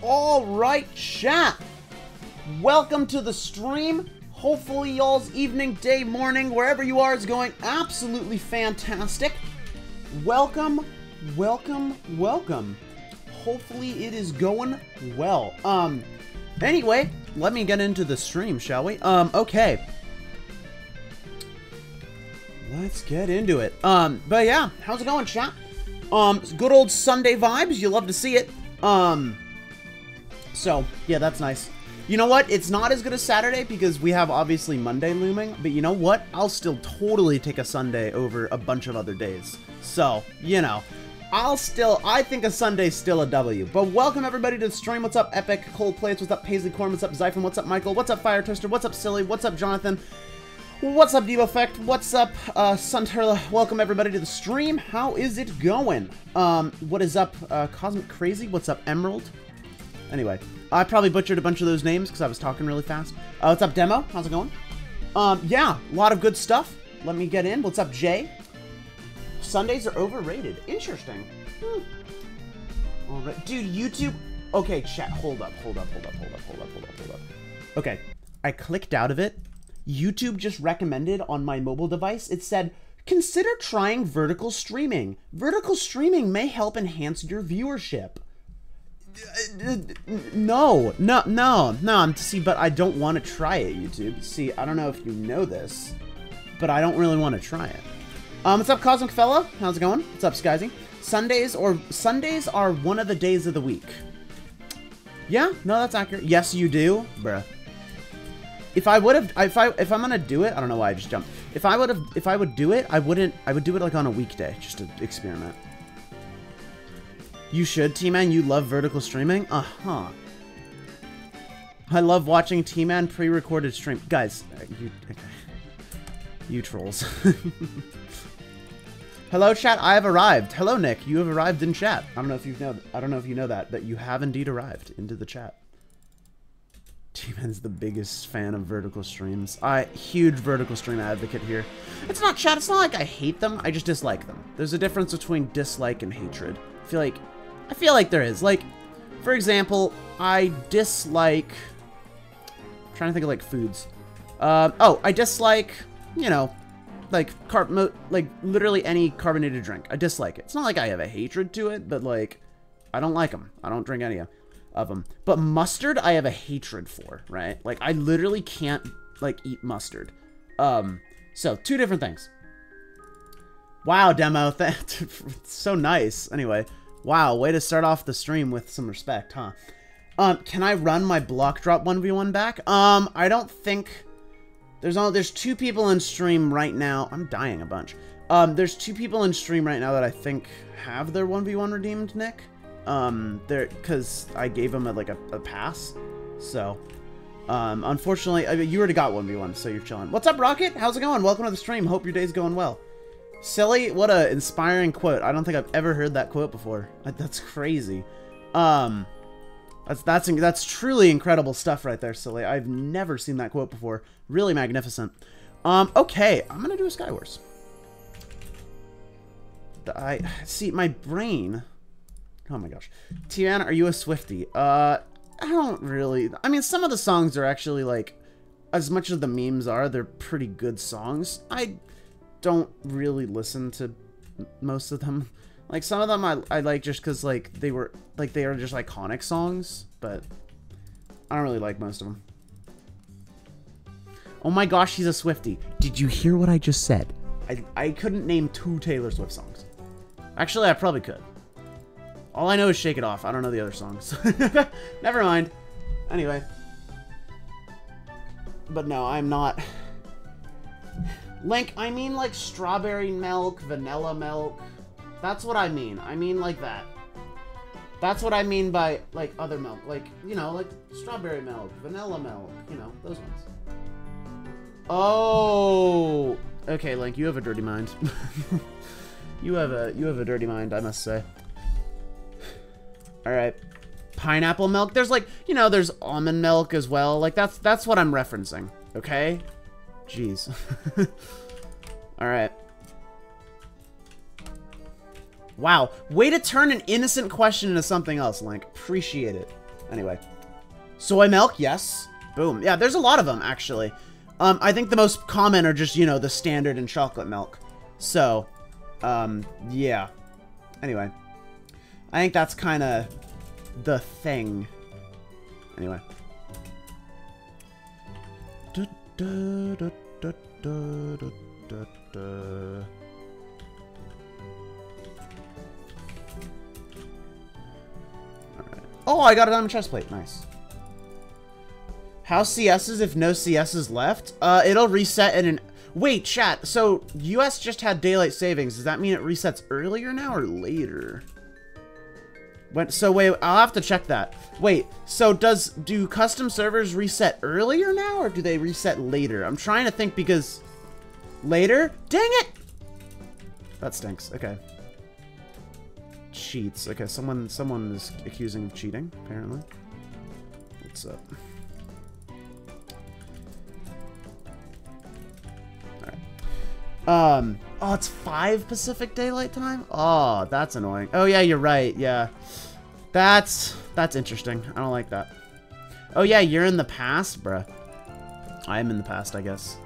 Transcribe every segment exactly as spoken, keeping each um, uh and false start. All right, chat. Welcome to the stream. Hopefully y'all's evening, day, morning, wherever you are is going absolutely fantastic. Welcome, welcome, welcome. Hopefully it is going well. Um, anyway, let me get into the stream, shall we? Um, okay. Let's get into it. Um, but yeah, how's it going, chat? Um, good old Sunday vibes. You love to see it. Um, so yeah, that's nice. You know what? It's not as good as Saturday because we have obviously Monday looming, but you know what? I'll still totally take a Sunday over a bunch of other days. So, you know, I'll still, I think a Sunday's still a W. But welcome everybody to the stream. What's up, Epic? Cold Plates. What's up, Paisley Corn? What's up, Xyphon? What's up, Michael? What's up, Fire Toaster? What's up, Silly? What's up, Jonathan? What's up, Defect? What's up, uh, Sunterla? Welcome everybody to the stream. How is it going? Um, what is up, uh, Cosmic Crazy? What's up, Emerald? Anyway, I probably butchered a bunch of those names because I was talking really fast. Uh, what's up, Demo? How's it going? Um, yeah, a lot of good stuff. Let me get in. What's up, Jay? Sundays are overrated. Interesting. Hmm. All right. Dude, YouTube... Okay, chat, hold up, hold up, hold up, hold up, hold up, hold up, hold up. Okay, I clicked out of it. YouTube just recommended on my mobile device. It said, consider trying vertical streaming. Vertical streaming may help enhance your viewership. No, no, no, no, see, but I don't want to try it, YouTube. See, I don't know if you know this, but I don't really want to try it. Um, what's up, Cosmic Fella? How's it going? What's up, Skyzy? Sundays or Sundays are one of the days of the week. Yeah, no, that's accurate. Yes, you do, bruh. If I would have, if I, if I'm gonna do it, I don't know why I just jumped. If I would have, if I would do it, I wouldn't, I would do it like on a weekday, just to experiment. You should, T-Man, you love vertical streaming? Uh-huh. I love watching T-Man pre-recorded stream. Guys, you, okay. You trolls. Hello, chat, I have arrived. Hello, Nick, you have arrived in chat. I don't know if you know, I don't know if you know that, but you have indeed arrived into the chat. T-Man's the biggest fan of vertical streams. I huge vertical stream advocate here. It's not chat, it's not like I hate them, I just dislike them. There's a difference between dislike and hatred. I feel like I feel like there is. Like, for example, I dislike I'm trying to think of like foods. Uh, oh, I dislike, you know, like carb like literally any carbonated drink. I dislike it. It's not like I have a hatred to it, but like I don't like them. I don't drink any of them. Of them. But mustard, I have a hatred for, right? Like, I literally can't, like, eat mustard. Um, so, two different things. Wow, Demo, that's so nice. Anyway, wow, way to start off the stream with some respect, huh? Um, can I run my block drop one v one back? Um, I don't think... There's all, there's two people in stream right now. I'm dying a bunch. Um, there's two people in stream right now that I think have their one v one redeemed, Nick. Um, there, because I gave him a, like a, a pass, so um, unfortunately, I mean, you already got one v one, so you're chilling. What's up, Rocket? How's it going? Welcome to the stream. Hope your day's going well. Silly, what a inspiring quote. I don't think I've ever heard that quote before. That's crazy. Um, that's that's that's truly incredible stuff right there, Silly. I've never seen that quote before. Really magnificent. Um, okay, I'm gonna do a Skywars. I see my brain. Oh my gosh. T-Man, are you a Swiftie? Uh, I don't really... I mean, some of the songs are actually, like... As much as the memes are, they're pretty good songs. I don't really listen to most of them. Like, some of them I, I like just because, like, they were... Like, they are just iconic songs, but... I don't really like most of them. Oh my gosh, he's a Swiftie. Did you hear what I just said? I, I couldn't name two Taylor Swift songs. Actually, I probably could. All I know is Shake It Off. I don't know the other songs. Never mind. Anyway. But no, I'm not. Link, I mean like strawberry milk, vanilla milk. That's what I mean. I mean like that. That's what I mean by like other milk. Like, you know, like strawberry milk, vanilla milk, you know, those ones. Oh. Okay, Link, you have a dirty mind. you have a you have a dirty mind, I must say. All right, pineapple milk. There's like, you know, there's almond milk as well. Like that's, that's what I'm referencing. Okay. Jeez. All right. Wow. Way to turn an innocent question into something else, Link. Appreciate it. Anyway. Soy milk, yes. Boom. Yeah, there's a lot of them, actually. Um, I think the most common are just, you know, the standard and chocolate milk. So, um, yeah. Anyway. I think that's kind of the thing. Anyway. Da, da, da, da, da, da, da, da. Oh, I got a diamond chest plate. Nice. How C S's if no C S's left? Uh, it'll reset in an... Wait, chat. So, U S just had daylight savings. Does that mean it resets earlier now or later? When, so, wait. I'll have to check that. Wait. So, does do custom servers reset earlier now or do they reset later? I'm trying to think because... Later? Dang it! That stinks. Okay. Cheats. Okay, someone someone is accusing of cheating, apparently. What's up? Alright. Um, oh, it's five Pacific Daylight Time? Oh, that's annoying. Oh, yeah, you're right, yeah. That's, that's interesting. I don't like that. Oh, yeah, you're in the past, bruh. I am in the past, I guess.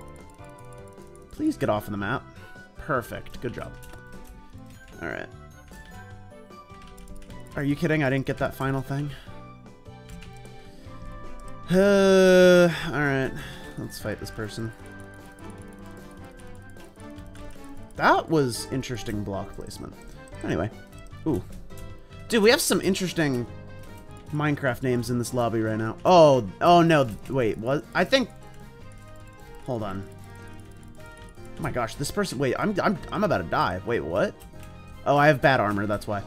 Please get off of the map. Perfect. Good job. Alright. Are you kidding? I didn't get that final thing. Uh, Alright. Let's fight this person. That was interesting block placement. Anyway. Ooh. Dude, we have some interesting Minecraft names in this lobby right now. Oh. Oh, no. Wait. What? I think... Hold on. Oh, my gosh. This person... Wait. I'm, I'm, I'm about to die. Wait, what? Oh, I have bad armor. That's why.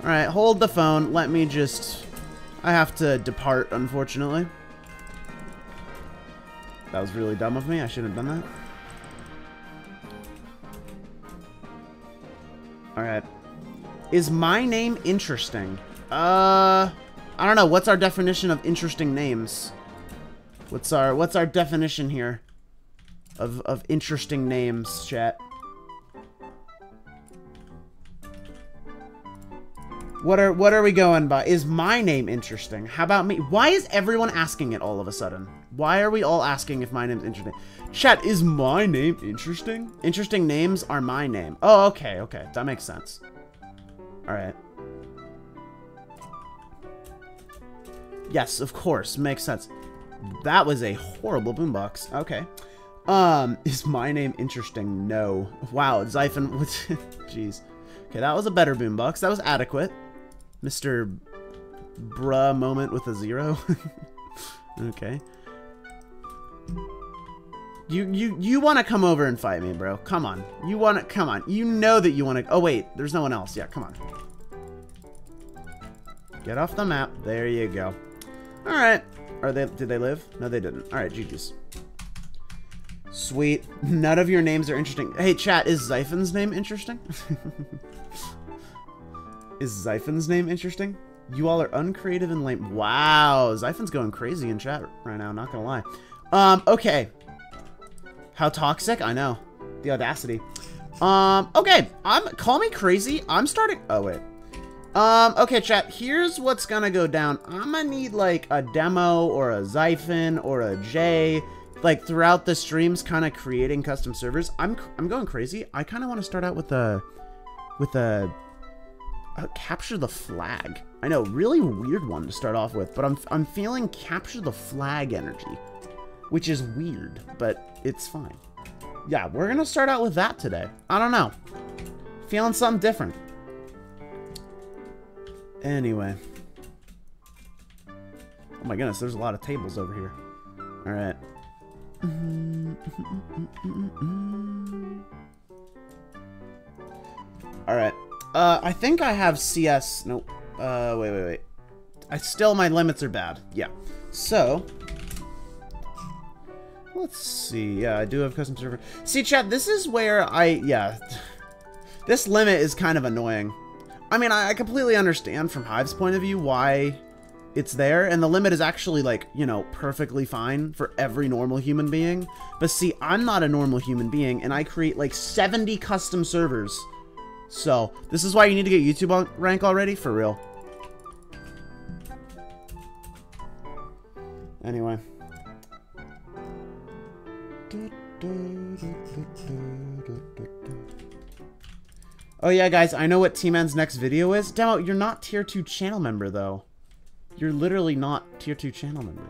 Alright, hold the phone. Let me just... I have to depart, unfortunately. That was really dumb of me. I shouldn't have done that. Alright. Is my name interesting? Uh... I don't know. What's our definition of interesting names? What's our... What's our definition here? Of, of interesting names, chat. What are what are we going by? Is my name interesting? How about me? Why is everyone asking it all of a sudden? Why are we all asking if my name's interesting? Chat, is my name interesting? Interesting names are my name. Oh, okay, okay. That makes sense. Alright. Yes, of course. Makes sense. That was a horrible boombox. Okay. Um, is my name interesting? No. Wow, Xyphon. Jeez. Okay, that was a better boombox. That was adequate. Mister Bruh moment with a zero. Okay. You you you want to come over and fight me, bro? Come on. You want to come on. You know that you want to. Oh wait, there's no one else. Yeah, come on. Get off the map. There you go. All right. Are they? Did they live? No, they didn't. All right, G G's. Sweet. None of your names are interesting. Hey, chat. Is Xyphon's name interesting? Is Xyphon's name interesting? You all are uncreative and lame. Wow, Xyphon's going crazy in chat right now. Not gonna lie. Um. Okay. How toxic? I know. The audacity. Um. Okay. I'm. Call me crazy. I'm starting. Oh wait. Um. Okay, chat. Here's what's gonna go down. I'm gonna need like a Demo or a Xyphon or a Jay. Like throughout the streams, kind of creating custom servers. I'm I'm going crazy. I kind of want to start out with a with a, a capture the flag. I know, really weird one to start off with, but I'm I'm feeling capture the flag energy, which is weird, but it's fine. Yeah, we're gonna start out with that today. I don't know, feeling something different. Anyway, oh my goodness, there's a lot of tables over here. All right. Mm-hmm, mm-hmm, mm-hmm. Alright. Uh, I think I have C S... Nope. Uh, wait, wait, wait. I still... My limits are bad. Yeah. So... Let's see. Yeah, I do have custom server. See, chat, this is where I... Yeah. This limit is kind of annoying. I mean, I, I completely understand from Hive's point of view why... It's there, and the limit is actually, like, you know, perfectly fine for every normal human being. But see, I'm not a normal human being, and I create, like, seventy custom servers. So, this is why you need to get YouTube rank already, for real. Anyway. Oh yeah, guys, I know what T-Man's next video is. Demo, you're not tier two channel member, though. You're literally not tier two channel member.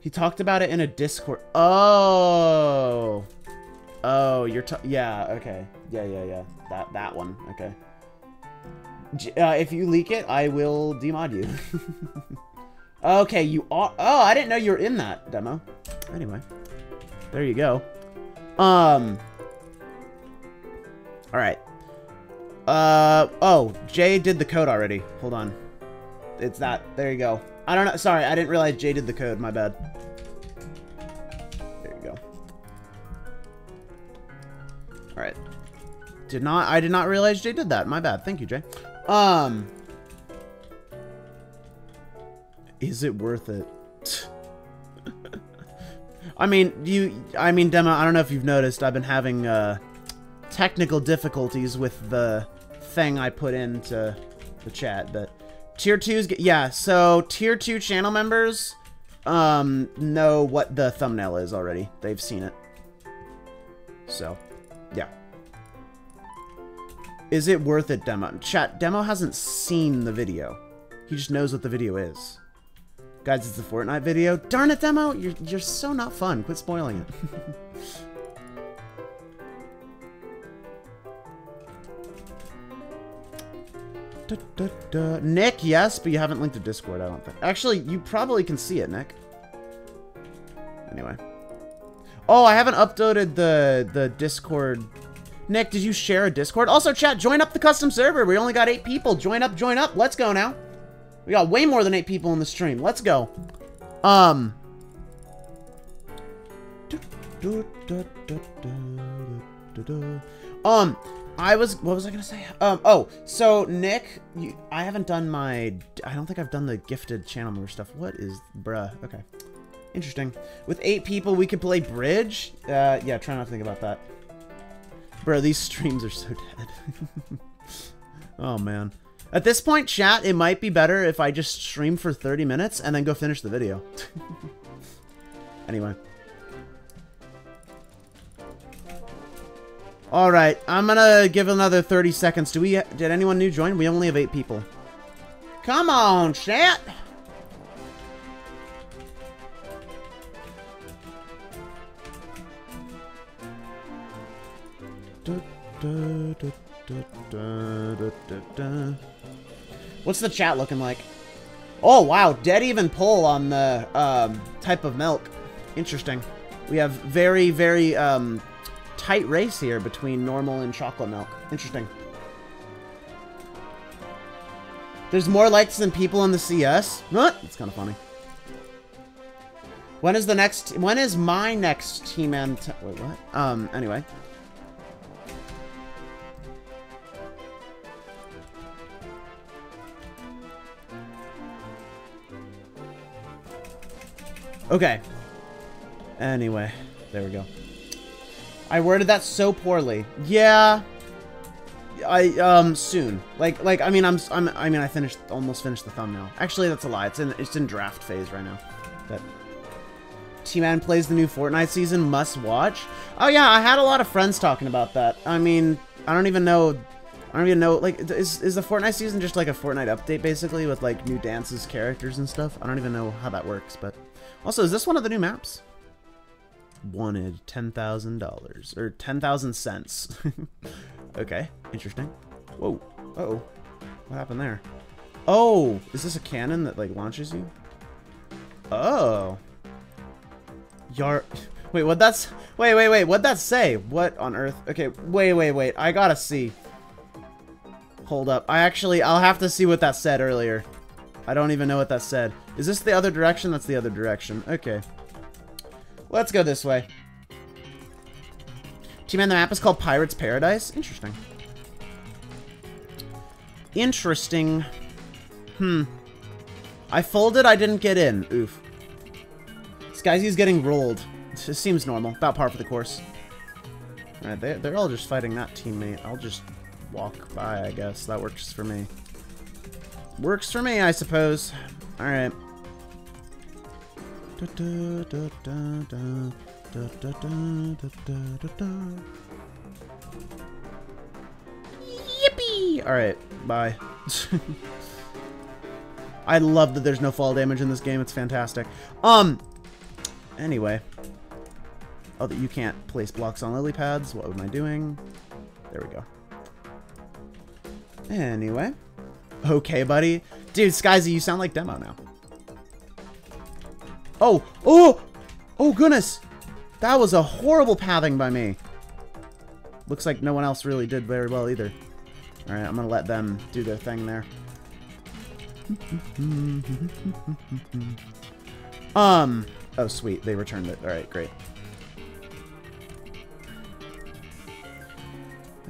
He talked about it in a Discord. Oh! Oh, you're t- yeah, okay. Yeah, yeah, yeah. That that one, okay. J uh, if you leak it, I will demod you. Okay, you are- oh, I didn't know you were in that, Demo. Anyway. There you go. Um. Alright. Uh, oh, Jay did the code already. Hold on. It's that. There you go. I don't know. Sorry, I didn't realize Jay did the code. My bad. There you go. Alright. Did not, I did not realize Jay did that. My bad. Thank you, Jay. Um. Is it worth it? I mean, you, I mean, Demo, I don't know if you've noticed, I've been having, uh, technical difficulties with the thing I put into the chat, but tier twos, yeah, so tier two channel members, um, know what the thumbnail is already. They've seen it. So, yeah. Is it worth it, Demo? Chat, Demo hasn't seen the video. He just knows what the video is. Guys, it's a Fortnite video. Darn it, Demo! You're, you're so not fun. Quit spoiling it. da, da, da. Nick, yes, but you haven't linked to Discord, I don't think. Actually, you probably can see it, Nick. Anyway. Oh, I haven't uploaded the, the Discord. Nick, did you share a Discord? Also, chat, join up the custom server. We only got eight people. Join up, join up. Let's go now. We got way more than eight people in the stream. Let's go. Um. Um. I was. What was I gonna say? Um. Oh. So Nick, you, I haven't done my. I don't think I've done the gifted channel member stuff. What is, bruh? Okay. Interesting. With eight people, we could play bridge. Uh. Yeah. Try not to think about that. Bro, these streams are so dead. Oh man. At this point, chat, it might be better if I just stream for thirty minutes and then go finish the video. Anyway. Alright, I'm gonna give another thirty seconds. Do we, did anyone new join? We only have eight people. Come on, chat! Da, da, da, da, da, da, da, da. What's the chat looking like? Oh, wow. Dead even poll on the um, type of milk. Interesting. We have very, very um, tight race here between normal and chocolate milk. Interesting. There's more likes than people in the C S. What? That's kind of funny. When is the next... When is my next T-Man... T Wait, what? Um, anyway... Okay. Anyway, there we go. I worded that so poorly. Yeah. I um soon. Like like I mean I'm I'm I mean I finished almost finished the thumbnail. Actually, that's a lie. It's in it's in draft phase right now. But T-Man plays the new Fortnite season, must watch. Oh yeah, I had a lot of friends talking about that. I mean, I don't even know I don't even know like is is the Fortnite season just like a Fortnite update basically with like new dances, characters and stuff? I don't even know how that works, but also, is this one of the new maps? Wanted ten thousand dollars. Or ten thousand cents. Okay, interesting. Whoa. Uh-oh. What happened there? Oh! Is this a cannon that, like, launches you? Oh! Yar... Wait, what that's... Wait, wait, wait. What'd that say? What on earth? Okay, wait, wait, wait. I gotta see. Hold up. I actually... I'll have to see what that said earlier. I don't even know what that said. Is this the other direction? That's the other direction. Okay. Let's go this way. T-Man, the map is called Pirate's Paradise? Interesting. Interesting. Hmm. I folded, I didn't get in. Oof. Skyzy's getting rolled. It just seems normal. About par for the course. Alright, they, they're all just fighting that teammate. I'll just walk by, I guess. That works for me. Works for me, I suppose. Alright. Yippee! Alright, bye. I love that there's no fall damage in this game. It's fantastic. Um, anyway. Oh, that you can't place blocks on lily pads. What am I doing? There we go. Anyway. Okay, buddy. Dude, Skyzy, you sound like Demo now. Oh! Oh! Oh, goodness! That was a horrible pathing by me. Looks like no one else really did very well either. Alright, I'm gonna let them do their thing there. Um. Oh, sweet. They returned it. Alright, great.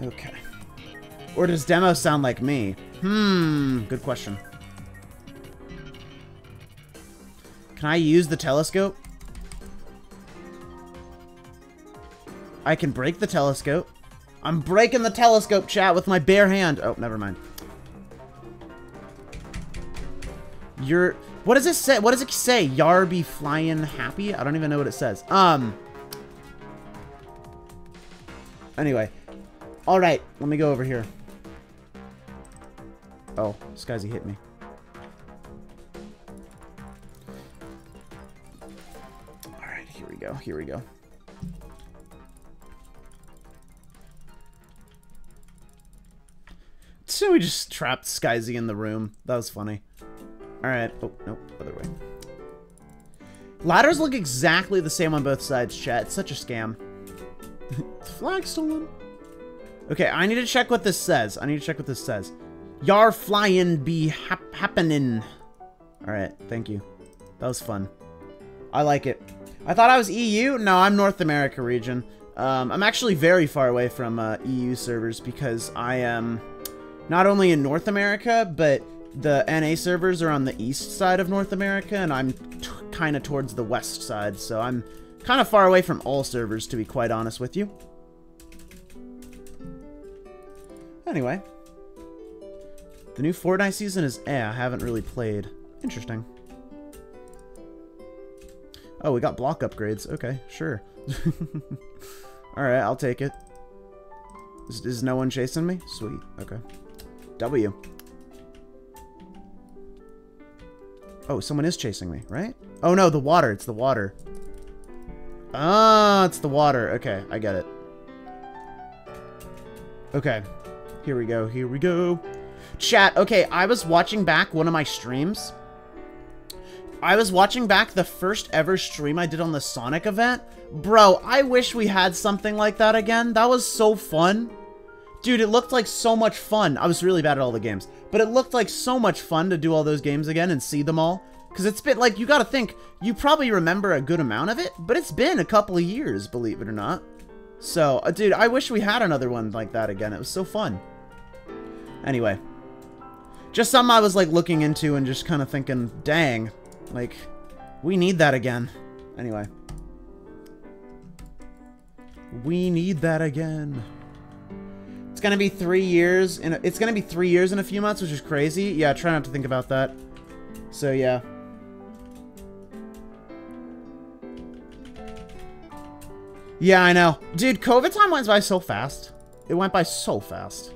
Okay. Or does Demo sound like me? Hmm. Good question. Can I use the telescope? I can break the telescope. I'm breaking the telescope, chat, with my bare hand. Oh, never mind. You're... What does it say? What does it say? Yar be flying happy? I don't even know what it says. Um. Anyway. Alright, let me go over here. Oh, Skyzy hit me. Alright, here we go, here we go. So we just trapped Skyzy in the room. That was funny. Alright, oh, nope, other way. Ladders look exactly the same on both sides, chat. It's such a scam. Flag stolen. Okay, I need to check what this says. I need to check what this says. Yar flyin' be hap happenin'. Alright, thank you. That was fun. I like it. I thought I was E U? No, I'm North America region. Um, I'm actually very far away from uh, E U servers because I am not only in North America, but the N A servers are on the east side of North America, and I'm kind of towards the west side, so I'm kind of far away from all servers, to be quite honest with you. Anyway, the new Fortnite season is eh, I haven't really played. Interesting. Oh, we got block upgrades. Okay, sure. Alright, I'll take it. Is, is no one chasing me? Sweet. Okay. W. Oh, someone is chasing me, right? Oh no, the water. It's the water. Ah, it's the water. Okay, I get it. Okay. Here we go, here we go. Chat, okay, I was watching back one of my streams. I was watching back the first ever stream I did on the Sonic event. Bro, I wish we had something like that again. That was so fun. Dude, it looked like so much fun. I was really bad at all the games. But it looked like so much fun to do all those games again and see them all. Because it's been, like, you gotta think, you probably remember a good amount of it, but it's been a couple of years, believe it or not. So, uh, dude, I wish we had another one like that again. It was so fun. Anyway, just something I was like looking into and just kind of thinking, dang, like, we need that again. Anyway. We need that again. It's gonna be three years in a, it's gonna be three years in a few months, which is crazy. Yeah, try not to think about that. So yeah. Yeah, I know. Dude, COVID time went by so fast. It went by so fast.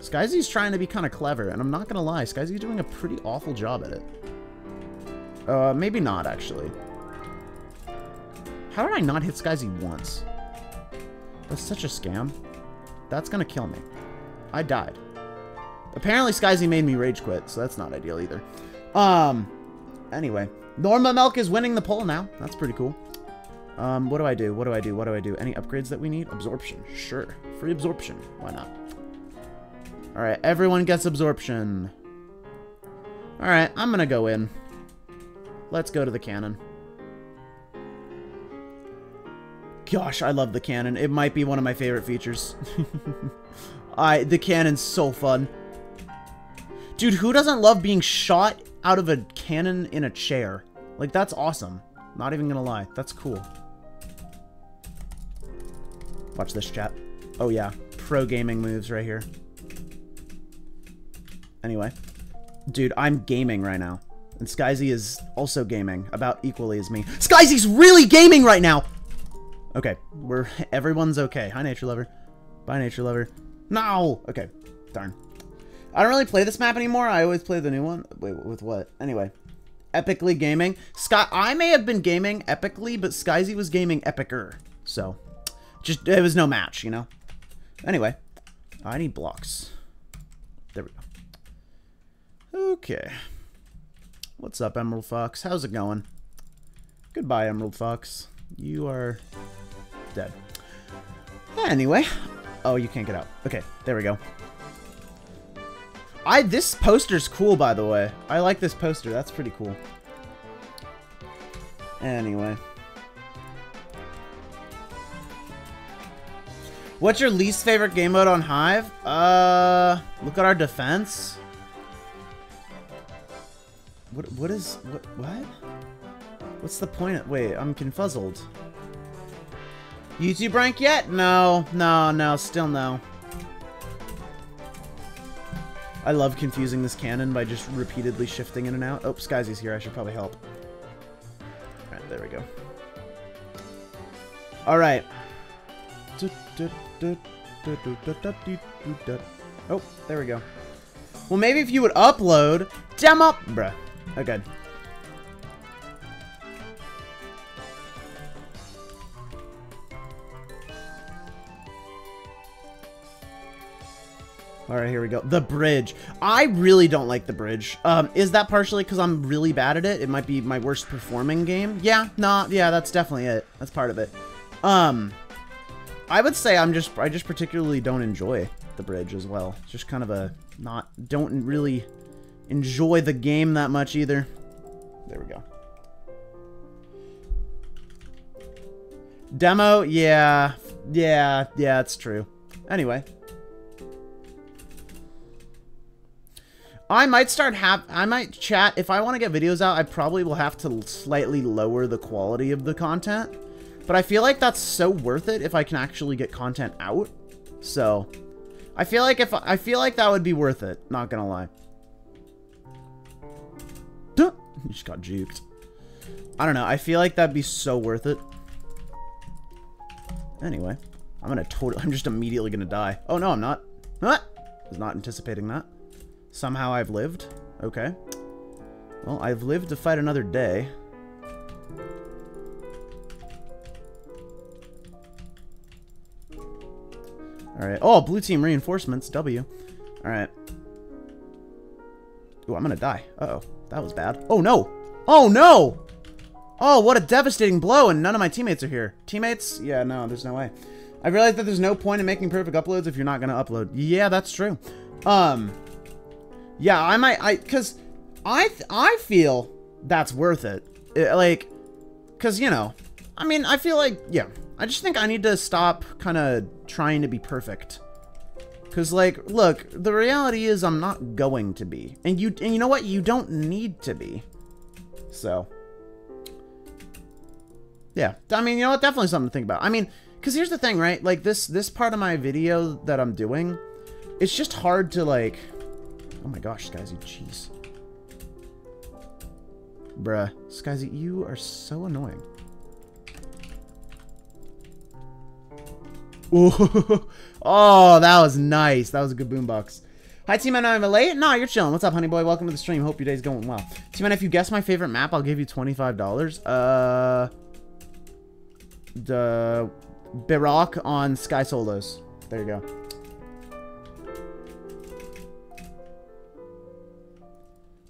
Skyzy's trying to be kind of clever, and I'm not gonna lie, Skyzy's doing a pretty awful job at it. Uh, maybe not, actually. How did I not hit Skyzy once? That's such a scam. That's gonna kill me. I died. Apparently Skyzy made me rage quit, so that's not ideal either. Um, anyway. Norma Milk is winning the poll now. That's pretty cool. Um, what do I do? What do I do? What do I do? Any upgrades that we need? Absorption. Sure. Free absorption. Why not? Alright, everyone gets absorption. Alright, I'm gonna go in. Let's go to the cannon. Gosh, I love the cannon. It might be one of my favorite features. I the cannon's so fun. Dude, who doesn't love being shot out of a cannon in a chair? Like, that's awesome. Not even gonna lie. That's cool. Watch this, chat. Oh yeah, pro gaming moves right here. Anyway. Dude, I'm gaming right now. And Skyzy is also gaming, about equally as me. Skyzy's really gaming right now! Okay, we're- everyone's okay. Hi, Nature Lover. Bye, Nature Lover. No! Okay, darn. I don't really play this map anymore. I always play the new one. Wait, with what? Anyway. Epically gaming. Sky- I may have been gaming epically, but Skyzy was gaming epicer. So, just- it was no match, you know? Anyway. I need blocks. There we go. Okay. What's up, Emerald Fox? How's it going? Goodbye, Emerald Fox. You are dead. Anyway. Oh, you can't get out. Okay, there we go. I- this poster's cool, by the way. I like this poster. That's pretty cool. Anyway. What's your least favorite game mode on Hive? Uh, look at our defense. What? What is? What? What? What's the point of, wait, I'm confuzzled. YouTube rank yet? No, no, no, still no. I love confusing this cannon by just repeatedly shifting in and out. Oh, Skyzy's here. I should probably help. All right, there we go. All right. Oh, there we go. Well, maybe if you would upload Demo, bruh. Okay. All right, here we go. The bridge. I really don't like the bridge. Um, is that partially because I'm really bad at it? It might be my worst performing game. Yeah, nah, yeah, that's definitely it. That's part of it. Um, I would say I'm just, I just particularly don't enjoy the bridge as well. It's just kind of a not, don't really enjoy the game that much either. There we go. Demo, yeah, yeah, yeah, it's true. Anyway. I might start have I might chat if I want to get videos out. I probably will have to slightly lower the quality of the content, but I feel like that's so worth it if I can actually get content out. So I feel like if I feel like that would be worth it, not gonna lie. Duh, you just got juked. I don't know, I feel like that'd be so worth it. Anyway, I'm gonna totally I'm just immediately gonna die. Oh no, I'm not. Ah! I was not anticipating that. Somehow I've lived. Okay. Well, I've lived to fight another day. Alright. Oh, blue team reinforcements. W. Alright. Ooh, I'm gonna die. Uh-oh. That was bad. Oh, no! Oh, no! Oh, what a devastating blow, and none of my teammates are here. Teammates? Yeah, no, there's no way. I realized that there's no point in making perfect uploads if you're not gonna upload. Yeah, that's true. Um... Yeah, I might, I, cause I, th I feel that's worth it. it. Like, cause you know, I mean, I feel like, yeah, I just think I need to stop kind of trying to be perfect. Cause like, look, the reality is I'm not going to be, and you, and you know what? You don't need to be. So yeah, I mean, you know what? Definitely something to think about. I mean, cause here's the thing, right? Like this, this part of my video that I'm doing, it's just hard to like, oh my gosh, Skyzy, jeez. Bruh, Skyzy, you are so annoying. Ooh. Oh, that was nice. That was a good boombox. Hi, T-Man, I'm late? Nah, you're chilling. What's up, honey boy? Welcome to the stream. Hope your day's going well. T-Man, if you guess my favorite map, I'll give you twenty-five dollars. Uh, the Barak on Sky Solos. There you go.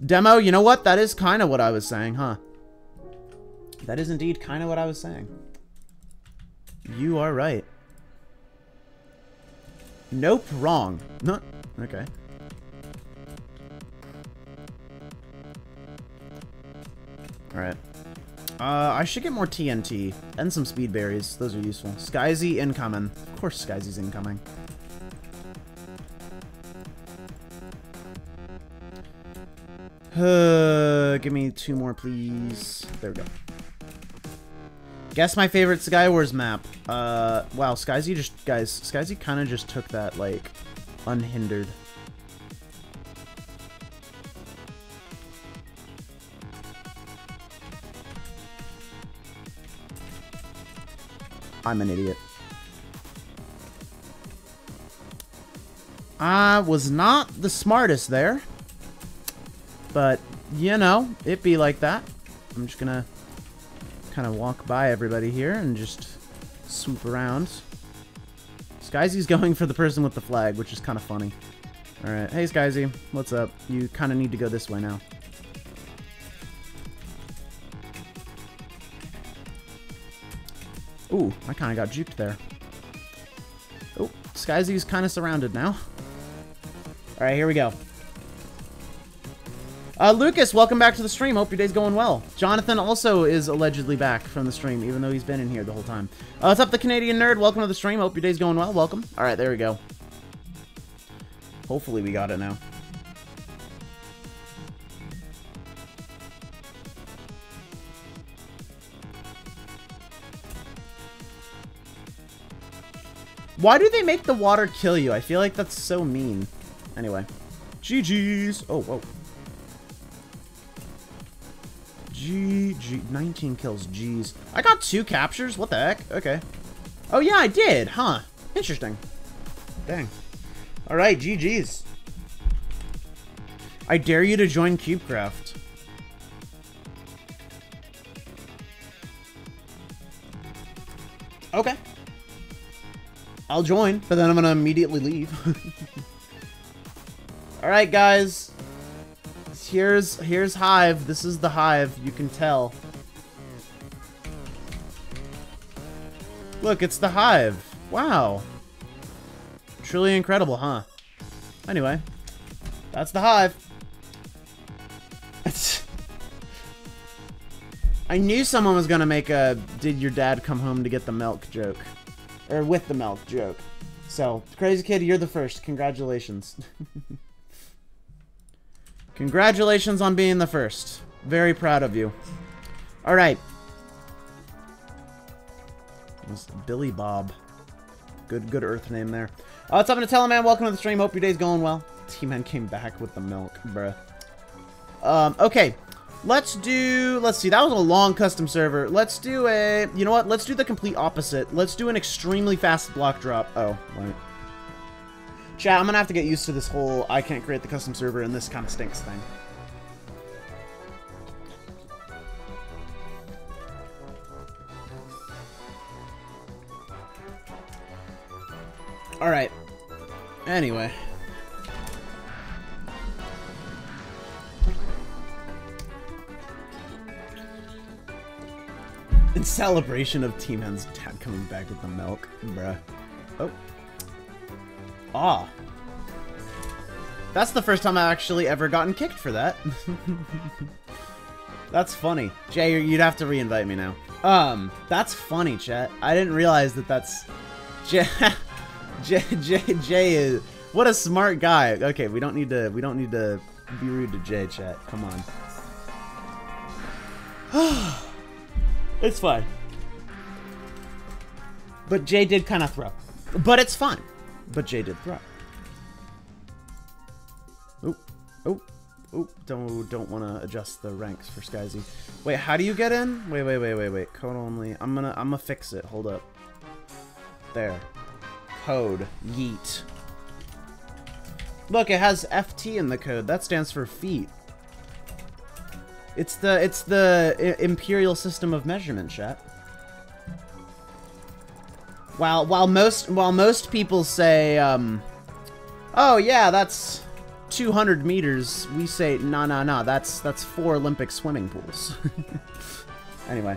Demo, you know what? That is kind of what I was saying, huh? That is indeed kind of what I was saying. You are right. Nope, wrong. No, okay. All right. Uh, I should get more T N T and some speed berries. Those are useful. Skyzy incoming. Of course, Skyzy's incoming. Uh, give me two more, please. There we go. Guess my favorite Skywars map. Uh, wow, Skyzy just, guys, Skyzy kind of just took that, like, unhindered. I'm an idiot. I was not the smartest there. But, you know, it be like that. I'm just gonna kind of walk by everybody here and just swoop around. Skyzy's going for the person with the flag, which is kind of funny. Alright, hey Skyzy, what's up? You kind of need to go this way now. Ooh, I kind of got juked there. Oh, Skyzy's kind of surrounded now. Alright, here we go. Uh, Lucas, welcome back to the stream. Hope your day's going well. Jonathan also is allegedly back from the stream, even though he's been in here the whole time. Uh, what's up, The Canadian Nerd? Welcome to the stream. Hope your day's going well. Welcome. Alright, there we go. Hopefully we got it now. Why do they make the water kill you? I feel like that's so mean. Anyway. G G's. Oh, whoa. G G. nineteen kills. Jeez. I got two captures? What the heck? Okay. Oh, yeah, I did. Huh. Interesting. Dang. Alright, G G's. I dare you to join CubeCraft. Okay. I'll join, but then I'm gonna immediately leave. Alright, guys. Here's here's Hive. This is the Hive, you can tell. Look, it's the Hive. Wow. Truly incredible, huh? Anyway, that's the Hive. I knew someone was gonna make a "Did your dad come home to get the milk?" joke, or with the milk joke. So, Crazy Kid, you're the first. Congratulations. Congratulations on being the first. Very proud of you. Alright. Billy Bob. Good good earth name there. Uh, what's up, T-Man? Welcome to the stream. Hope your day's going well. T-Man came back with the milk, bruh. Um, okay. Let's do... Let's see. That was a long custom server. Let's do a... You know what? Let's do the complete opposite. Let's do an extremely fast block drop. Oh, wait. Chat, I'm gonna have to get used to this whole I can't create the custom server and this kind of stinks thing. Alright. Anyway. In celebration of T-Man's dad coming back with the milk. Bruh. Oh. Ah. That's the first time I've actually ever gotten kicked for that. That's funny. Jay, you'd have to re-invite me now. Um, that's funny, chat. I didn't realize that that's... Jay, Jay, Jay, Jay is... What a smart guy. Okay, we don't need to... We don't need to be rude to Jay, chat. Come on. It's fine. But Jay did kind of throw. But it's fun. But Jay did throw. Oh, oh, oh! Don't don't want to adjust the ranks for Skyzy. Wait, how do you get in? Wait, wait, wait, wait, wait. Code only. I'm gonna I'm gonna fix it. Hold up. There. Code. Yeet. Look, it has F T in the code. That stands for feet. It's the it's the imperial system of measurement, chat. While while most while most people say, um, oh yeah, that's two hundred meters. We say, nah, nah, nah. That's that's four Olympic swimming pools. Anyway,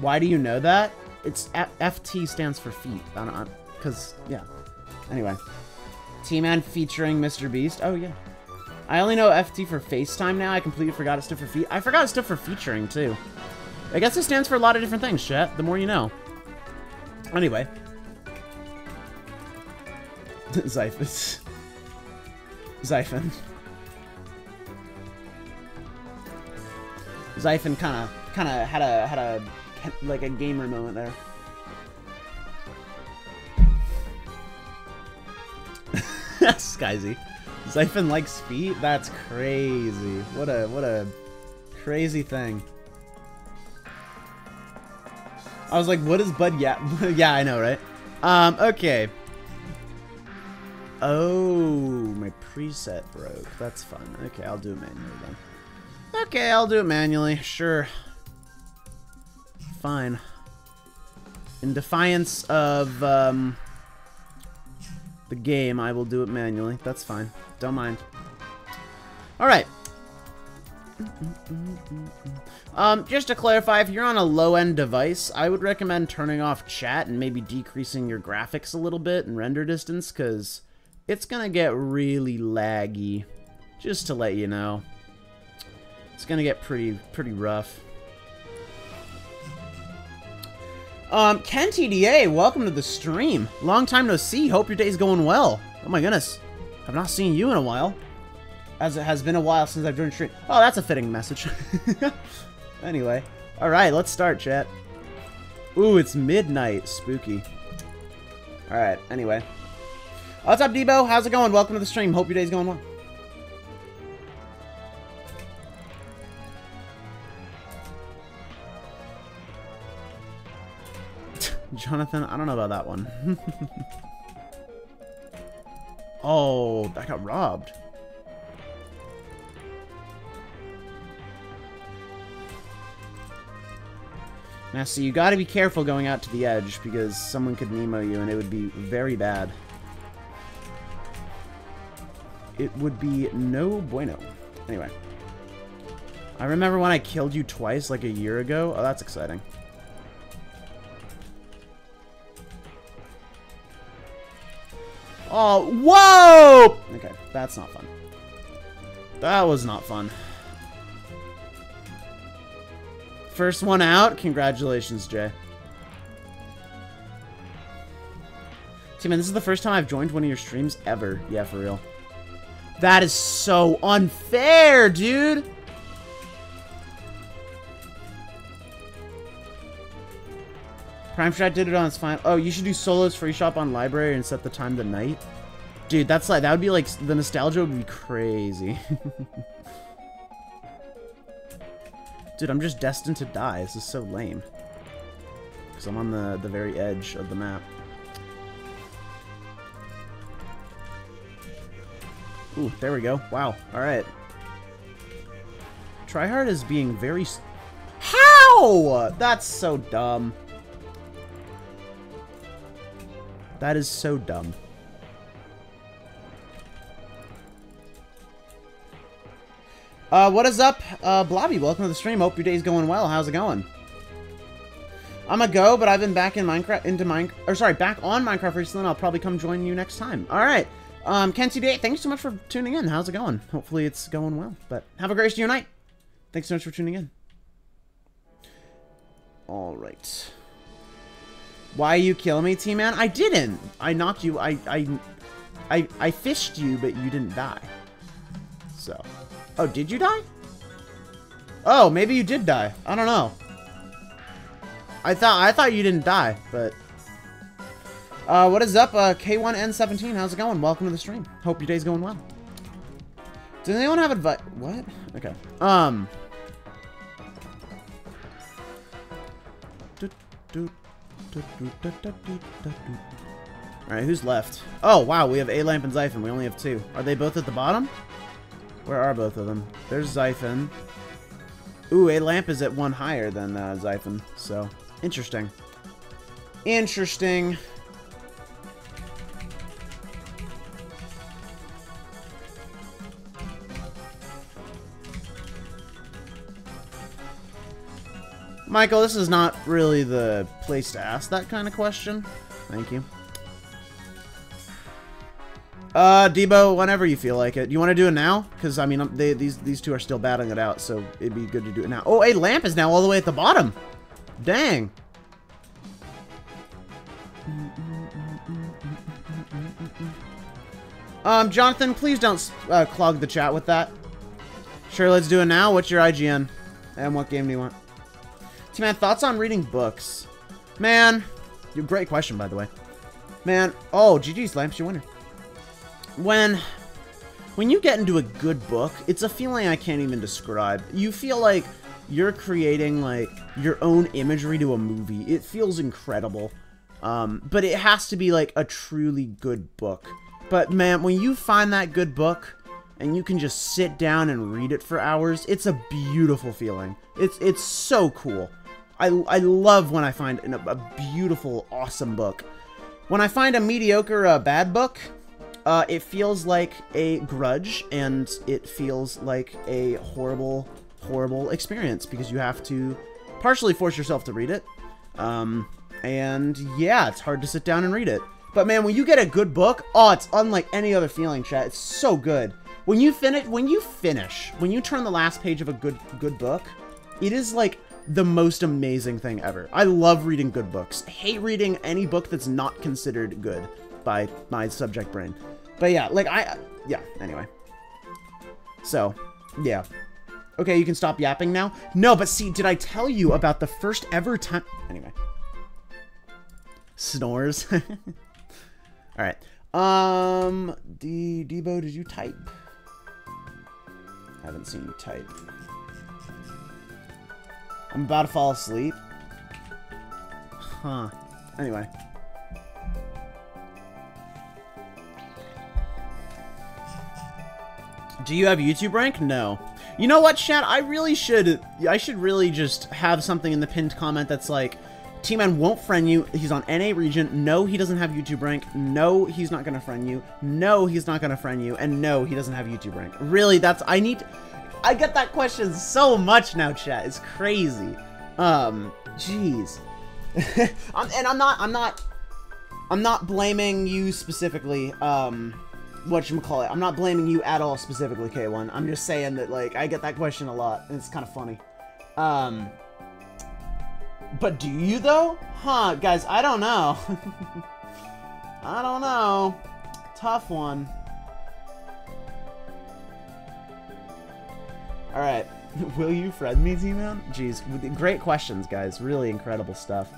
why do you know that? It's F T stands for feet. I don't, cause yeah. Anyway, T-Man featuring Mister Beast. Oh yeah, I only know F T for FaceTime now. I completely forgot it stood for feet. I forgot it stood for featuring too. I guess it stands for a lot of different things, chat. The more you know. Anyway. Xyphon. Xyphon. Xyphon kinda kinda had a had a like a gamer moment there. Skyzy. Xyphon likes feet? That's crazy. What a what a crazy thing. I was like, what is Bud? Yeah, yeah, I know, right? Um, okay. Oh, my preset broke. That's fun. Okay, I'll do it manually then. Okay, I'll do it manually. Sure. Fine. In defiance of um, the game, I will do it manually. That's fine. Don't mind. All right. Um, just to clarify, if you're on a low-end device, I would recommend turning off chat and maybe decreasing your graphics a little bit and render distance, because it's going to get really laggy, just to let you know. It's going to get pretty, pretty rough. Um, Ken T D A, welcome to the stream. Long time no see. Hope your day's going well. Oh my goodness. I've not seen you in a while. As it has been a while since I've joined stream. Oh, that's a fitting message. Anyway. Alright, let's start, chat. Ooh, it's midnight. Spooky. Alright, anyway. What's up, Debo? How's it going? Welcome to the stream. Hope your day's going well. Jonathan, I don't know about that one. Oh, I got robbed. Now, see, you gotta be careful going out to the edge, because someone could Nemo you, and it would be very bad. It would be no bueno. Anyway. I remember when I killed you twice, like a year ago. Oh, that's exciting. Oh, whoa! Okay, that's not fun. That was not fun. First one out. Congratulations, Jay. T-Man, this is the first time I've joined one of your streams ever. Yeah, for real. That is so unfair, dude! Prime Strat did it on his final. Oh, you should do solos free shop on library and set the time to night. Dude, that's like that would be like the nostalgia would be crazy. Dude, I'm just destined to die. This is so lame. Because I'm on the the very edge of the map. Ooh, there we go. Wow. All right. Tryhard is being very. S How? That's so dumb. That is so dumb. Uh, what is up? Uh, Blobby, welcome to the stream. Hope your day's going well. How's it going? I'm a go, but I've been back in Minecraft, into Minecraft, or sorry, back on Minecraft recently, and I'll probably come join you next time. Alright. Um, Ken T D A, thanks so much for tuning in. How's it going? Hopefully it's going well, but have a great rest of your night. Thanks so much for tuning in. Alright. Why you kill me, T-Man? I didn't. I knocked you. I, I, I, I fished you, but you didn't die. So, oh, did you die? Oh, maybe you did die. I don't know. I thought I thought you didn't die, but uh, what is up, uh, K one N seventeen? How's it going? Welcome to the stream. Hope your day's going well. Does anyone have advice? What? Okay. Um. Do, do. Alright, who's left? Oh, wow, we have A Lamp and Xyphon. We only have two. Are they both at the bottom? Where are both of them? There's Xyphon. Ooh, A Lamp is at one higher than uh, Xyphon. So, interesting. Interesting. Michael, this is not really the place to ask that kind of question. Thank you. Uh, Debo, whenever you feel like it. You want to do it now? Because, I mean, they, these these two are still battling it out, so it'd be good to do it now. Oh, A Lamp is now all the way at the bottom. Dang. Um, Jonathan, please don't uh, clog the chat with that. Sure, let's do it now. What's your I G N? And what game do you want? T-Man, thoughts on reading books? Man, great question, by the way. Man, oh, G G's, Lamps, you winner. When, when you get into a good book, it's a feeling I can't even describe. You feel like you're creating like your own imagery to a movie. It feels incredible. Um, but it has to be like a truly good book. But man, when you find that good book and you can just sit down and read it for hours, it's a beautiful feeling. It's it's so cool. I, I love when I find an, a beautiful, awesome book. When I find a mediocre, uh, bad book, uh, it feels like a grudge, and it feels like a horrible, horrible experience, because you have to partially force yourself to read it. Um, and yeah, it's hard to sit down and read it. But man, when you get a good book, oh, it's unlike any other feeling, chat. It's so good. When you finish, when you finish, when you turn the last page of a good, good book, it is like the most amazing thing ever. I love reading good books. I hate reading any book that's not considered good by my subject brain. But yeah, like I, yeah, anyway. So, yeah. Okay, you can stop yapping now? No, but see, did I tell you about the first ever time? Anyway. Snores. Alright. Um, D Debo, did you type? I haven't seen you type. I'm about to fall asleep. Huh. Anyway. Do you have YouTube rank? No. You know what, chat? I really should... I should really just have something in the pinned comment that's like, T-Man won't friend you. He's on N A region. No, he doesn't have YouTube rank. No, he's not going to friend you. No, he's not going to friend you. And no, he doesn't have YouTube rank. Really, that's... I need... I get that question so much now, chat. It's crazy. Um, jeez. I'm, and I'm not, I'm not, I'm not blaming you specifically. Um, whatchamacallit. I'm not blaming you at all specifically, K one. I'm just saying that, like, I get that question a lot, and it's kind of funny. Um, but do you, though? Huh, guys, I don't know. I don't know. Tough one. Alright, will you friend me, T-Man? Jeez, great questions, guys. Really incredible stuff.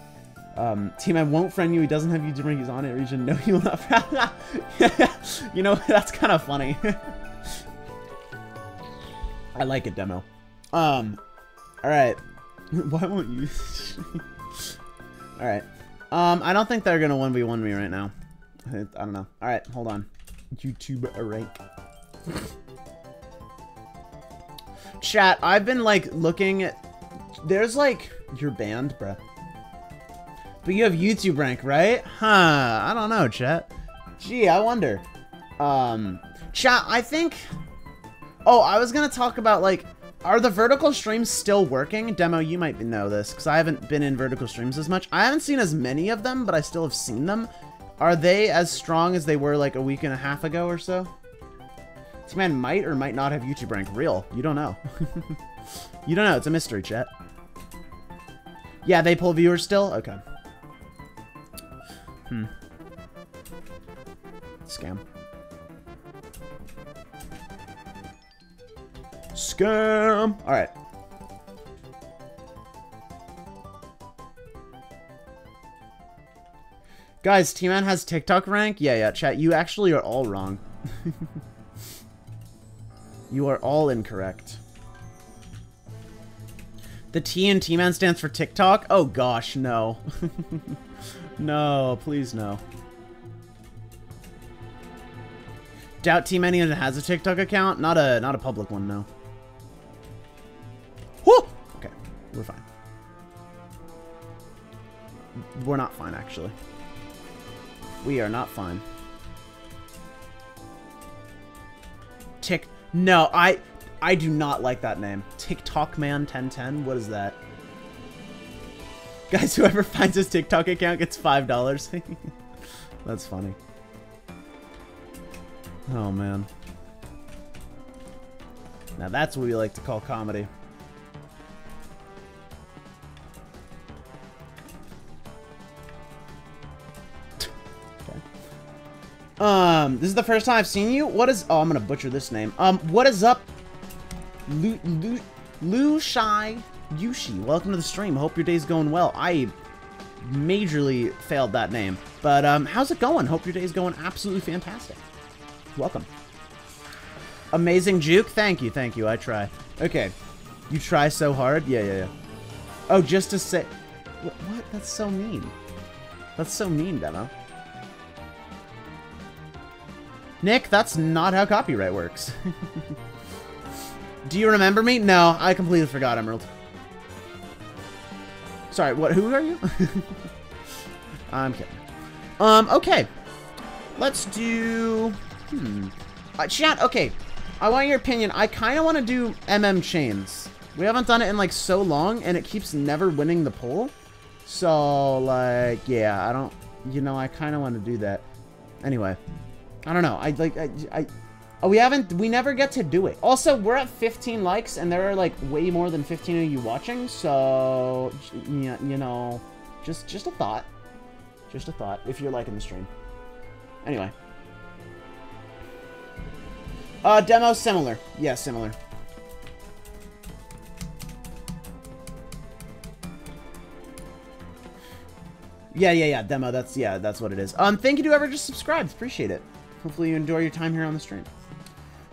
Um, T-Man won't friend you, he doesn't have YouTube rank, he's on it region, no, he will not friend you. Know, that's kind of funny. I like a demo. Um, alright. Why won't you? Alright. Um, I don't think they're gonna one v one me right now. I don't know. Alright, hold on. YouTube rank. Chat, I've been like looking at, there's like, you're banned, bruh. But you have YouTube rank, right? Huh, I don't know, chat. Gee, I wonder. Um, chat, I think, oh, I was gonna talk about like, are the vertical streams still working? Demo, you might know this, because I haven't been in vertical streams as much. I haven't seen as many of them, but I still have seen them. Are they as strong as they were like a week and a half ago or so? T-Man might or might not have YouTube rank. Real. You don't know. You don't know. It's a mystery, chat. Yeah, they pull viewers still? Okay. Hmm. Scam. Scam! Alright. Guys, T-Man has TikTok rank? Yeah, yeah, chat. You actually are all wrong. You are all incorrect. The T in T-Man stands for TikTok? Oh gosh, no. No, please no. Doubt T-Man even has a TikTok account? Not a not a public one, no. Whoa! Okay, we're fine. We're not fine, actually. We are not fine. Tick. No, I I do not like that name. TikTok Man ten ten, what is that? Guys, whoever finds his TikTok account gets five dollars. That's funny. Oh, man. Now that's what we like to call comedy. Um, this is the first time I've seen you. What is... Oh, I'm gonna butcher this name. Um, what is up? Lu... Lu... Lu Shai Yushi. Welcome to the stream. Hope your day's going well. I majorly failed that name. But, um, how's it going? Hope your day's going absolutely fantastic. Welcome. Amazing juke? Thank you, thank you. I try. Okay. You try so hard? Yeah, yeah, yeah. Oh, just to say... What? What? That's so mean. That's so mean, Demo. Nick, that's not how copyright works. Do you remember me? No, I completely forgot, Emerald. Sorry, what? Who are you? I'm kidding. Um, okay. Let's do... Hmm. Uh, chat, okay. I want your opinion. I kind of want to do M M chains. We haven't done it in, like, so long, and it keeps never winning the poll. So, like, yeah, I don't... You know, I kind of want to do that. Anyway. I don't know. I, like, I... I oh, we haven't... We never get to do it. Also, we're at fifteen likes, and there are, like, way more than fifteen of you watching. So, you know... Just, just a thought. Just a thought. If you're liking the stream. Anyway. Uh, Demo similar. Yeah, similar. Yeah, yeah, yeah, Demo, that's, yeah, that's what it is. Um, thank you to whoever just subscribed. Appreciate it. Hopefully you enjoy your time here on the stream.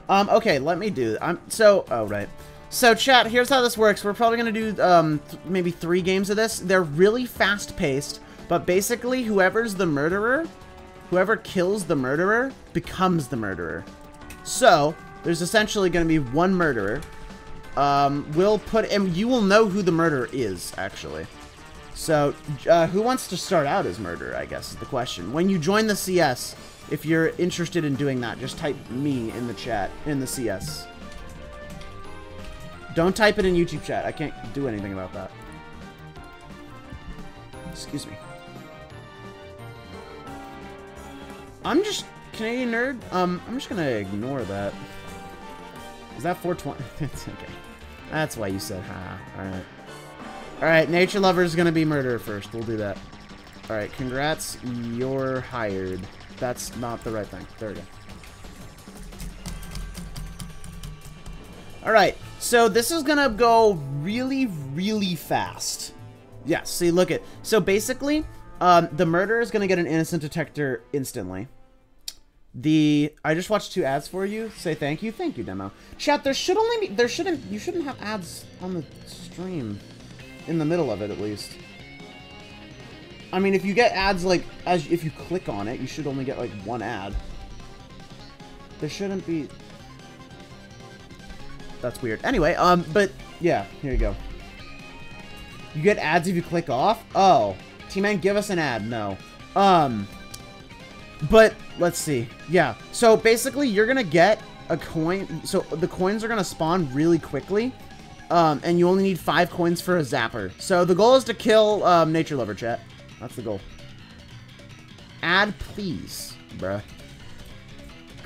Um, okay, let me do, I'm, so, oh, right. So, chat, here's how this works. We're probably gonna do, um, th maybe three games of this. They're really fast-paced, but basically whoever's the murderer, whoever kills the murderer, becomes the murderer. So, there's essentially going to be one murderer. Um, we'll put... And you will know who the murderer is, actually. So, uh, who wants to start out as murderer, I guess, is the question. When you join the C S, if you're interested in doing that, just type me in the chat, in the C S. Don't type it in YouTube chat. I can't do anything about that. Excuse me. I'm just... Canadian nerd? Um, I'm just gonna ignore that. Is that four twenty? That's okay. That's why you said ha. Alright. Alright, Nature Lover is gonna be murderer first. We'll do that. Alright, congrats. You're hired. That's not the right thing. There we go. Alright, so this is gonna go really, really fast. Yeah, see, look at. So basically, um, the murderer is gonna get an innocent detector instantly. The I just watched two ads for you. Say thank you, thank you, Demo. Chat, there should only be there shouldn't you shouldn't have ads on the stream, in the middle of it at least. I mean, if you get ads like as if you click on it, you should only get like one ad. There shouldn't be. That's weird. Anyway, um, but yeah, here you go. You get ads if you click off. Oh, T-Man, give us an ad. No, um. But, let's see. Yeah. So, basically, you're going to get a coin. So, the coins are going to spawn really quickly. Um, and you only need five coins for a zapper. So, the goal is to kill um, Nature Lover, chat. That's the goal. Ad, please. Bruh.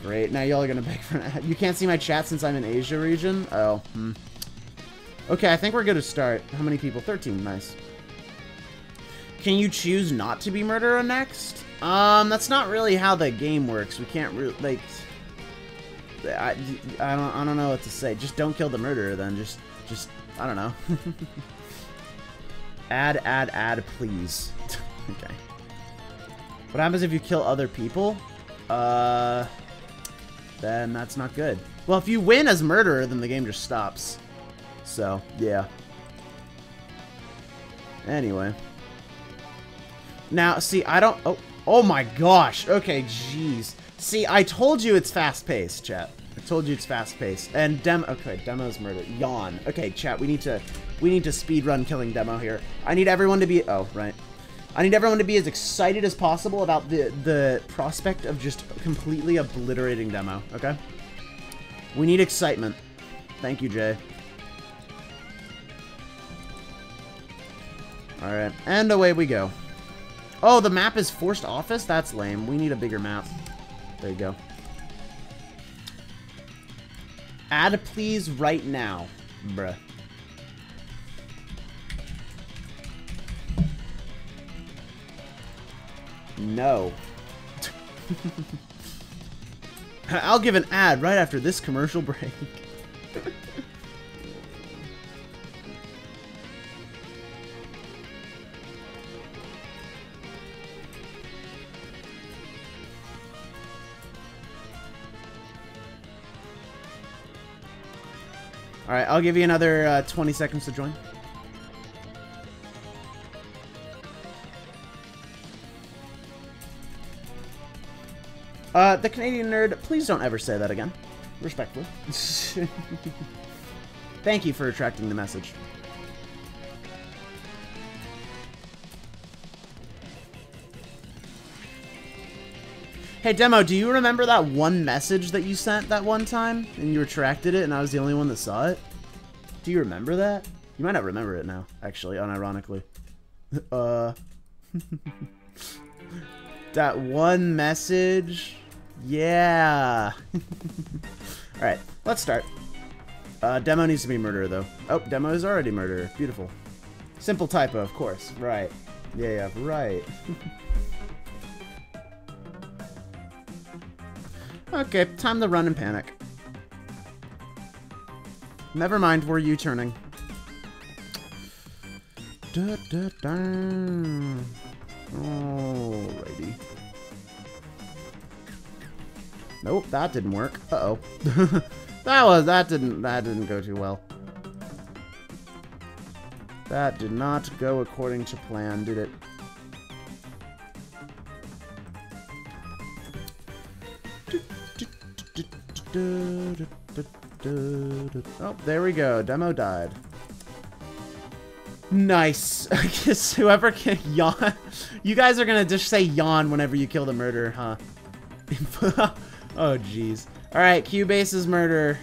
Great. Now, y'all are going to beg for an ad. You can't see my chat since I'm in Asia region. Oh. Hmm. Okay, I think we're good to start. How many people? thirteen. Nice. Can you choose not to be murderer next? Um, that's not really how the game works. We can't really, like, I, I don't, I don't know what to say. Just don't kill the murderer then. Just, just, I don't know. Add, add, add, please. Okay. What happens if you kill other people? Uh, then that's not good. Well, if you win as murderer, then the game just stops. So, yeah. Anyway. Now, see, I don't, oh. Oh my gosh. Okay, jeez. See, I told you it's fast-paced, chat. I told you it's fast-paced. And Demo... Okay, Demo's murder. Yawn. Okay, chat, we need to... We need to speedrun killing Demo here. I need everyone to be... Oh, right. I need everyone to be as excited as possible about the, the prospect of just completely obliterating Demo, okay? We need excitement. Thank you, Jay. Alright, and away we go. Oh, the map is forced office? That's lame. We need a bigger map. There you go. Add please right now. Bruh. No. I'll give an ad right after this commercial break. Alright, I'll give you another uh, twenty seconds to join. Uh, the Canadian nerd, please don't ever say that again. Respectfully. Thank you for retracting the message. Hey, Demo, do you remember that one message that you sent that one time? And you retracted it, and I was the only one that saw it? Do you remember that? You might not remember it now, actually, unironically. Uh... that one message... Yeah! Alright, let's start. Uh, Demo needs to be murderer, though. Oh, Demo is already murderer. Beautiful. Simple typo, of course. Right. Yeah, yeah, right. Okay, time to run and panic. Never mind, we're U-turning. Da, da, da. Alrighty. Nope, that didn't work. Uh oh. that was that didn't that didn't go too well. That did not go according to plan, did it? Oh, there we go. Demo died. Nice. I guess whoever can yawn. You guys are gonna just say yawn whenever you kill the murderer, huh? Oh, jeez. Alright, Cubase's murderer.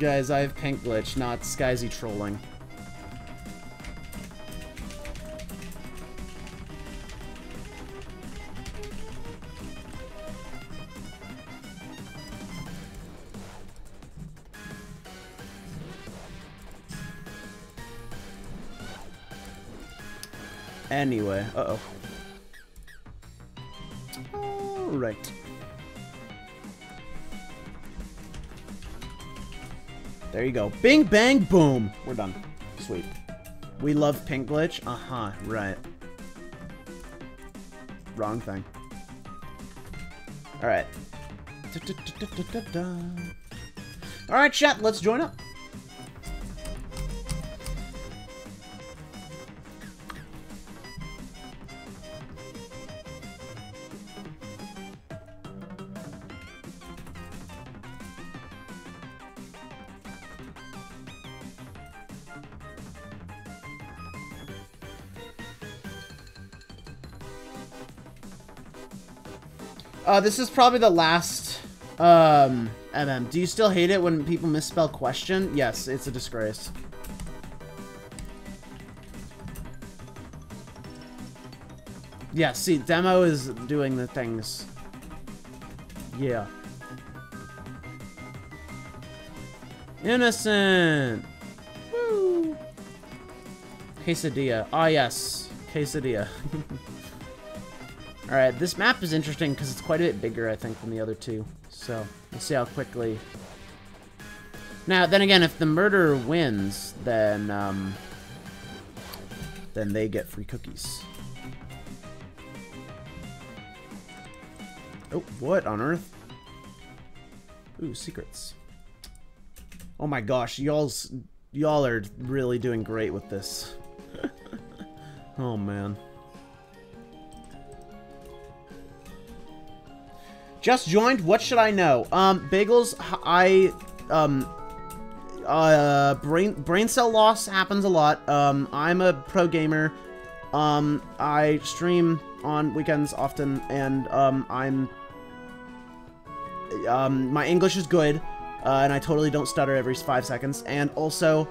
Guys, I have pink glitch, not Skyzy trolling. Anyway, uh-oh. Alright. There you go. Bing, bang, boom! We're done. Sweet. We love pink glitch? Uh-huh, right. Wrong thing. Alright. Alright, chat, let's join up. Uh, this is probably the last, um, M M. Do you still hate it when people misspell question? Yes, it's a disgrace. Yeah, see, Demo is doing the things. Yeah. Innocent! Woo! Quesadilla. Ah, yes. Quesadilla. Alright, this map is interesting because it's quite a bit bigger, I think, than the other two. So, we'll see how quickly... Now, then again, if the murderer wins, then, um... then they get free cookies. Oh, what on earth? Ooh, secrets. Oh my gosh, y'all's... y'all are really doing great with this. Oh, man. Just joined. What should I know? Um, bagels. I, um, uh, brain brain cell loss happens a lot. Um, I'm a pro gamer. Um, I stream on weekends often, and um, I'm, um, my English is good, uh, and I totally don't stutter every five seconds. And also,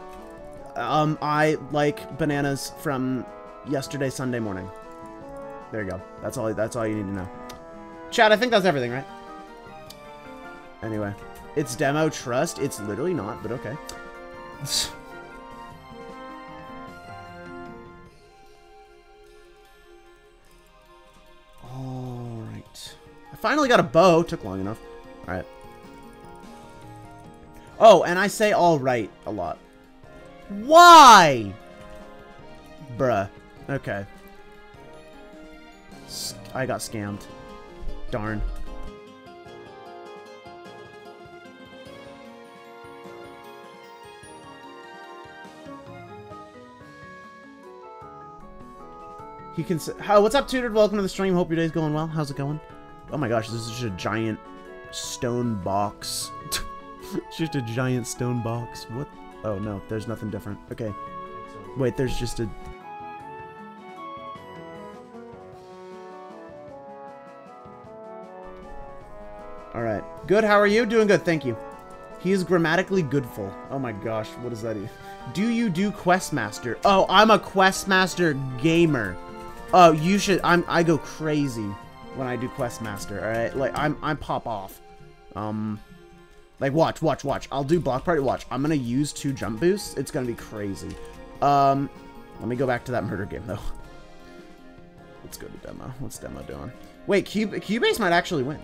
um, I like bananas from yesterday Sunday morning. There you go. That's all. That's all you need to know. Chat, I think that's everything, right? Anyway. It's Demo Trust. It's literally not, but okay. Alright. I finally got a bow. Took long enough. Alright. Oh, and I say alright a lot. Why? Bruh. Okay. I got scammed. Darn. He can say, oh, what's up, Tutored? Welcome to the stream. Hope your day's going well. How's it going? Oh my gosh, this is just a giant stone box. It's just a giant stone box. What? Oh no, there's nothing different. Okay. Wait, there's just a... Alright. Good, how are you? Doing good, thank you. He is grammatically goodful. Oh my gosh, what is that? Do you do Questmaster? Oh, I'm a Questmaster gamer. Oh, you should... I'm, I go crazy when I do Questmaster, alright? Like, I'm, I'm pop off. Um... Like, watch, watch, watch. I'll do block party. Watch. I'm gonna use two jump boosts. It's gonna be crazy. Um, let me go back to that murder game, though. Let's go to Demo. What's Demo doing? Wait, Q Cubase might actually win.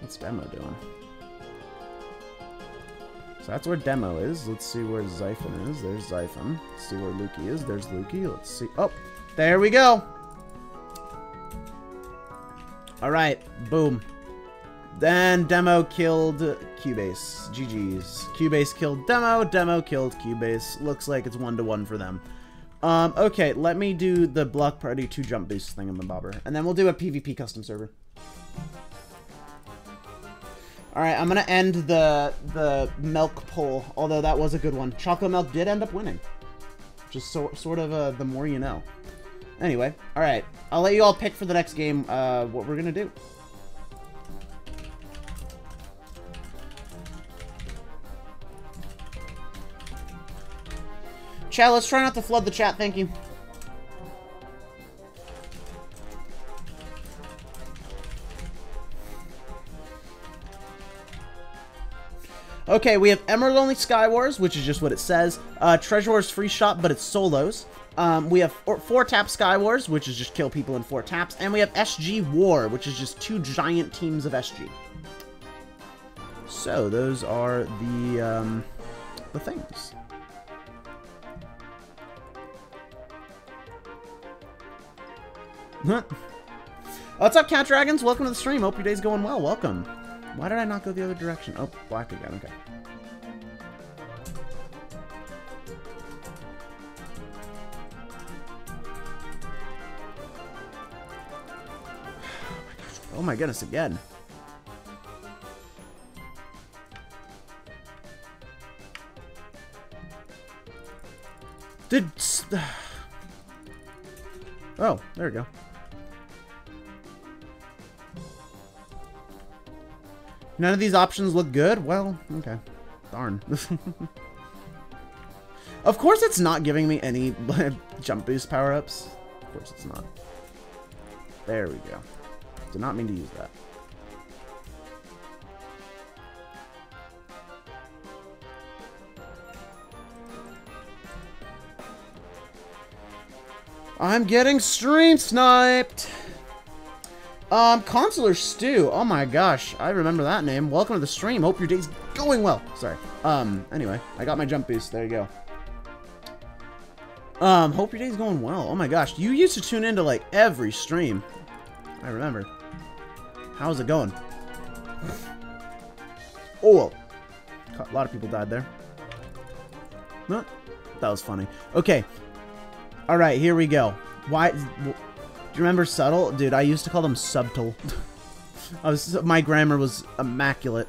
What's Demo doing? So that's where Demo is. Let's see where Xyphon is. There's Xyphon. Let's see where Lukey is. There's Lukey. Let's see. Oh, there we go. Alright, boom. Then Demo killed Cubase. G G's. Cubase killed Demo, Demo killed Cubase. Looks like it's one to one for them. Um, okay, let me do the block party two jump boost thingamabobber. And then we'll do a PvP custom server. Alright, I'm gonna end the the milk poll, although that was a good one. Choco Milk did end up winning. Just so, sort of uh, the more you know. Anyway, alright. I'll let you all pick for the next game uh, what we're going to do. Chat, let's try not to flood the chat. Thank you. Okay, we have Emerald only Sky Wars, which is just what it says. Uh, Treasure Wars free shop, but it's solos. Um, we have four tap Sky Wars, which is just kill people in four taps. And we have S G War, which is just two giant teams of S G. So, those are the, um, the things. What's up, Cat Dragons? Welcome to the stream. Hope your day's going well. Welcome. Why did I not go the other direction? Oh, black again. Okay. Oh my goodness, again. Did... Oh, there we go. None of these options look good? Well, okay. Darn. Of course it's not giving me any jump boost power-ups. Of course it's not. There we go. Did not mean to use that. I'm getting stream sniped! Um, Consular Stew. Oh my gosh, I remember that name. Welcome to the stream. Hope your day's going well. Sorry. Um, anyway, I got my jump boost. There you go. Um, hope your day's going well. Oh my gosh, you used to tune into like every stream. I remember. How's it going? Oh, a lot of people died there. Huh? That was funny. Okay. All right, here we go. Why? Do you remember Subtle? Dude, I used to call them Subtle. I was, my grammar was immaculate.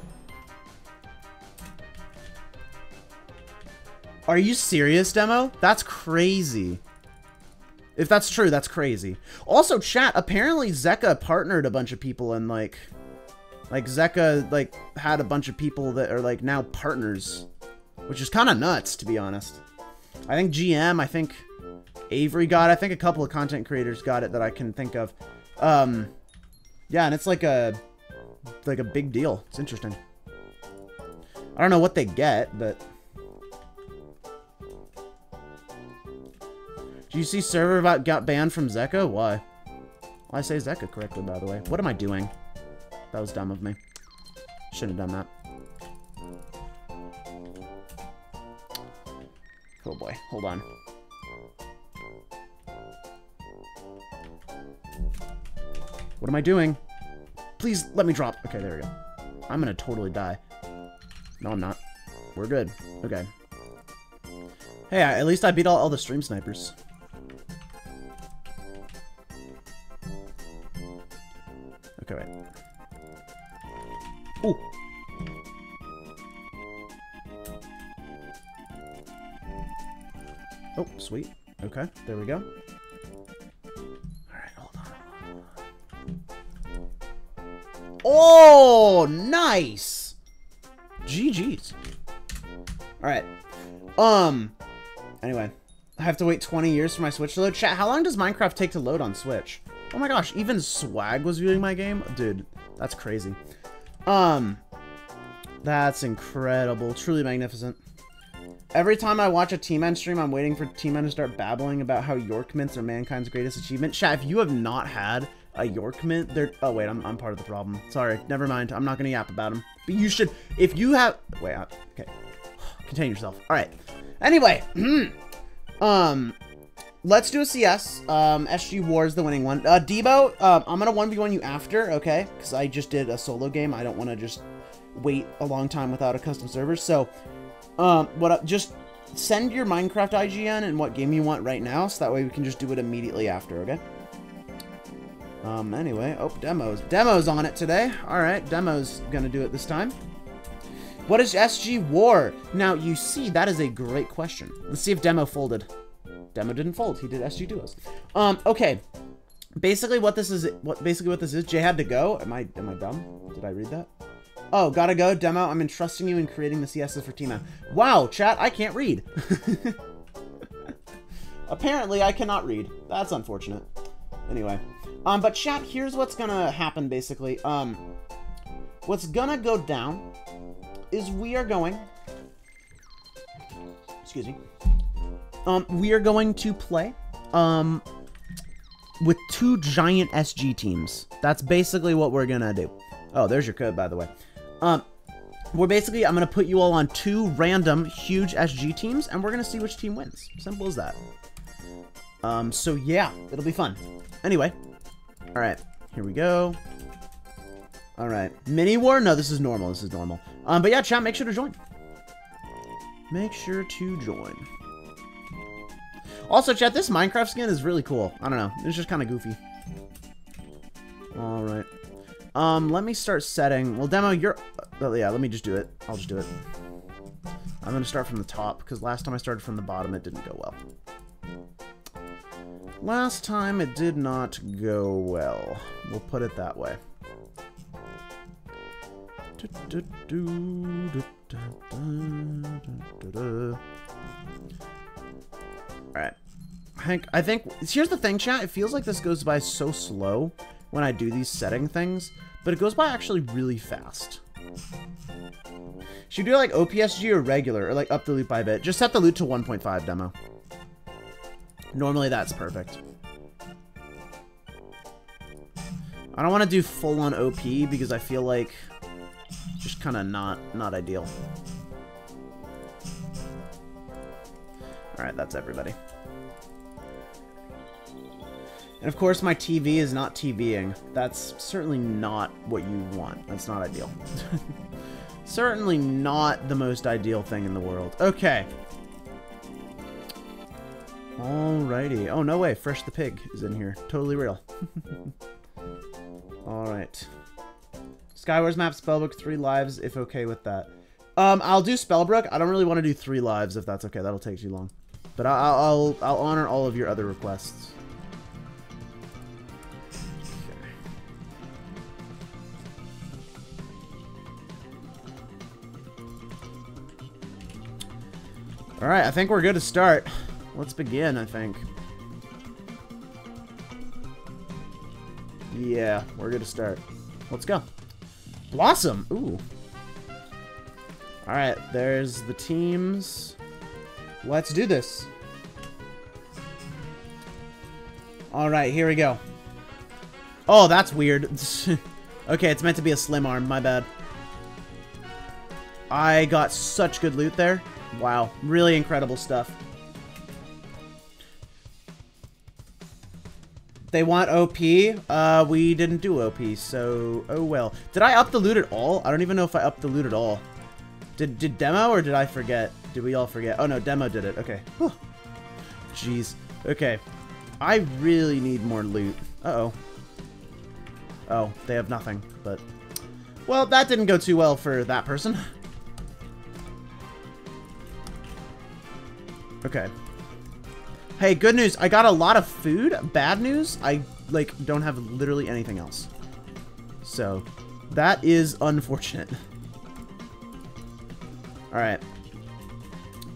Are you serious, Demo? That's crazy. If that's true, that's crazy. Also, chat, apparently Zekka partnered a bunch of people and, like... Like, Zekka, like, had a bunch of people that are, like, now partners. Which is kind of nuts, to be honest. I think G M, I think Avery got it. I think a couple of content creators got it that I can think of. Um, yeah, and it's like a... Like a big deal. It's interesting. I don't know what they get, but... Do you see server about got banned from Zekka? Why? Well, I say Zekka correctly, by the way. What am I doing? That was dumb of me. Shouldn't have done that. Oh boy, hold on. What am I doing? Please let me drop. Okay, there we go. I'm gonna totally die. No, I'm not. We're good. Okay. Hey, at least I beat all, all the stream snipers. Okay, wait. Ooh. Oh, sweet. Okay, there we go. Alright, hold on. Oh, nice! G G's. Alright. Um, anyway. I have to wait twenty years for my Switch to load. Chat, how long does Minecraft take to load on Switch? Oh my gosh, even Swag was viewing my game? Dude, that's crazy. Um, that's incredible. Truly magnificent. Every time I watch a T-Man stream, I'm waiting for T-Man to start babbling about how York Mints are mankind's greatest achievement. Chat, if you have not had a York Mint, they're... Oh, wait, I'm, I'm part of the problem. Sorry, never mind. I'm not going to yap about them. But you should... If you have... Wait, okay. Contain yourself. All right. Anyway. um... Let's do a C S. Um, S G War is the winning one. Uh, Debo, uh, I'm going to one v one you after, okay? Because I just did a solo game. I don't want to just wait a long time without a custom server. So, um, what? just send your Minecraft I G N and what game you want right now. So that way we can just do it immediately after, okay? Um, anyway. Oh, Demo's. Demo's on it today. All right. Demo's going to do it this time. What is S G War? Now, you see, that is a great question. Let's see if Demo folded. Demo didn't fold. He did S G duos. Um, okay. Basically what this is, what basically what this is, Jay had to go. Am I, am I dumb? Did I read that? Oh, gotta go, Demo. I'm entrusting you in creating the C Ss for T-Man. Wow, chat, I can't read. Apparently I cannot read. That's unfortunate. Anyway. Um, but chat, here's what's gonna happen basically. Um, what's gonna go down is we are going, excuse me. Um, we are going to play um, with two giant S G teams. That's basically what we're going to do. Oh, there's your code, by the way. Um, we're basically, I'm going to put you all on two random huge S G teams, and we're going to see which team wins. Simple as that. Um, so, yeah, it'll be fun. Anyway. All right. Here we go. All right. Mini war? No, this is normal. This is normal. Um, but, yeah, chat, make sure to join. Make sure to join. Also, chat, this Minecraft skin is really cool. I don't know. It's just kind of goofy. All right. Um, let me start setting. Well, Demo, you're... Oh, yeah, let me just do it. I'll just do it. I'm going to start from the top, because last time I started from the bottom, it didn't go well. Last time, it did not go well. We'll put it that way. Alright. Hank, I think... Here's the thing, chat. It feels like this goes by so slow when I do these setting things, but it goes by actually really fast. Should we do, like, O P S G or regular, or, like, up the loot by a bit? Just set the loot to one point five, Demo. Normally, that's perfect. I don't want to do full-on O P, because I feel like... Just kind of not, not ideal. Alright, that's everybody. And of course, my T V is not TVing. That's certainly not what you want. That's not ideal. Certainly not the most ideal thing in the world. Okay. Alrighty. Oh, no way. Fresh the Pig is in here. Totally real. Alright. Skywars map, Spellbook, three lives, if okay with that. Um, I'll do Spellbrook. I don't really want to do three lives, if that's okay. That'll take too long. But I'll, I'll, I'll honor all of your other requests. Okay. All right, I think we're good to start. Let's begin, I think. Yeah, we're good to start. Let's go. Blossom. Ooh. All right, there's the teams. Let's do this. All right, here we go. Oh, that's weird. Okay, it's meant to be a slim arm. My bad. I got such good loot there. Wow, really incredible stuff. They want O P. Uh, we didn't do O P, so oh well. Did I up the loot at all? I don't even know if I upped the loot at all. Did, did Demo, or did I forget? Did we all forget? Oh no, Demo did it. Okay. Whew. Jeez. Okay. I really need more loot. Uh-oh. Oh, they have nothing, but... Well, that didn't go too well for that person. Okay. Hey, good news. I got a lot of food. Bad news, I, like, don't have literally anything else. So, that is unfortunate. Alright.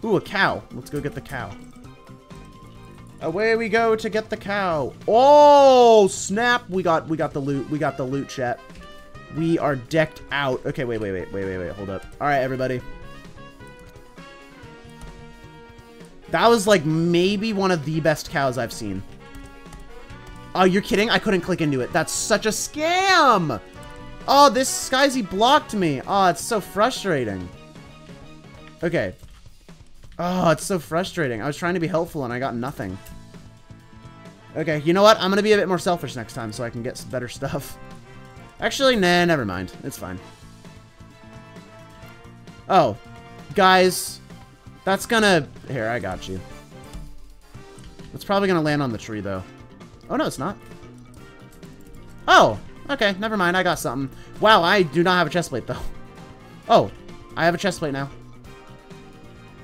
Ooh, a cow. Let's go get the cow. Away we go to get the cow. Oh, snap. We got we got the loot. We got the loot, chat. We are decked out. Okay, wait, wait, wait, wait, wait, wait. Hold up. All right, everybody. That was like maybe one of the best cows I've seen. Oh, you're kidding? I couldn't click into it. That's such a scam. Oh, this Skyzy blocked me. Oh, it's so frustrating. Okay. Oh, it's so frustrating. I was trying to be helpful and I got nothing. Okay, you know what? I'm gonna be a bit more selfish next time so I can get some better stuff. Actually, nah, never mind. It's fine. Oh, guys, that's gonna... Here, I got you. It's probably gonna land on the tree, though. Oh, no, it's not. Oh, okay, never mind. I got something. Wow, I do not have a chestplate, though. Oh, I have a chestplate now.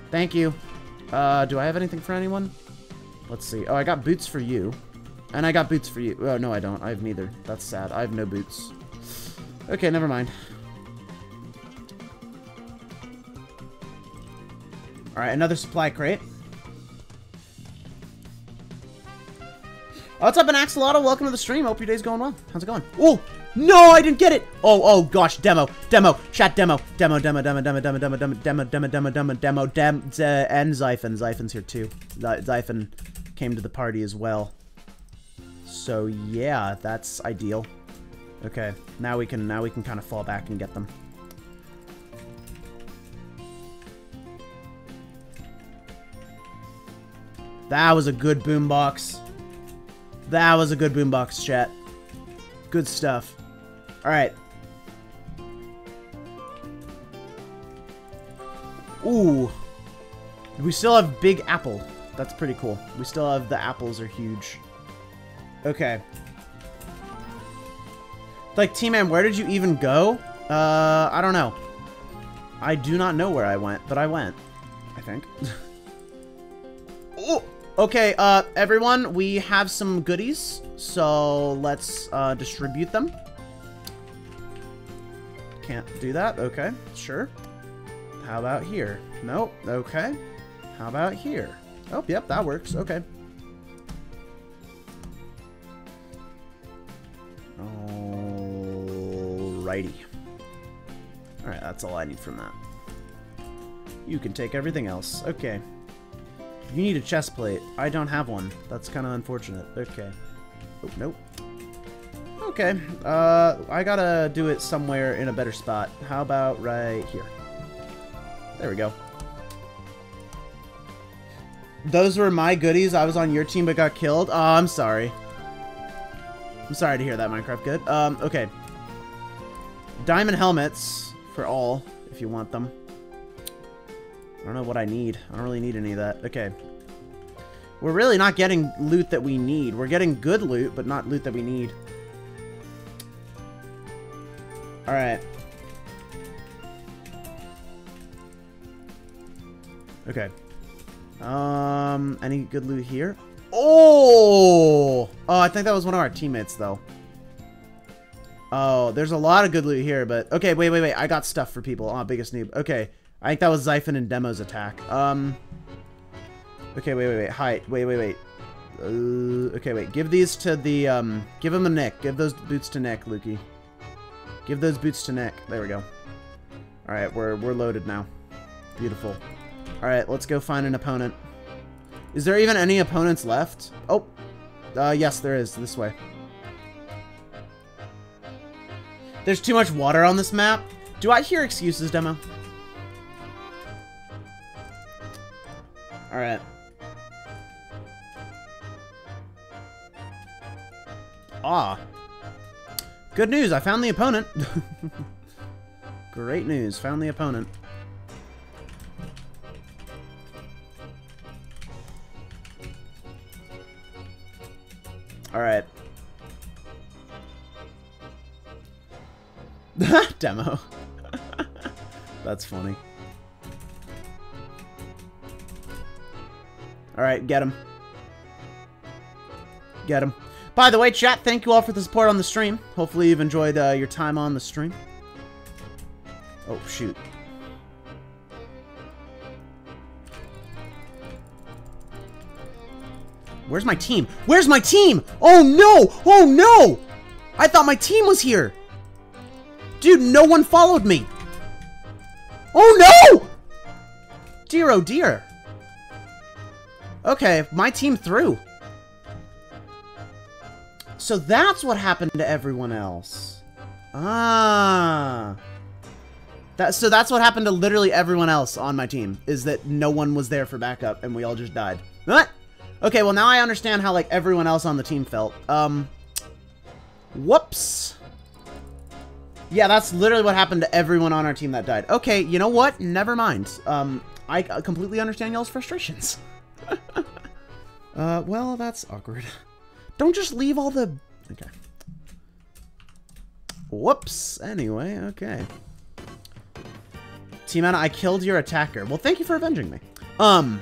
Thank you. Uh, do I have anything for anyone? Let's see. Oh, I got boots for you. And I got boots for you. Oh, no, I don't. I have neither. That's sad. I have no boots. Okay, never mind. Alright, another supply crate. What's up, an Axolotl? Welcome to the stream. Hope your day's going well. How's it going? Oh! No, I didn't get it! Oh, oh gosh, demo, demo, chat demo, demo, demo, demo, demo, demo, demo, demo, demo, demo, demo, demo, demo, demo, and Xyphon. Xyphon's here too. Xyphon came to the party as well. So yeah, that's ideal. Okay, now we can now we can kind of fall back and get them. That was a good boombox. That was a good boombox, chat. Good stuff. Alright. Ooh. We still have Big Apple. That's pretty cool. We still have... The apples are huge. Okay. Like, T-Man, where did you even go? Uh, I don't know. I do not know where I went, but I went. I think. Ooh! Okay, uh, everyone, we have some goodies, so let's, uh, distribute them. Can't do that, okay, sure. How about here? Nope, okay. How about here? Oh, yep, that works, okay. Alrighty. Alright, that's all I need from that. You can take everything else, okay. You need a chest plate. I don't have one. That's kind of unfortunate. Okay. Oh, nope. Okay. Uh, I gotta do it somewhere in a better spot. How about right here? There we go. Those were my goodies. I was on your team but got killed. Oh, I'm sorry. I'm sorry to hear that, Minecraft good. Um, okay. Diamond helmets for all, if you want them. I don't know what I need. I don't really need any of that. Okay. We're really not getting loot that we need. We're getting good loot, but not loot that we need. Alright. Okay. Um, any good loot here? Oh! Oh, I think that was one of our teammates, though. Oh, there's a lot of good loot here, but... Okay, wait, wait, wait. I got stuff for people. Oh, biggest noob. Okay. I think that was Xyphon and Demo's attack. Um. Okay, wait, wait, wait. Hi. Wait, wait, wait. Uh, okay, wait. Give these to the, um... Give him a Nick. Give those boots to Nick, Lukey. Give those boots to Nick. There we go. Alright, we're, we're loaded now. Beautiful. Alright, let's go find an opponent. Is there even any opponents left? Oh! Uh, yes, there is. This way. There's too much water on this map. Do I hear excuses, Demo? Alright. Ah. Good news, I found the opponent. Great news, found the opponent. Alright. Demo. That's funny. Alright, get him. Get him. By the way, chat, thank you all for the support on the stream. Hopefully you've enjoyed uh, your time on the stream. Oh, shoot. Where's my team? Where's my team? Oh, no! Oh, no! I thought my team was here! Dude, no one followed me! Oh, no! Dear, oh, dear. Okay, my team threw. So that's what happened to everyone else. Ah. That, so that's what happened to literally everyone else on my team, is that no one was there for backup, and we all just died. What? Okay, well, now I understand how, like, everyone else on the team felt. Um, whoops. Yeah, that's literally what happened to everyone on our team that died. Okay, you know what? Never mind. Um, I completely understand y'all's frustrations. uh, well, that's awkward. Don't just leave all the... Okay. Whoops. Anyway, okay. T-Man, I killed your attacker. Well, thank you for avenging me. Um...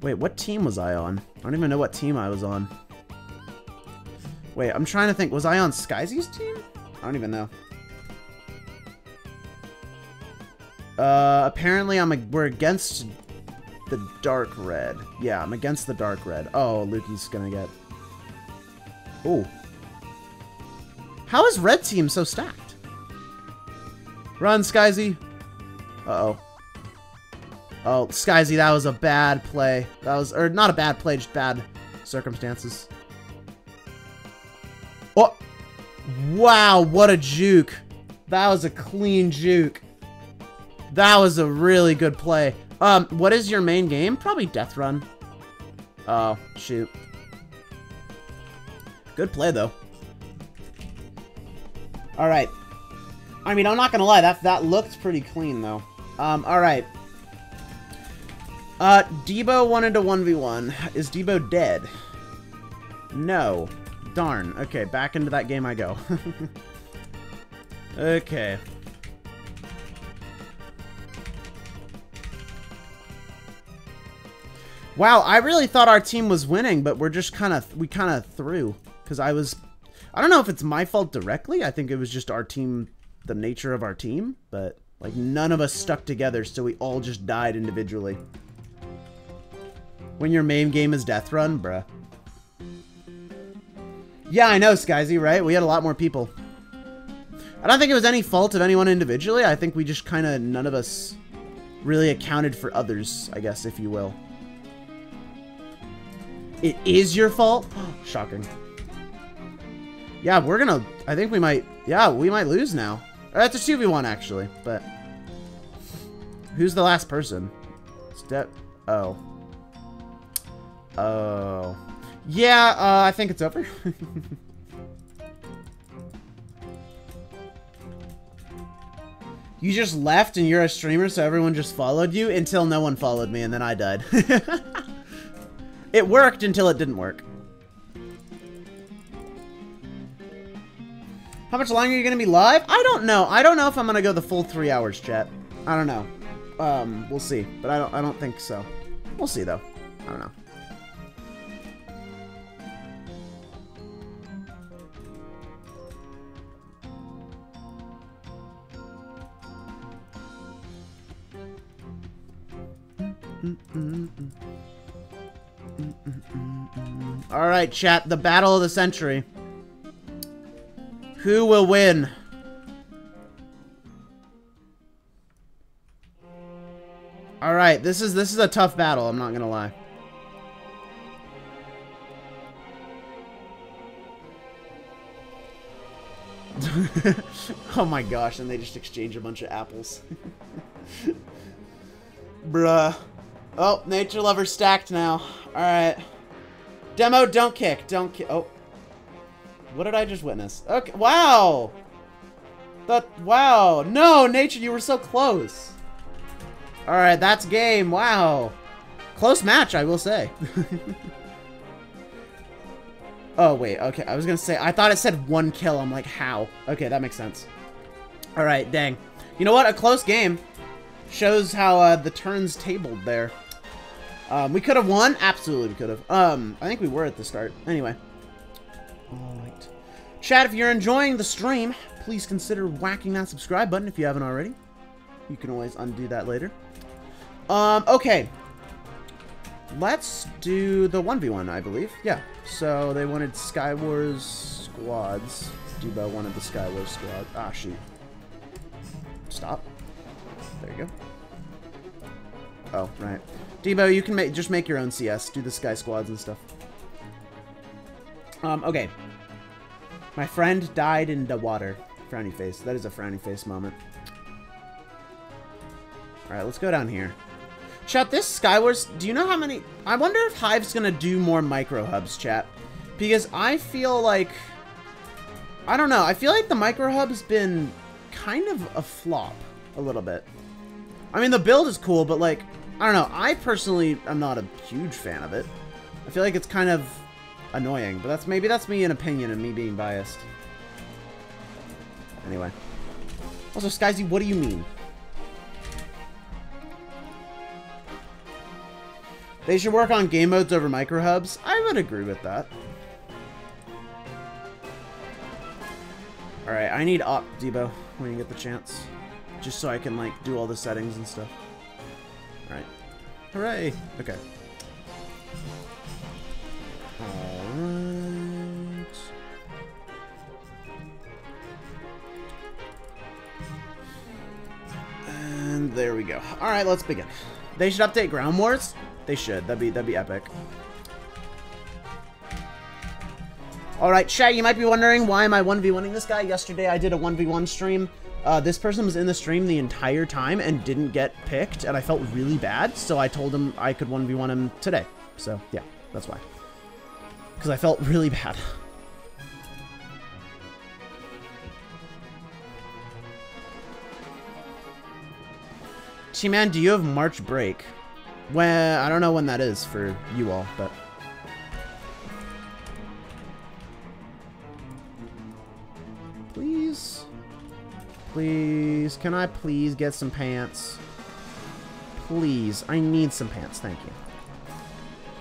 Wait, what team was I on? I don't even know what team I was on. Wait, I'm trying to think. Was I on Skyzy's team? I don't even know. Uh, apparently I'm a, we're against the dark red. Yeah, I'm against the dark red. Oh, Lukey's gonna get... Ooh. How is red team so stacked? Run, Skyzy! Uh-oh. Oh, Skyzy, that was a bad play. That was, or not a bad play, just bad circumstances. Oh, wow, what a juke. That was a clean juke. That was a really good play. Um, what is your main game? Probably Death Run. Oh, shoot. Good play, though. All right. I mean, I'm not gonna lie, that, that looked pretty clean, though. Um, all right. Uh, Debo wanted to one v one. Is Debo dead? No. Darn. Okay, back into that game I go. Okay. Wow, I really thought our team was winning, but we're just kind of, we kind of threw. Because I was, I don't know if it's my fault directly. I think it was just our team, the nature of our team. But, like, none of us stuck together, so we all just died individually. When your main game is Death Run, bruh. Yeah, I know, Skyzy, right? We had a lot more people. I don't think it was any fault of anyone individually. I think we just kind of, none of us really accounted for others, I guess, if you will. It is your fault? Shocking. Yeah, we're gonna, I think we might, yeah, we might lose now. Or that's a two v one, actually, but... Who's the last person? Step... Oh. Oh. Yeah, uh, I think it's over. You just left and you're a streamer, so everyone just followed you until no one followed me, and then I died. It worked until it didn't work. How much longer are you going to be live? I don't know. I don't know if I'm going to go the full three hours, chat. I don't know. Um, we'll see. But I don't, I don't think so. We'll see, though. I don't know. All right, chat. The battle of the century. Who will win? All right, this is this is a tough battle, I'm not gonna lie. Oh my gosh, and they just exchange a bunch of apples. Bruh. Oh, Nature Lover stacked now. All right. Demo, don't kick. Don't kick. Oh. What did I just witness? Okay, wow! That, wow! No, Nature, you were so close! Alright, that's game. Wow. Close match, I will say. Oh, wait. Okay, I was gonna say, I thought it said one kill. I'm like, how? Okay, that makes sense. Alright, dang. You know what? A close game. Shows how uh, the turns tabled there. Um, we could have won? Absolutely, we could have. Um, I think we were at the start. Anyway. Alright. Chat, if you're enjoying the stream, please consider whacking that subscribe button if you haven't already. You can always undo that later. Um, okay. Let's do the one v one, I believe. Yeah. So, they wanted Skywars squads. Debo wanted the Skywars squad. Ah, shoot. Stop. There you go. Oh, right. Debo, you can make just make your own C S. Do the Sky Squads and stuff. Um, okay. My friend died in the water. Frowny face. That is a frowny face moment. Alright, let's go down here. Chat, this Skywars... Do you know how many... I wonder if Hive's gonna do more micro hubs, chat. Because I feel like... I don't know. I feel like the micro hub's been kind of a flop. A little bit. I mean, the build is cool, but like... I don't know. I personally am not a huge fan of it. I feel like it's kind of annoying, but that's maybe that's me an opinion and me being biased. Anyway. Also, Skyzy, what do you mean? They should work on game modes over micro hubs. I would agree with that. Alright, I need op, Debo, when you get the chance. Just so I can, like, do all the settings and stuff. Alright. Hooray! Okay. Alright. And there we go. Alright, let's begin. They should update Ground Wars? They should. That'd be, that'd be epic. Alright, chat, you might be wondering why am I one v one-ing this guy? Yesterday I did a one v one stream. Uh, this person was in the stream the entire time and didn't get picked, and I felt really bad, so I told him I could one v one him today. So, yeah, that's why. Because I felt really bad. T-Man, do you have March break? Well, I don't know when that is for you all, but... Please... Please, can I please get some pants? Please, I need some pants. Thank you.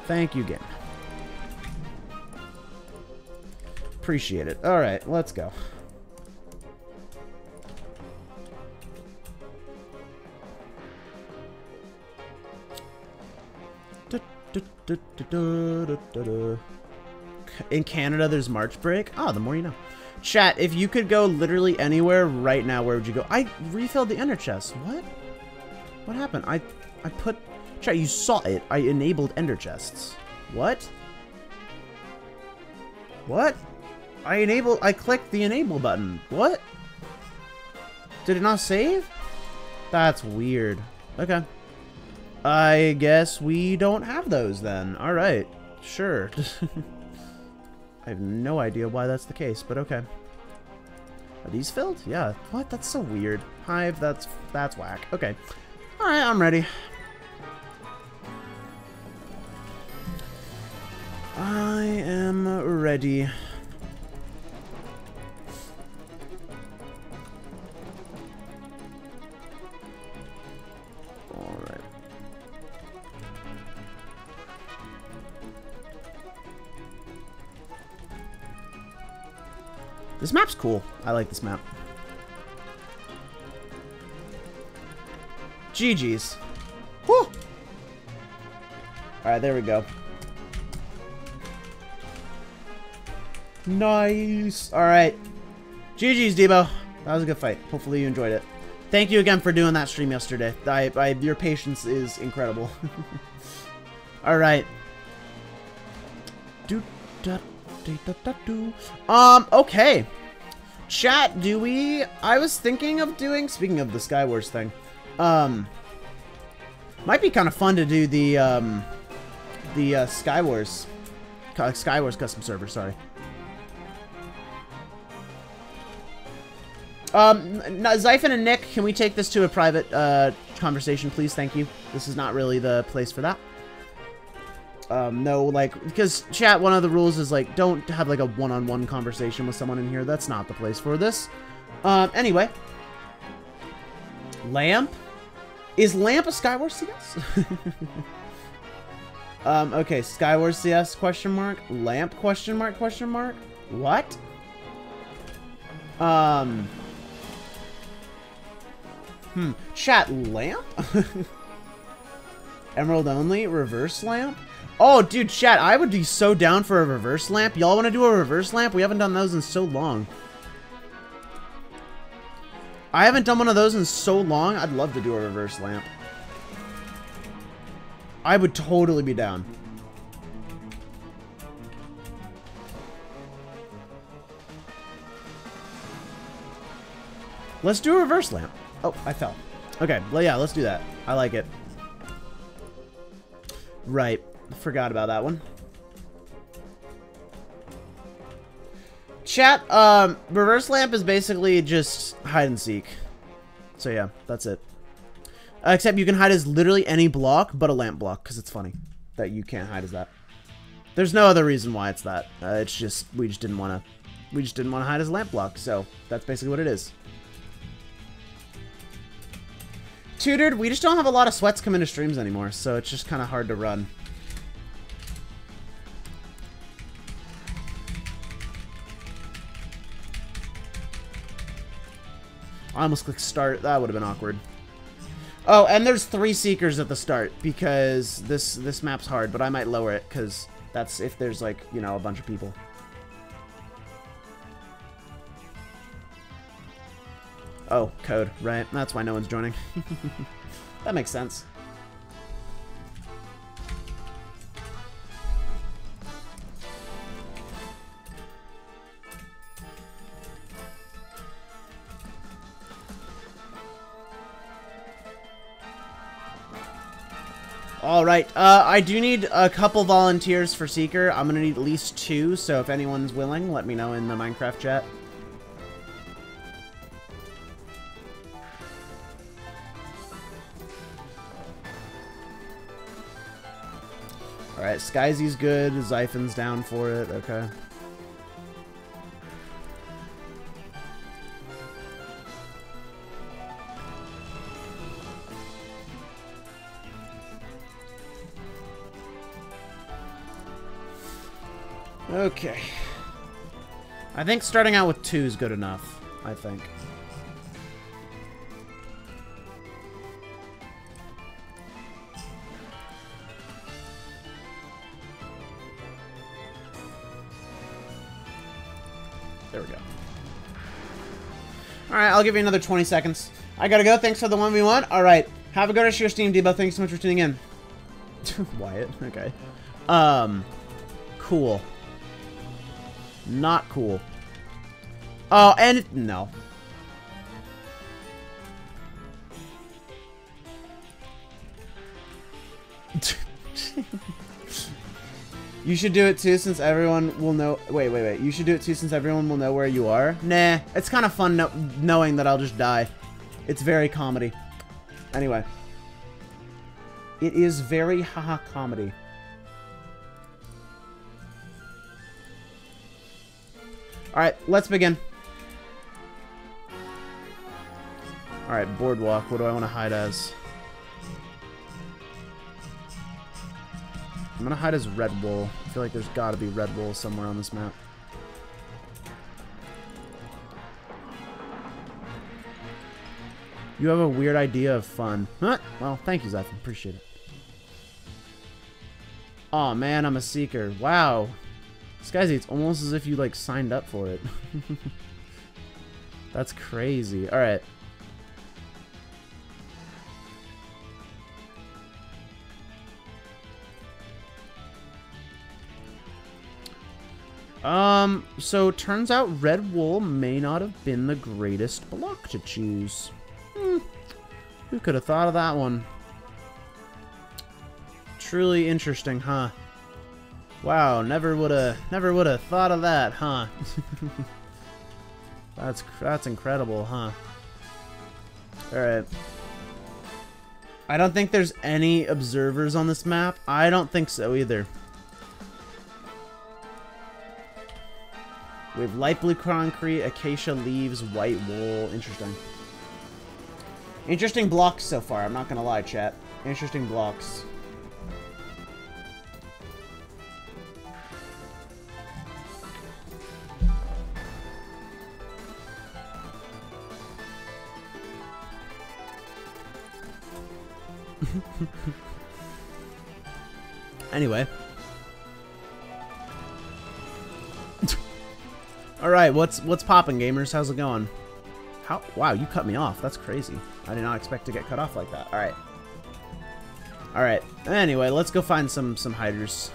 Thank you, game. Appreciate it. All right, let's go. In Canada, there's March break. Oh, the more you know. Chat, if you could go literally anywhere right now, where would you go? I refilled the ender chest. What? What happened? I I put... Chat, you saw it. I enabled ender chests. What? What? I enabled... I clicked the enable button. What? Did it not save? That's weird. Okay. I guess we don't have those then. Alright. Sure. I have no idea why that's the case, but okay. Are these filled? Yeah. What? That's so weird. Hive, that's that's whack. Okay. Alright, I'm ready. I am ready. Alright. This map's cool. I like this map. G G's. Whew! Alright, there we go. Nice! Alright. G G's, Debo. That was a good fight. Hopefully you enjoyed it. Thank you again for doing that stream yesterday. I, I, your patience is incredible. Alright. Dude. Um, okay. Chat, do we... I was thinking of doing... Speaking of the Skywars thing. Um... Might be kind of fun to do the, um... The, uh, Skywars... Skywars custom server, sorry. Um, Xyphon and Nick, can we take this to a private, uh, conversation, please, thank you. This is not really the place for that. Um, no, like, because chat, one of the rules is, like, don't have, like, a one-on-one conversation with someone in here. That's not the place for this. Um, anyway. Lamp? Is Lamp a Skywars C S? um, okay, Skywars C S, question mark. Lamp, question mark, question mark. What? Um... Hmm. Chat, Lamp? Emerald only? Reverse Lamp? Oh, dude, chat, I would be so down for a reverse lamp. Y'all want to do a reverse lamp? We haven't done those in so long. I haven't done one of those in so long. I'd love to do a reverse lamp. I would totally be down. Let's do a reverse lamp. Oh, I fell. Okay, well, yeah, let's do that. I like it. Right. Forgot about that one. Chat, um, reverse lamp is basically just hide and seek. So, yeah, that's it. Uh, except you can hide as literally any block but a lamp block, because it's funny that you can't hide as that. There's no other reason why it's that. Uh, it's just, we just didn't want to, we just didn't want to hide as a lamp block. So, that's basically what it is. Tutored, we just don't have a lot of sweats come into streams anymore, so it's just kind of hard to run. I almost clicked start. That would have been awkward. Oh, and there's three seekers at the start because this this map's hard, but I might lower it because that's if there's, like, you know, a bunch of people. Oh, code, right. That's why no one's joining. That makes sense. Alright, uh, I do need a couple volunteers for Seeker. I'm gonna need at least two, so if anyone's willing, let me know in the Minecraft chat. Alright, Skyzy's good, Xyphon's down for it, okay. Okay. I think starting out with two is good enough, I think. There we go. Alright, I'll give you another twenty seconds. I gotta go. Thanks for the one v one. Alright. Have a good rest of your stream, Debo. Thanks so much for tuning in. Wyatt. Okay. Um. Cool. Not cool. Oh, and... No. You should do it too, since everyone will know... Wait, wait, wait. You should do it too, since everyone will know where you are. Nah, it's kind of fun no knowing that I'll just die. It's very comedy. Anyway. It is very haha comedy. Alright, let's begin. Alright, boardwalk. What do I want to hide as? I'm going to hide as red wool. I feel like there's got to be red wool somewhere on this map. You have a weird idea of fun. Huh? Well, thank you, Xyphon. Appreciate it. Aw, oh, man, I'm a seeker. Wow. Skyzy, it's almost as if you, like, signed up for it. That's crazy. Alright. Um, so, turns out red wool may not have been the greatest block to choose. Hmm. Who could have thought of that one? Truly interesting, huh? Wow, never woulda, never woulda thought of that, huh? that's that's incredible, huh? All right. I don't think there's any observers on this map. I don't think so either. We have light blue concrete, acacia leaves, white wool. Interesting. Interesting blocks so far. I'm not gonna lie, chat. Interesting blocks. Anyway. Alright, what's what's poppin', gamers? How's it going? How? Wow, you cut me off. That's crazy. I did not expect to get cut off like that. Alright. Alright. Anyway, let's go find some, some hiders.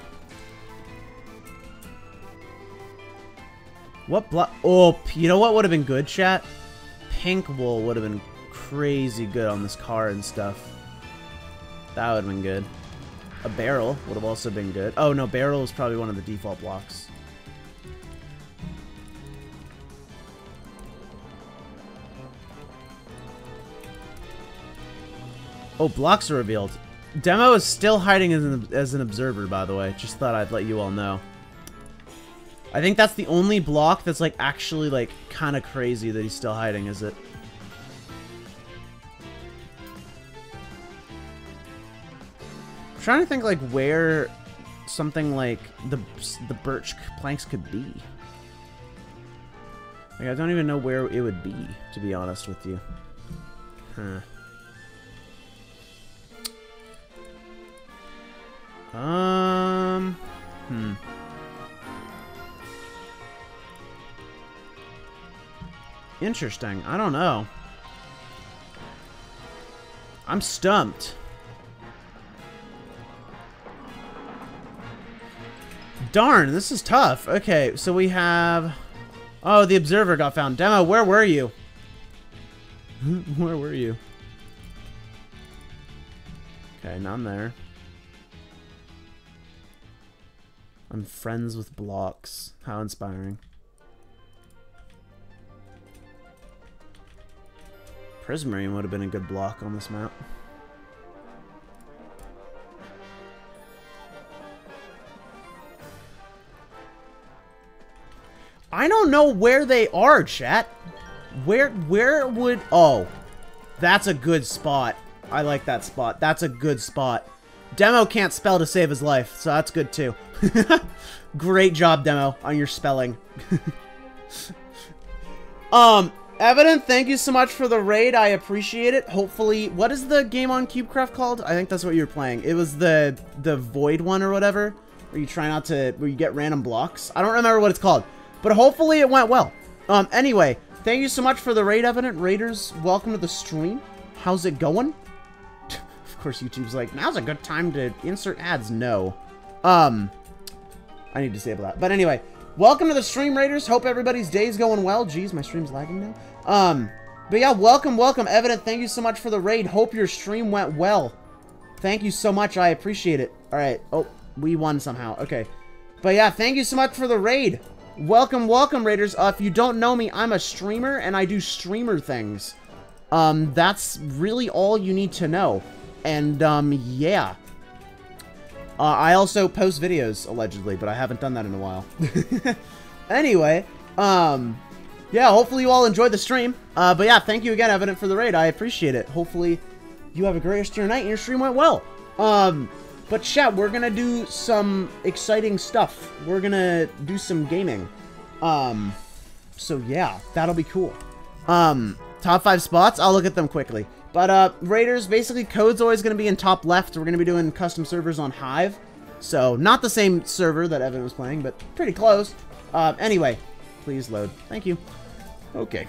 What block? Oh, you know what would have been good, chat? Pink wool would have been crazy good on this car and stuff. That would have been good. A barrel would have also been good. Oh, no, barrel is probably one of the default blocks. Oh, blocks are revealed. Demo is still hiding as an, as an observer, by the way. Just thought I'd let you all know. I think that's the only block that's, like, actually, like, kind of crazy that he's still hiding, is it? I'm trying to think, like, where something like the the birch planks could be. Like, I don't even know where it would be, to be honest with you. Huh. Um, hmm. Interesting. I don't know. I'm stumped. Darn, this is tough. Okay, so we have... Oh, the observer got found. Demo, where were you? Where were you? Okay, none there. I'm friends with blocks. How inspiring. Prismarine would have been a good block on this map. I don't know where they are, chat. Where where would... Oh. That's a good spot. I like that spot. That's a good spot. Demo can't spell to save his life, so that's good too. Great job, Demo, on your spelling. um, Evident, thank you so much for the raid. I appreciate it. Hopefully, what is the game on CubeCraft called? I think that's what you were playing. It was the the void one or whatever, where you try not to, where you get random blocks. I don't remember what it's called, but hopefully it went well. Um, anyway, thank you so much for the raid, Evident. Raiders, welcome to the stream. How's it going? Of course, YouTube's like, now's a good time to insert ads. No. Um, I need to disable that. But anyway, welcome to the stream, Raiders. Hope everybody's day's going well. Jeez, my stream's lagging now. Um, but yeah, welcome, welcome. Evident, thank you so much for the raid. Hope your stream went well. Thank you so much. I appreciate it. All right. Oh, we won somehow. Okay. But yeah, thank you so much for the raid. Welcome, welcome, Raiders. Uh, if you don't know me, I'm a streamer, and I do streamer things. Um, that's really all you need to know. And, um, yeah. Uh, I also post videos, allegedly, but I haven't done that in a while. Anyway, um, yeah, hopefully you all enjoyed the stream. Uh, but yeah, thank you again, Evident, for the raid. I appreciate it. Hopefully you have a great rest of your night and your stream went well. Um, but chat, we're gonna do some exciting stuff. We're gonna do some gaming. Um, so yeah, that'll be cool. Um, top five spots, I'll look at them quickly. But, uh, Raiders, basically, code's always going to be in top left. We're going to be doing custom servers on Hive. So, not the same server that Evan was playing, but pretty close. Uh, anyway, please load. Thank you. Okay.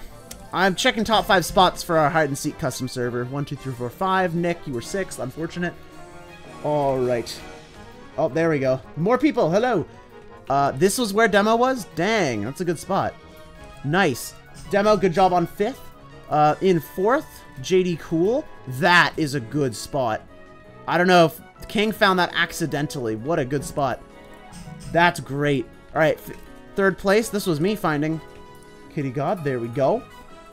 I'm checking top five spots for our hide-and-seek custom server. One, two, three, four, five. Nick, you were sixth. Unfortunate. All right. Oh, there we go. More people. Hello. Uh, this was where Demo was? Dang, that's a good spot. Nice. Demo, good job on fifth. Uh, in fourth... J D Cool, that is a good spot. I don't know if King found that accidentally. What a good spot. That's great. All right, third place. This was me finding Kitty God. There we go.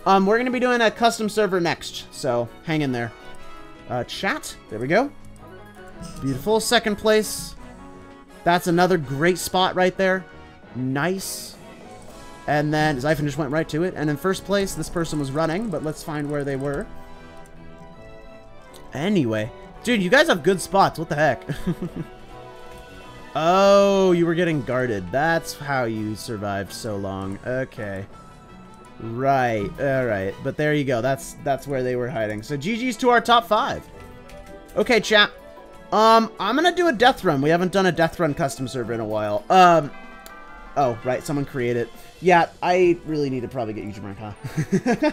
Um, we're gonna be doing a custom server next, so hang in there. uh, chat. There we go. Beautiful. Second place. That's another great spot right there. Nice. And then Xyphon just went right to it. And in first place, this person was running, but let's find where they were. Anyway. Dude, you guys have good spots. What the heck? Oh, you were getting guarded. That's how you survived so long. Okay. Right. All right. But there you go. That's that's where they were hiding. So G G's to our top five. Okay, chat. Um, I'm going to do a death run. We haven't done a death run custom server in a while. Um... Oh, right, someone create it. Yeah, I really need to probably get YouTube rank, huh?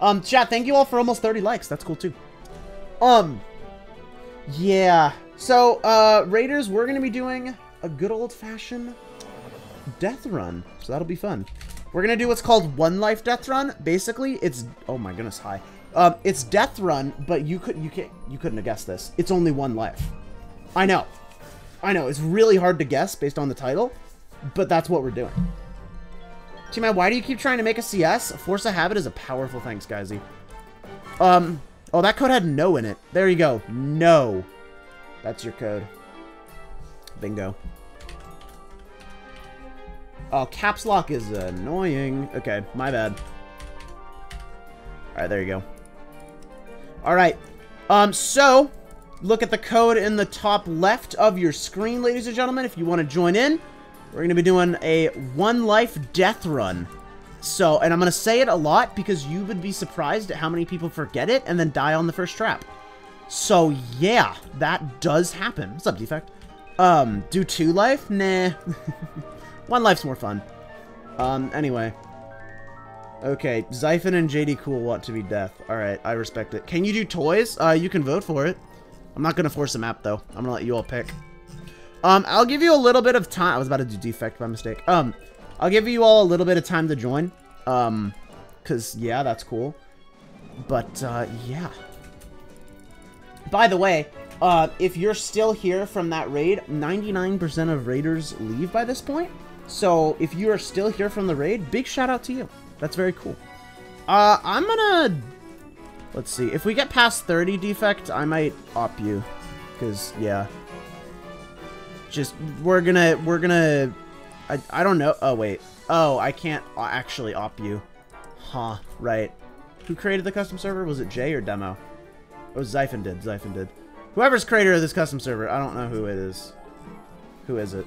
um, chat, thank you all for almost thirty likes. That's cool, too. Um, yeah. So, uh, Raiders, we're going to be doing a good old-fashioned death run. So that'll be fun. We're going to do what's called One Life Death Run. Basically, it's... Oh, my goodness, hi. Um, it's death run, but you, could, you, can't, you couldn't have guessed this. It's only one life. I know. I know. It's really hard to guess based on the title. But that's what we're doing. T-Man, why do you keep trying to make a C S? Force of habit is a powerful thing, Skyzy. Um, oh, that code had no in it. There you go. No. That's your code. Bingo. Oh, caps lock is annoying. Okay, my bad. All right, there you go. All right. Um, so, look at the code in the top left of your screen, ladies and gentlemen, if you want to join in. We're going to be doing a one-life death run. So, and I'm going to say it a lot because you would be surprised at how many people forget it and then die on the first trap. So, yeah, that does happen. What's up, Defect? Um, do two life? Nah. One life's more fun. Um, anyway. Okay, Xyphon and J D Cool want to be death. All right, I respect it. Can you do toys? Uh, you can vote for it. I'm not going to force a map, though. I'm going to let you all pick. Um, I'll give you a little bit of time. I was about to do Defect by mistake. Um, I'll give you all a little bit of time to join. Um, cause yeah, that's cool. But, uh, yeah. By the way, uh, if you're still here from that raid, ninety-nine percent of raiders leave by this point. So if you are still here from the raid, big shout out to you. That's very cool. Uh, I'm gonna, let's see. If we get past thirty Defect, I might op you. Cause yeah. Just we're gonna we're gonna I, I don't know. Oh wait, oh I can't actually op you, huh? Right. Who created the custom server? Was it Jay or Demo? Oh, Xyphon did. Xyphon did. Whoever's creator of this custom server, I don't know who it is. Who is it?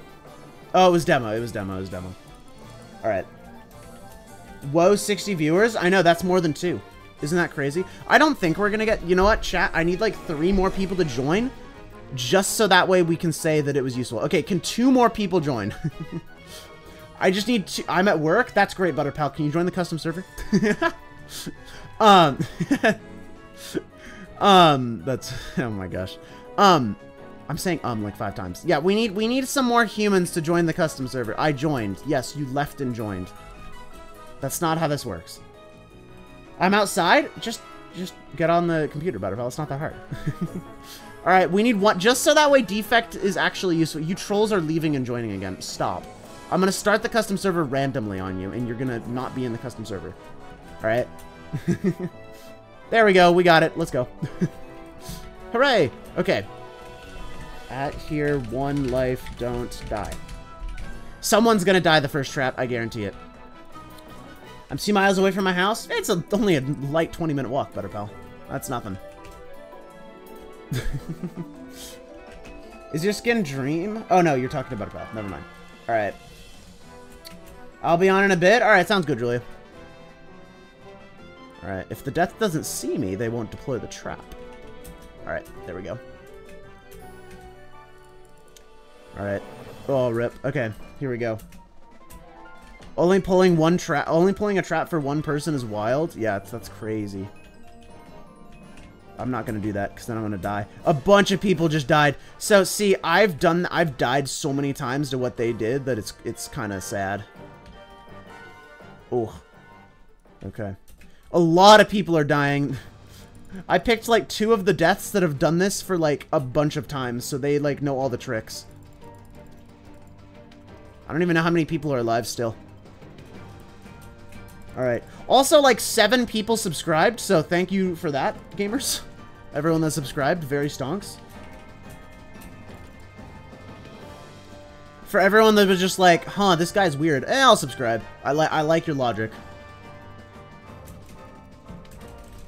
Oh, it was Demo. It was Demo. It was Demo. All right. Whoa, sixty viewers. I know that's more than two. Isn't that crazy? I don't think we're gonna get. You know what, chat? I need like three more people to join. Just so that way we can say that it was useful. Okay, can two more people join? I just need to... I'm at work. That's great, Butterpal. Can you join the custom server? um, um, that's... Oh my gosh. Um, I'm saying um like five times. Yeah, we need we need some more humans to join the custom server. I joined. Yes, you left and joined. That's not how this works. I'm outside. Just, just get on the computer, Butterpal. It's not that hard. All right, we need one, just so that way Defect is actually useful. You trolls are leaving and joining again. Stop. I'm gonna start the custom server randomly on you, and you're gonna not be in the custom server. All right. There we go, we got it, let's go. Hooray, okay. At here, one life, don't die. Someone's gonna die the first trap, I guarantee it. I'm two miles away from my house. It's a, only a light twenty minute walk, Butterpal. That's nothing. Is your skin dream? Oh no, you're talking about a pal. Never mind. All right, I'll be on in a bit. All right, sounds good, Julia. All right, if the death doesn't see me, they won't deploy the trap. All right, there we go. All right. Oh, rip. Okay, here we go. Only pulling one trap. Only pulling a trap for one person is wild. Yeah, that's, that's crazy. I'm not going to do that because then I'm going to die. A bunch of people just died. So, see, I've done... I've died so many times to what they did that it's it's kind of sad. Oh. Okay. A lot of people are dying. I picked, like, two of the deaths that have done this for, like, a bunch of times. So they, like, know all the tricks. I don't even know how many people are alive still. All right. Also, like, seven people subscribed, so thank you for that, gamers. Everyone that subscribed, very stonks. For everyone that was just like, huh, this guy's weird. Eh, I'll subscribe. I, li I like your logic.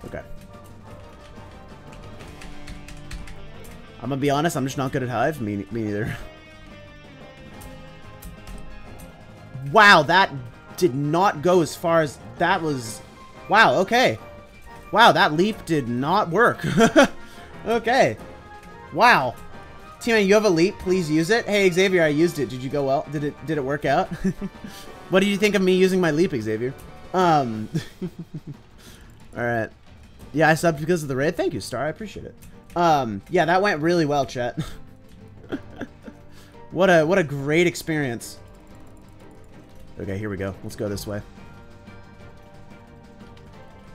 Okay. I'm gonna be honest, I'm just not good at Hive. Me, me neither. Wow, that did not go as far as... That was... Wow, okay. Wow, that leap did not work. Okay. Wow. T-Man, you have a leap. Please use it. Hey, Xavier, I used it. Did you go well? Did it Did it work out? What do you think of me using my leap, Xavier? Um. Alright. Yeah, I subbed because of the raid. Thank you, Star. I appreciate it. Um. Yeah, that went really well, chat. What a What a great experience. Okay, here we go. Let's go this way.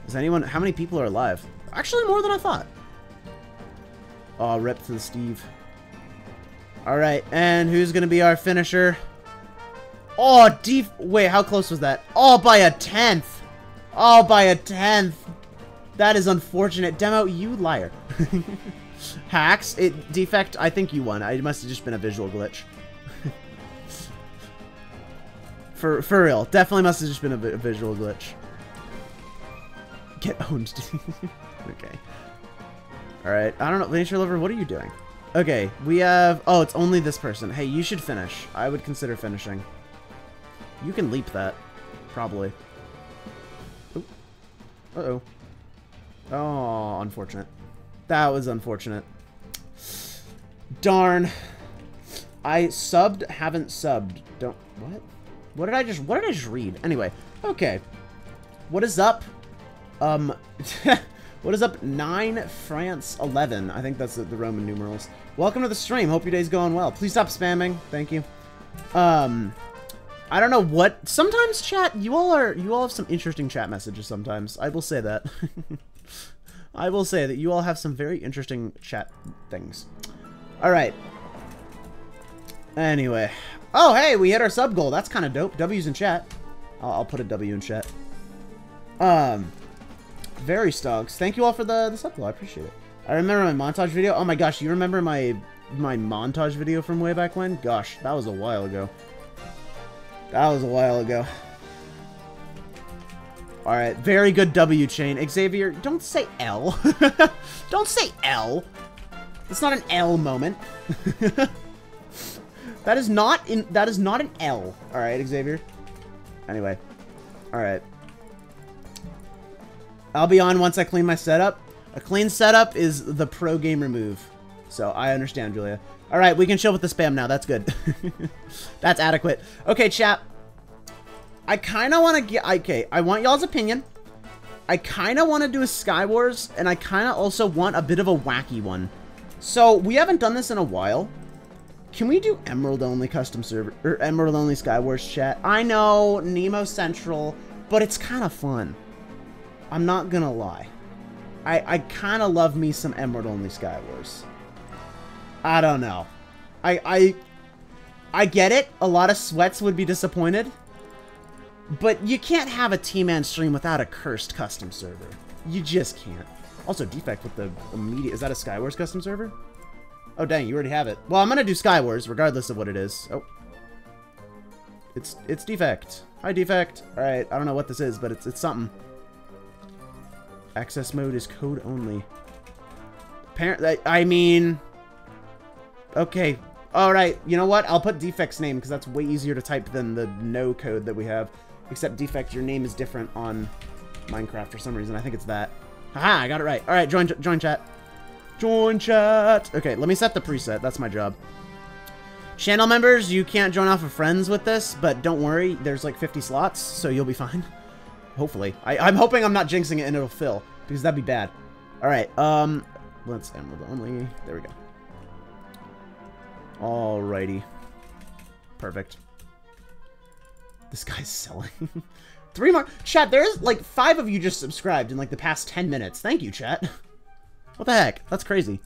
Is anyone... How many people are alive? Actually, more than I thought. Aw, oh, rip to the Steve. Alright, and who's gonna be our finisher? Oh, deep... Wait, how close was that? Oh, by a tenth! Oh, by a tenth! That is unfortunate. Demo, you liar. Hacks, it... Defect, I think you won. It must have just been a visual glitch. For, for real, definitely must have just been a, a visual glitch. Get owned. Okay. Alright, I don't know. Nature lover, what are you doing? Okay, we have... Oh, it's only this person. Hey, you should finish. I would consider finishing. You can leap that. Probably. Uh-oh. Oh, unfortunate. That was unfortunate. Darn. I subbed, haven't subbed. Don't... What? What did I just... What did I just read? Anyway. Okay. What is up? Um, what is up? nine France eleven. I think that's the, the Roman numerals. Welcome to the stream. Hope your day's going well. Please stop spamming. Thank you. Um, I don't know what... Sometimes chat, you all are... You all have some interesting chat messages sometimes. I will say that. I will say that you all have some very interesting chat things. Alright. Anyway. Oh, hey, we hit our sub goal. That's kind of dope. W's in chat. I'll, I'll put a W in chat. Um... Very stonks. Thank you all for the, the subtle. I appreciate it. I remember my montage video. Oh my gosh, you remember my my montage video from way back when? Gosh, that was a while ago. That was a while ago. Alright, very good W chain. Xavier, don't say L. Don't say L. It's not an L moment. That is not in that is not an L. Alright, Xavier. Anyway. Alright. I'll be on once I clean my setup. A clean setup is the pro gamer move. So I understand, Julia. All right, we can chill with the spam now. That's good. That's adequate. Okay, chat. I kind of want to get... Okay, I want y'all's opinion. I kind of want to do a Sky Wars, and I kind of also want a bit of a wacky one. So we haven't done this in a while. Can we do Emerald only custom server... Or Emerald only Sky Wars, chat? I know, Nemo Central, but it's kind of fun. I'm not gonna lie. I, I kind of love me some Emerald only Sky Wars. I don't know. I, I I get it. A lot of sweats would be disappointed. But you can't have a T-Man stream without a cursed custom server. You just can't. Also, Defect with the immediate... Is that a Sky Wars custom server? Oh, dang. You already have it. Well, I'm gonna do Sky Wars regardless of what it is. Oh. It's, it's Defect. Hi, Defect. Alright, I don't know what this is, but it's, it's something. Access mode is code only. Apparently, I mean... Okay. Alright, you know what? I'll put Defect's name, because that's way easier to type than the no code that we have. Except, Defect, your name is different on Minecraft for some reason. I think it's that. Haha, I got it right. Alright, join, join chat. Join chat! Okay, let me set the preset. That's my job. Channel members, you can't join off of friends with this, but don't worry. There's like fifty slots, so you'll be fine. Hopefully. I, I'm hoping I'm not jinxing it and it'll fill, because that'd be bad. Alright, um, let's Emerald only. There we go. Alrighty. Perfect. This guy's selling. Three more. Chat, there's like five of you just subscribed in like the past ten minutes. Thank you, chat. What the heck? That's crazy.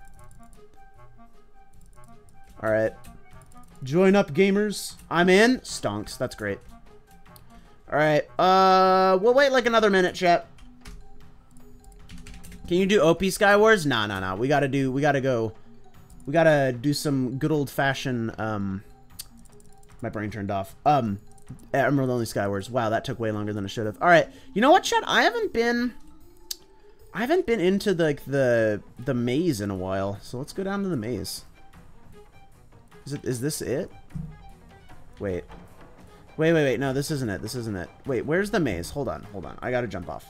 Alright. Join up, gamers. I'm in. Stonks. That's great. Alright, uh, we'll wait like another minute, chat. Can you do O P Skywars? Nah, nah, nah. We gotta do, we gotta go, we gotta do some good old fashioned, um, my brain turned off. Um, Emerald only Skywars. Wow, that took way longer than it should have. All right. You know what, Chad? I haven't been, I haven't been into the, like, the, the maze in a while. So let's go down to the maze. Is it, is this it? Wait. Wait, wait, wait. No, this isn't it. This isn't it. Wait, where's the maze? Hold on, hold on. I gotta jump off.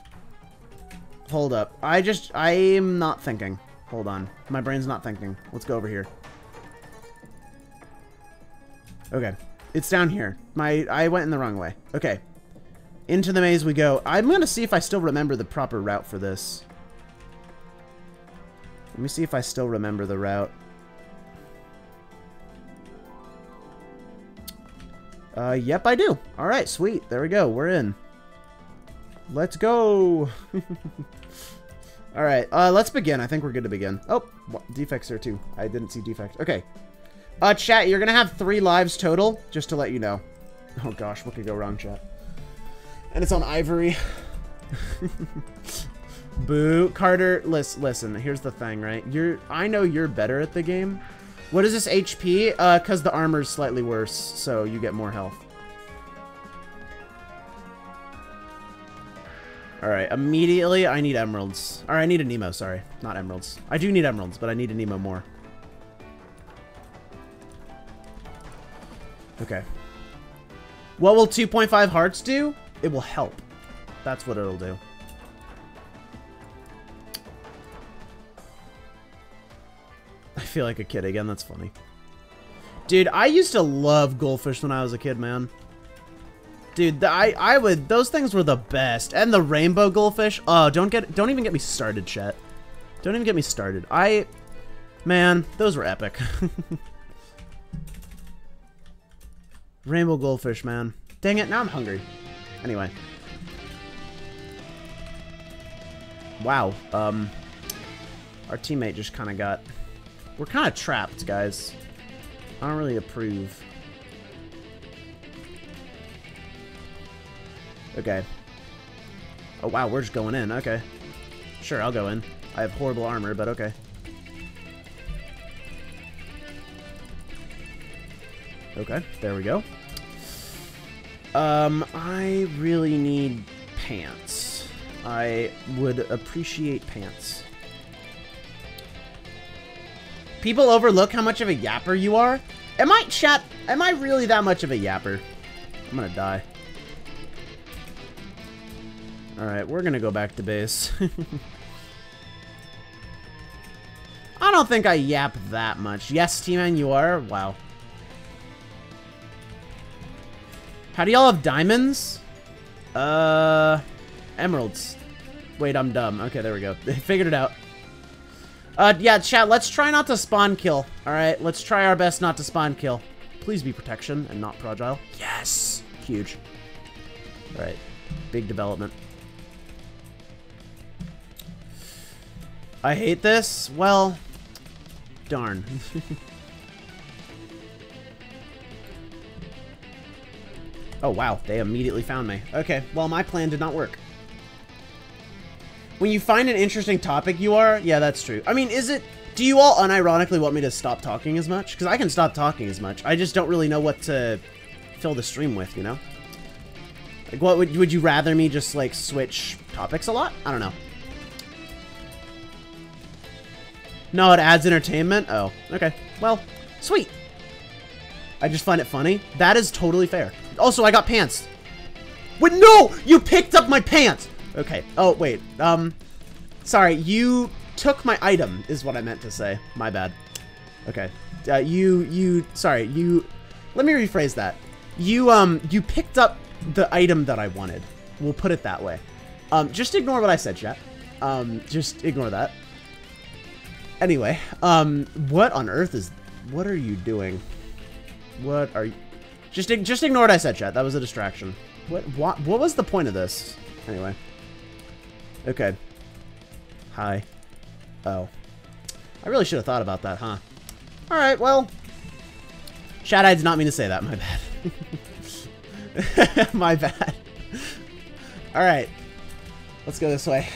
Hold up. I just... I'm not thinking. Hold on. My brain's not thinking. Let's go over here. Okay. It's down here. My... I went in the wrong way. Okay. Into the maze we go. I'm gonna see if I still remember the proper route for this. Let me see if I still remember the route. Uh, yep, I do. Alright, sweet. There we go. We're in. Let's go. All right, uh, let's begin. I think we're good to begin. Oh, Defect's there too. I didn't see Defect. Okay. Uh, chat, you're going to have three lives total, just to let you know. Oh gosh, what could go wrong, chat? And it's on Ivory. Boo. Carter, listen, listen, here's the thing, right? You're, I know you're better at the game. What is this H P? Uh, cause the armor's slightly worse, so you get more health. Alright, immediately I need emeralds. Or I need a Nemo, sorry. Not emeralds. I do need emeralds, but I need a Nemo more. Okay. What will two point five hearts do? It will help. That's what it'll do. I feel like a kid again, that's funny. Dude, I used to love goldfish when I was a kid, man. Dude, the, I I would those things were the best, and the rainbow goldfish. Oh, don't get don't even get me started, chat. Don't even get me started. I, man, those were epic. Rainbow goldfish, man. Dang it, now I'm hungry. Anyway. Wow. Um, our teammate just kind of got. We're kind of trapped, guys. I don't really approve. Okay. Oh, wow, we're just going in. Okay. Sure, I'll go in. I have horrible armor, but okay. Okay, there we go. Um, I really need pants. I would appreciate pants. People overlook how much of a yapper you are. Am I, chat? Am I really that much of a yapper? I'm gonna die. Alright, we're gonna go back to base. I don't think I yap that much. Yes, T-Man, you are? Wow. How do y'all have diamonds? Uh, emeralds. Wait, I'm dumb. Okay, there we go. They figured it out. Uh, yeah, chat, let's try not to spawn kill. Alright, let's try our best not to spawn kill. Please be protection and not fragile. Yes! Huge. Alright, big development. I hate this. Well, darn. Oh, wow. They immediately found me. Okay. Well, my plan did not work. When you find an interesting topic you are... Yeah, that's true. I mean, is it... Do you all unironically want me to stop talking as much? Because I can stop talking as much. I just don't really know what to fill the stream with, you know? Like, what would, would you rather me just, like, switch topics a lot? I don't know. No, it adds entertainment? Oh, okay. Well, sweet. I just find it funny. That is totally fair. Also, I got pants. Wait, no! You picked up my pants! Okay. Oh, wait. Um, sorry. You took my item, is what I meant to say. My bad. Okay. Uh, you, you, sorry, you, let me rephrase that. You, um, you picked up the item that I wanted. We'll put it that way. Um, just ignore what I said, chat. Um, just ignore that. Anyway, um, what on earth is... What are you doing? What are you... Just, just ignore what I said, chat. That was a distraction. What, what, what was the point of this? Anyway. Okay. Hi. Oh. I really should have thought about that, huh? Alright, well... Chat, I did not mean to say that. My bad. My bad. Alright. Let's go this way.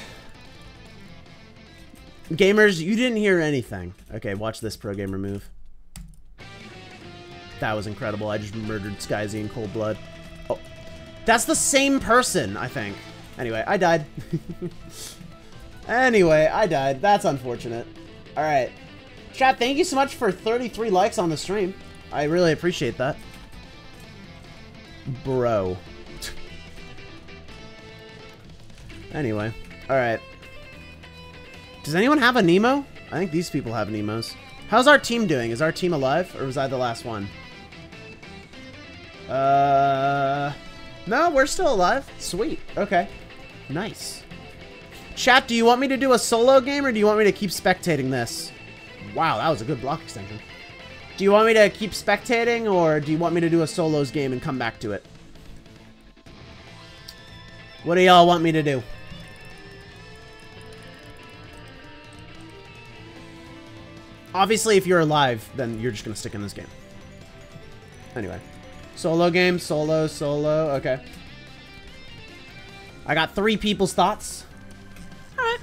Gamers, you didn't hear anything. Okay, watch this pro gamer move. That was incredible. I just murdered Skyzy in cold blood. Oh, that's the same person, I think. Anyway, I died. Anyway, I died. That's unfortunate. All right. Chat, thank you so much for thirty-three likes on the stream. I really appreciate that. Bro. Anyway. All right. Does anyone have a Nemo? I think these people have Nemos. How's our team doing? Is our team alive? Or was I the last one? Uh... No, we're still alive. Sweet. Okay. Nice. Chat, do you want me to do a solo game or do you want me to keep spectating this? Wow, that was a good block extension. Do you want me to keep spectating or do you want me to do a solos game and come back to it? What do y'all want me to do? Obviously, if you're alive, then you're just going to stick in this game. Anyway. Solo game, solo, solo. Okay. I got three people's thoughts. All right.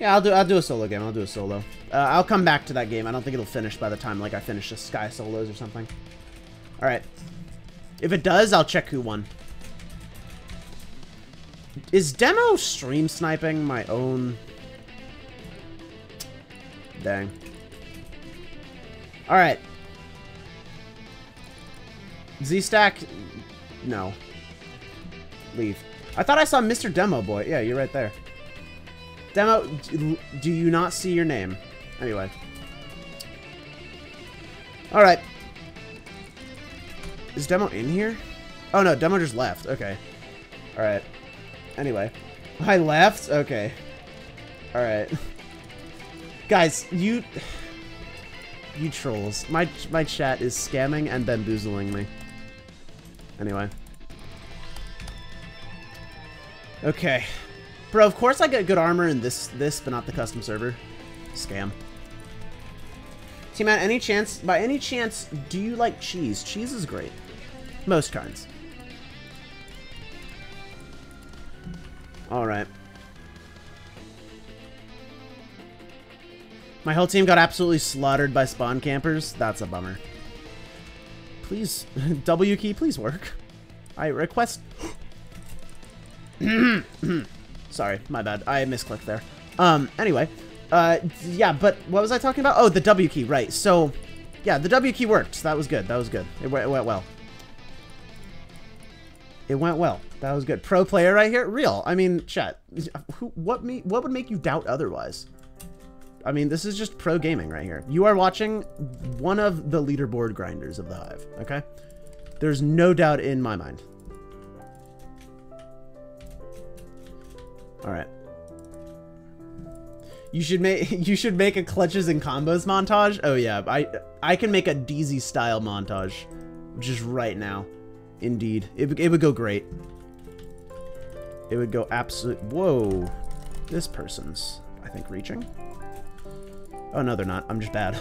Yeah, I'll do, I'll do a solo game. I'll do a solo. Uh, I'll come back to that game. I don't think it'll finish by the time like I finish the Sky Solos or something. All right. If it does, I'll check who won. Is Demo stream sniping my own... Dang. All right. Z-Stack. No. Leave. I thought I saw Mister Demo Boy. Yeah, you're right there. Demo, do you not see your name? Anyway. All right. Is Demo in here? Oh, no. Demo just left. Okay. All right. Anyway. I left? Okay. All right. Guys, you... You trolls. My my chat is scamming and bamboozling me. Anyway. Okay. Bro, of course I get good armor in this, this, but not the custom server. Scam. T-Man, any chance... By any chance, do you like cheese? Cheese is great. Most kinds. Alright. My whole team got absolutely slaughtered by spawn campers. That's a bummer. Please, W key, please work. I request... Sorry, my bad. I misclicked there. Um, anyway. Uh, yeah, but what was I talking about? Oh, the W key, right. So, yeah, the W key worked. That was good. That was good. It, it went well. It went well. That was good. Pro player right here? Real. I mean, chat. Who, what, me, what would make you doubt otherwise? I mean, this is just pro gaming right here. You are watching one of the leaderboard grinders of the Hive, okay? There's no doubt in my mind. All right. You should make you should make a clutches and combos montage. Oh yeah, I I can make a D Z style montage just right now. Indeed. It it would go great. It would go absolute. Whoa. This person's, I think, reaching. Oh, no, they're not. I'm just bad.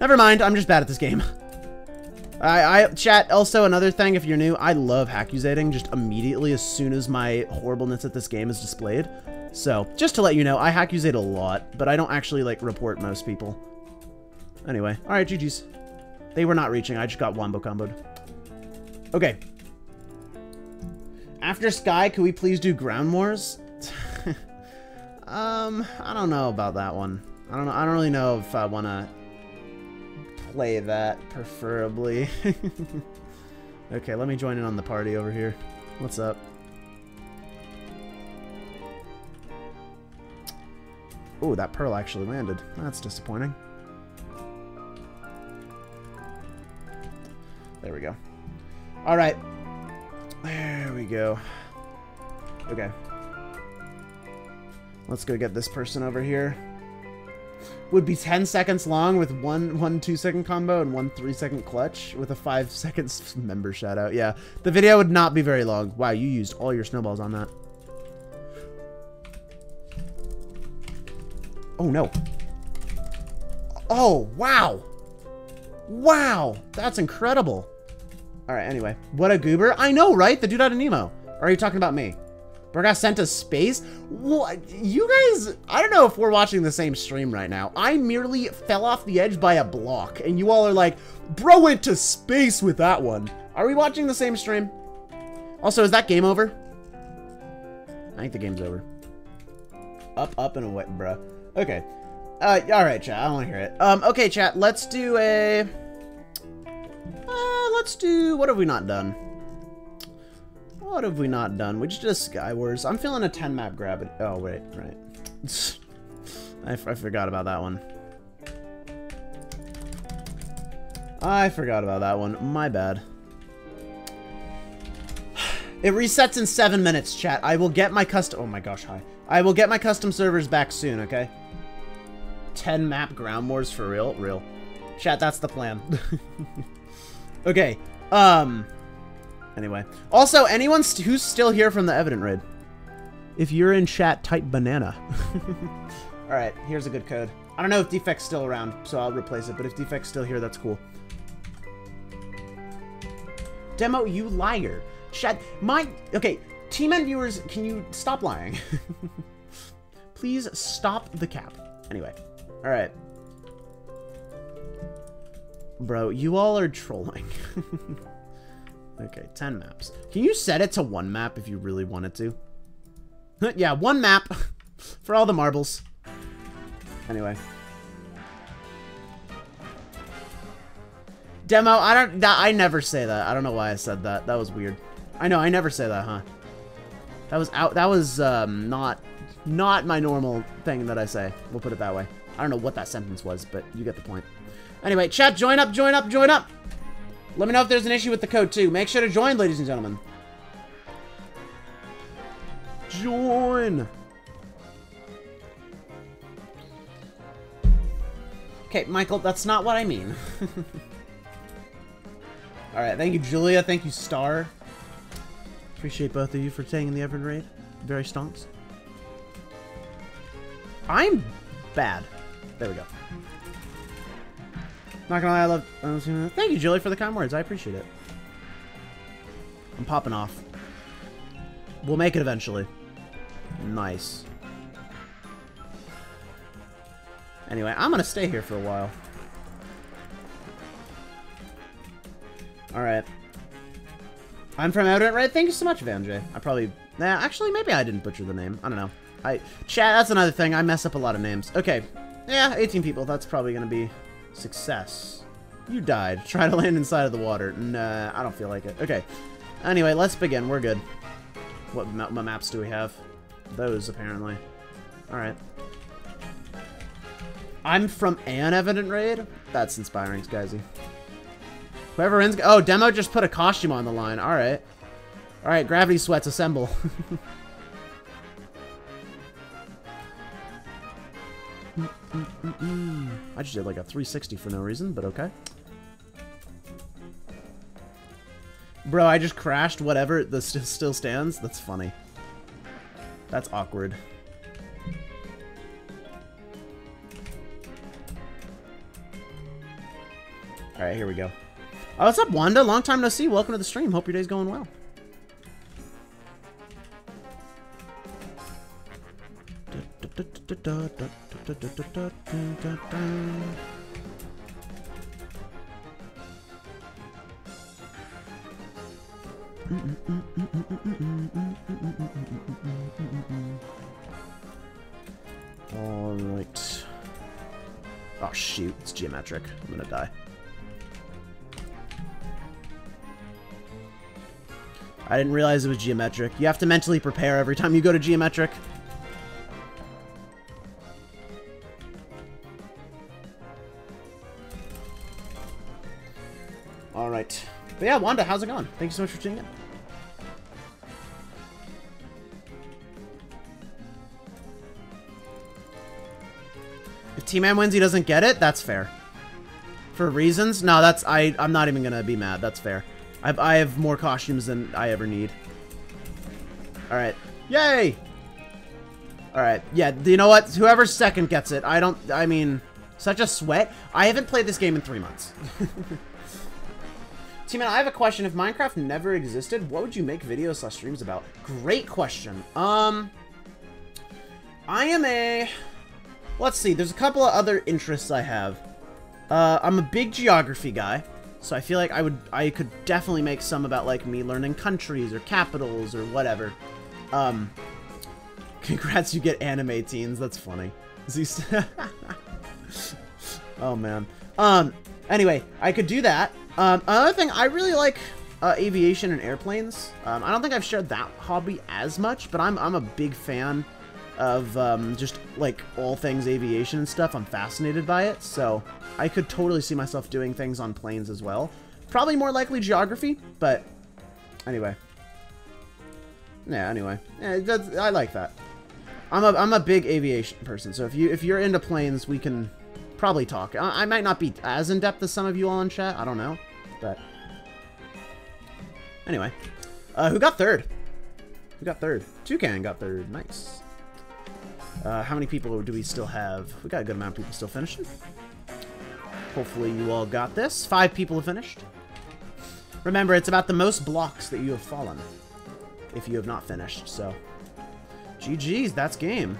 Never mind. I'm just bad at this game. I, I chat, also, another thing, if you're new, I love hackusating just immediately as soon as my horribleness at this game is displayed. So, just to let you know, I hackuse a lot, but I don't actually, like, report most people. Anyway. All right, G G's. They were not reaching. I just got wombo comboed. Okay. After Sky, could we please do Ground Wars? um, I don't know about that one. I don't know. I don't really know if I want to play that, preferably. Okay, let me join in on the party over here. What's up? Oh, that pearl actually landed. That's disappointing. There we go. All right. There we go. Okay. Let's go get this person over here. Would be ten seconds long with one one two second combo and one three second clutch with a five seconds member shout out. Yeah, the video would not be very long. Wow, you used all your snowballs on that. Oh no. Oh wow. Wow, that's incredible. All right, anyway, what a goober. I know, right? The dude out of Nemo. Or are you talking about me? We're gonna send to space? What? You guys, I don't know if we're watching the same stream right now. I merely fell off the edge by a block, and you all are like, bro went to space with that one. Are we watching the same stream? Also, is that game over? I think the game's over. Up, up, and away, bruh. Okay. Uh, alright, chat. I don't want to hear it. Um, okay, chat. Let's do a... Uh, let's do... What have we not done? What have we not done? We just did a Skywars. I'm feeling a ten map grab. It. Oh, wait, right. I, f I forgot about that one. I forgot about that one. My bad. It resets in seven minutes, chat. I will get my custom... Oh my gosh, hi. I will get my custom servers back soon, okay? ten map ground wars for real? Real. Chat, that's the plan. Okay. Um... Anyway, also, anyone st who's still here from the Evident raid? If you're in chat, type banana. All right, here's a good code. I don't know if Defect's still around, so I'll replace it. But if Defect's still here, that's cool. Demo, you liar. Chat, my... Okay, T-Man viewers, can you stop lying? Please stop the cap. Anyway, all right. Bro, you all are trolling. Okay, ten maps. Can you set it to one map if you really wanted to? Yeah, one map for all the marbles. Anyway. Demo, I don't... I never say that. I don't know why I said that. That was weird. I know, I never say that, huh? That was out... That was, um, not... Not my normal thing that I say. We'll put it that way. I don't know what that sentence was, but you get the point. Anyway, chat, join up, join up, join up! Let me know if there's an issue with the code, too. Make sure to join, ladies and gentlemen. Join! Okay, Michael, that's not what I mean. Alright, thank you, Julia. Thank you, Star. Appreciate both of you for taking the Evident raid. Very stonks. I'm bad. There we go. Not gonna lie, I love... Uh, thank you, Julie, for the kind words. I appreciate it. I'm popping off. We'll make it eventually. Nice. Anyway, I'm gonna stay here for a while. Alright. I'm from Evident, right? Thank you so much, VanJay. I probably... Nah, actually, maybe I didn't butcher the name. I don't know. I... Chat, that's another thing. I mess up a lot of names. Okay. Yeah, eighteen people. That's probably gonna be... Success. You died. Try to land inside of the water. Nah, I don't feel like it. Okay. Anyway, let's begin. We're good. What ma ma maps do we have? Those, apparently. Alright. I'm from an Evident raid? That's inspiring, Skyzy. Whoever ends... Oh, Demo just put a costume on the line. Alright. Alright, gravity sweats, assemble. Mm -mm -mm. I just did like a three sixty for no reason, but okay. Bro, I just crashed whatever this st still stands. That's funny. That's awkward. Alright, here we go. Oh, what's up, Wanda? Long time no see. Welcome to the stream. Hope your day's going well. All right. Oh shoot, it's geometric. I'm gonna die. I didn't realize it was geometric. You have to mentally prepare every time you go to geometric. Alright. But yeah, Wanda, how's it going? Thank you so much for tuning in. If T-Man wins, he doesn't get it? That's fair. For reasons? No, that's... I, I'm not even gonna be mad. That's fair. I've, I have more costumes than I ever need. Alright. Yay! Alright. Yeah, you know what? Whoever second gets it. I don't... I mean... Such a sweat. I haven't played this game in three months. T-Man, I have a question. If Minecraft never existed, what would you make videos slash streams about? Great question. Um, I am a... Let's see. There's a couple of other interests I have. Uh, I'm a big geography guy, so I feel like I would, I could definitely make some about, like, me learning countries or capitals or whatever. Um, congrats, you get anime teens. That's funny. Oh, man. Um, anyway, I could do that. Um, another thing, I really like uh, aviation and airplanes. Um, I don't think I've shared that hobby as much, but I'm, I'm a big fan of um, just, like, all things aviation and stuff. I'm fascinated by it, so I could totally see myself doing things on planes as well. Probably more likely geography, but anyway. Yeah, anyway. Yeah, that's, I like that. I'm a, I'm a big aviation person, so if, you, if you're into planes, we can probably talk. I, I might not be as in-depth as some of you all in chat. I don't know, but anyway. Uh, who got third? Who got third? Toucan got third. Nice. Uh, how many people do we still have? We got a good amount of people still finishing. Hopefully you all got this. Five people have finished. Remember, it's about the most blocks that you have fallen if you have not finished, so... G G's, that's game.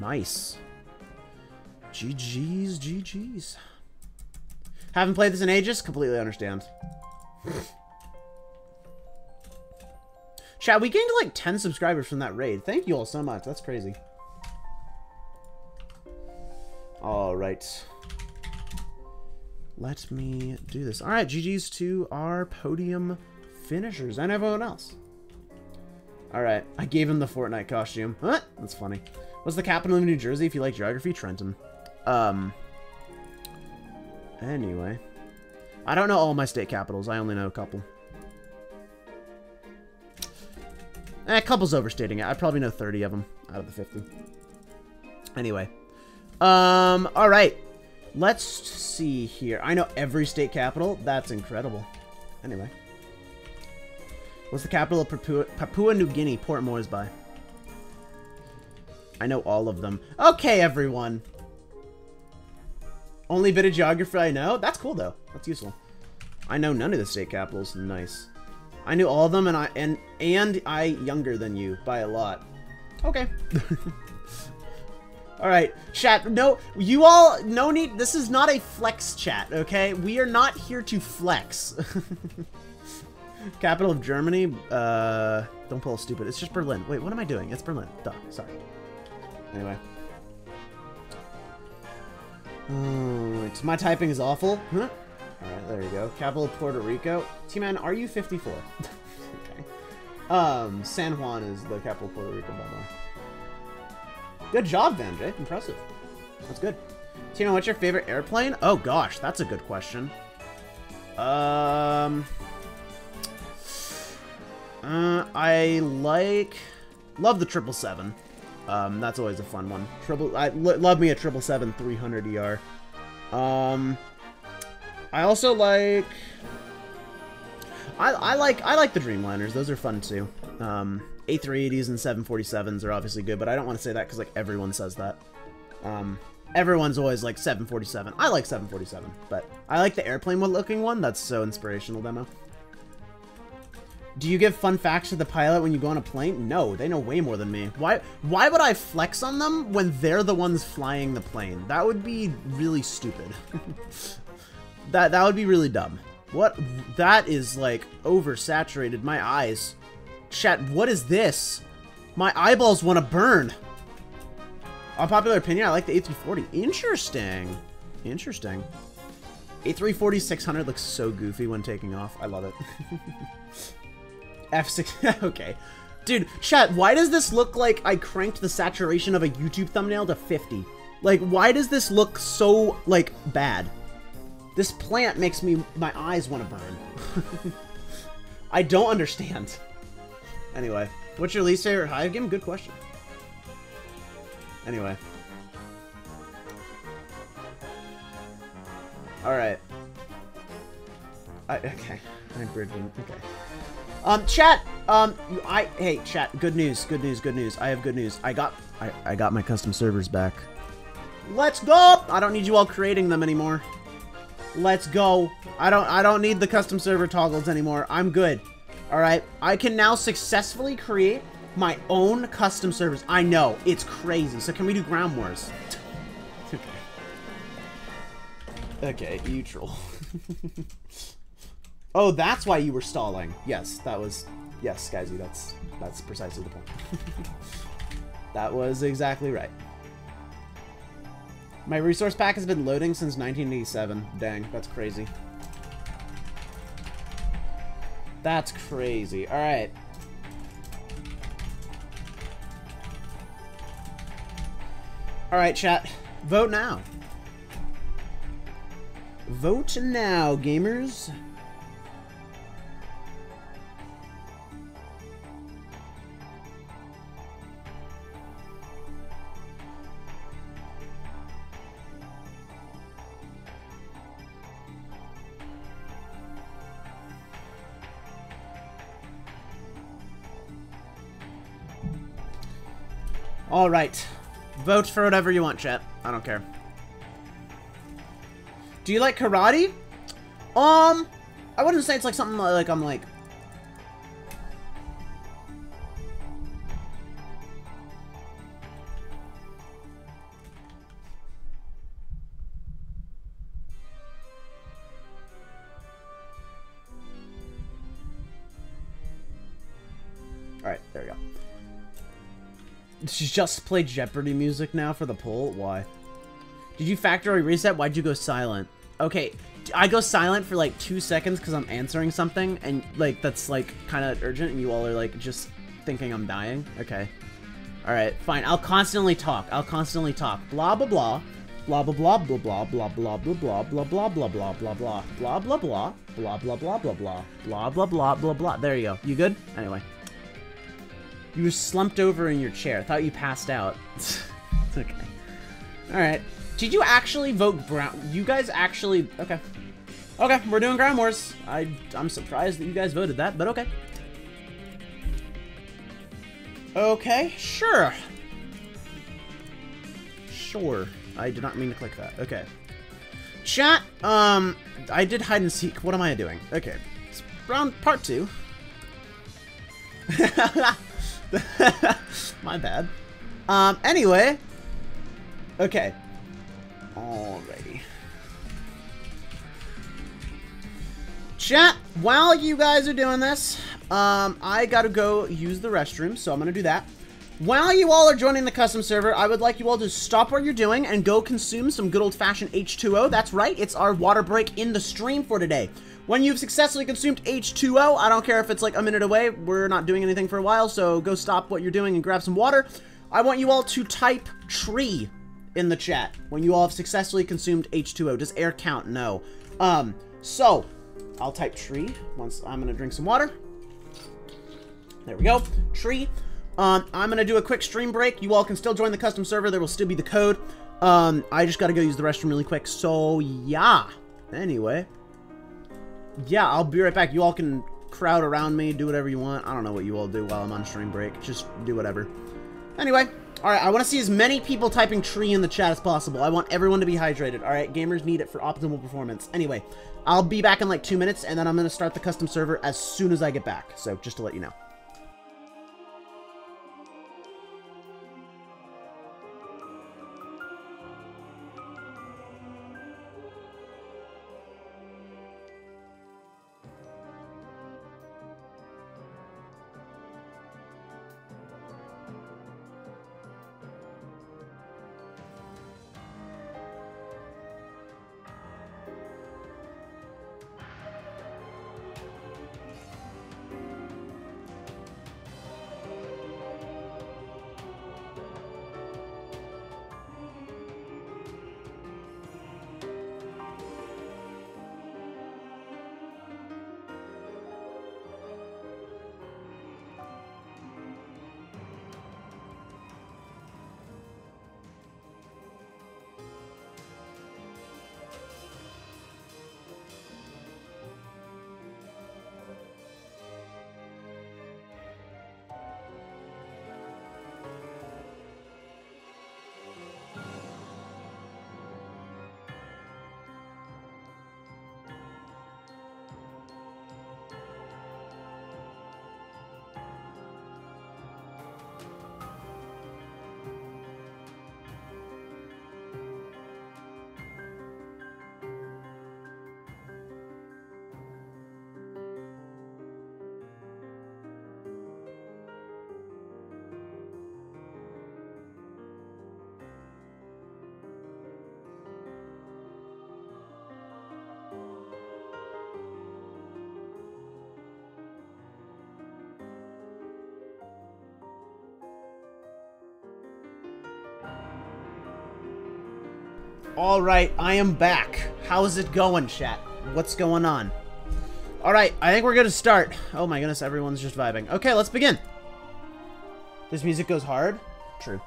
Nice. G G's, G G's. Haven't played this in ages? Completely understand. Chat, we gained like ten subscribers from that raid. Thank you all so much. That's crazy. Alright. Let me do this. Alright, G G's to our podium finishers and everyone else. Alright, I gave him the Fortnite costume. Huh? That's funny. What's the capital of New Jersey if you like geography? Trenton. Um. Anyway. I don't know all my state capitals. I only know a couple. Eh, a couple's overstating it. I probably know thirty of them out of the fifty. Anyway. Um, alright. Let's see here. I know every state capital. That's incredible. Anyway. What's the capital of Papua, Papua New Guinea? Port Moresby. I know all of them. Okay, everyone. Only bit of geography I know? That's cool, though. That's useful. I know none of the state capitals. Nice. I knew all of them, and I and and I younger than you by a lot. Okay. All right, chat. No, you all. No need. This is not a flex chat. Okay, we are not here to flex. Capital of Germany. Uh, don't pull stupid. It's just Berlin. Wait, what am I doing? It's Berlin. Duh. Sorry. Anyway. Right. My typing is awful. Huh? Alright, there you go. Capital of Puerto Rico. T-Man, are you fifty-four? Okay. Um, San Juan is the capital of Puerto Rico, by the way. Good job, VanJay. Impressive. That's good. T-Man, what's your favorite airplane? Oh, gosh. That's a good question. Um... Uh, I like... Love the triple seven. Um, that's always a fun one. Triple... I lo love me a triple seven three hundred E R. Um... I also like, I, I like, I like the Dreamliners. Those are fun too. Um, A three eighties and seven forty-sevens are obviously good, but I don't want to say that because like everyone says that. Um, everyone's always like seven forty-seven. I like seven forty-seven, but I like the airplane looking one. That's so inspirational, Demo. Do you give fun facts to the pilot when you go on a plane? No, they know way more than me. Why, why would I flex on them when they're the ones flying the plane? That would be really stupid. That, that would be really dumb. What? That is, like, oversaturated. My eyes. Chat, what is this? My eyeballs want to burn. On popular opinion, I like the A three forty. Interesting. Interesting. A three forty six hundred looks so goofy when taking off. I love it. F six... Okay. Dude, chat, why does this look like I cranked the saturation of a YouTube thumbnail to fifty? Like, why does this look so, like, bad? This plant makes me, my eyes want to burn. I don't understand. Anyway, what's your least favorite Hive game? Good question. Anyway. Alright. I, okay. I'm bridging. Okay. Um, chat! Um, I, hey, chat. Good news. Good news. Good news. I have good news. I got, I, I got my custom servers back. Let's go! I don't need you all creating them anymore. Let's go. I don't I don't need the custom server toggles anymore. I'm good. Alright. I can now successfully create my own custom servers. I know. It's crazy. So can we do ground wars? Okay. Okay, you troll. Oh, that's why you were stalling. Yes, that was yes, Skyzy, that's that's precisely the point. That was exactly right. My resource pack has been loading since nineteen eighty-seven. Dang, that's crazy. That's crazy. All right. All right, chat. Vote now. Vote now, gamers. All right, vote for whatever you want, chat. I don't care. Do you like karate? Um, I wouldn't say it's like something like I'm like. All right, there we go. Just play Jeopardy music now for the poll? Why? Did you factory reset? Why'd you go silent? Okay, I go silent for like two seconds because I'm answering something and like that's like kind of urgent and you all are like just thinking I'm dying. Okay. Alright, fine. I'll constantly talk. I'll constantly talk. Blah blah blah. Blah blah blah blah blah blah blah blah blah blah blah blah blah blah blah blah blah blah blah blah blah blah blah blah blah blah blah blah. There you go. You good? Anyway. You were slumped over in your chair. Thought you passed out. It's okay. Alright. Did you actually vote brown? You guys actually... Okay. Okay, we're doing Ground Wars. I, I'm surprised that you guys voted that, but okay. Okay, sure. Sure. I did not mean to click that. Okay. Chat, um... I did hide and seek. What am I doing? Okay. It's round part two. My bad. Um, anyway. Okay. Alrighty. Chat, while you guys are doing this, um, I gotta go use the restroom, so I'm gonna do that. While you all are joining the custom server, I would like you all to stop what you're doing and go consume some good old-fashioned H two O. That's right, it's our water break in the stream for today. When you've successfully consumed H two O, I don't care if it's like a minute away, we're not doing anything for a while, so go stop what you're doing and grab some water. I want you all to type tree in the chat when you all have successfully consumed H two O. Does air count? No. Um, so, I'll type tree once I'm gonna drink some water. There we go. Tree. Um, I'm going to do a quick stream break. You all can still join the custom server. There will still be the code. Um, I just got to go use the restroom really quick. So, yeah. Anyway. Yeah, I'll be right back. You all can crowd around me. Do whatever you want. I don't know what you all do while I'm on stream break. Just do whatever. Anyway. Alright, I want to see as many people typing tree in the chat as possible. I want everyone to be hydrated. Alright, gamers need it for optimal performance. Anyway, I'll be back in like two minutes. And then I'm going to start the custom server as soon as I get back. So, just to let you know. All right, I am back. How's it going, chat? What's going on? All right, I think we're gonna start. Oh my goodness, everyone's just vibing. Okay, let's begin. This music goes hard. True.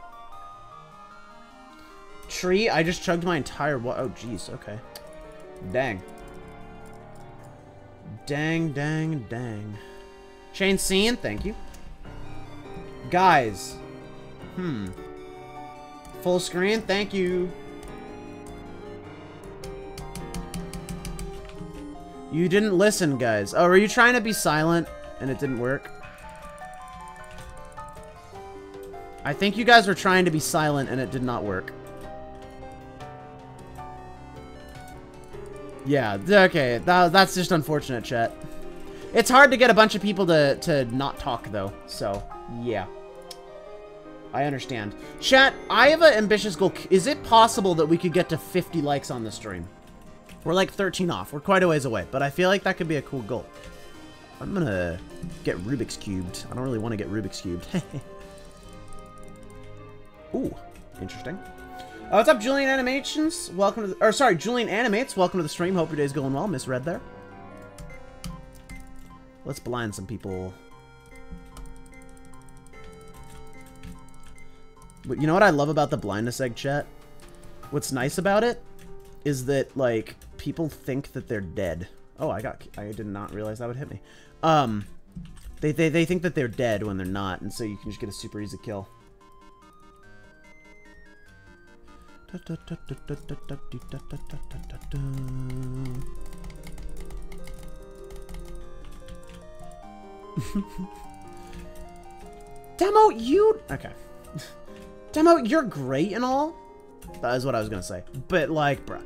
Tree, I just chugged my entire wa- oh jeez, okay. Dang. Dang, dang, dang. Chain scene, thank you. Guys. Hmm. Full screen, thank you. You didn't listen, guys. Oh, were you trying to be silent and it didn't work? I think you guys were trying to be silent and it did not work. Yeah, okay, that, that's just unfortunate, chat. It's hard to get a bunch of people to, to not talk, though, so, yeah. I understand. Chat, I have an ambitious goal. Is it possible that we could get to fifty likes on the stream? We're like thirteen off. We're quite a ways away, but I feel like that could be a cool goal. I'm gonna get Rubik's Cubed. I don't really want to get Rubik's Cubed. Ooh, interesting. Oh, what's up, Julian Animations? Welcome to the, or sorry, Julian Animates. Welcome to the stream. Hope your day's going well. Misread there. Let's blind some people. But you know what I love about the blindness egg chat? What's nice about it is that, like, people think that they're dead. Oh, I got, I did not realize that would hit me. Um, they, they, they think that they're dead when they're not, and so you can just get a super easy kill. Demo, you... Okay. Demo, you're great and all. That is what I was gonna say. But, like, bruh.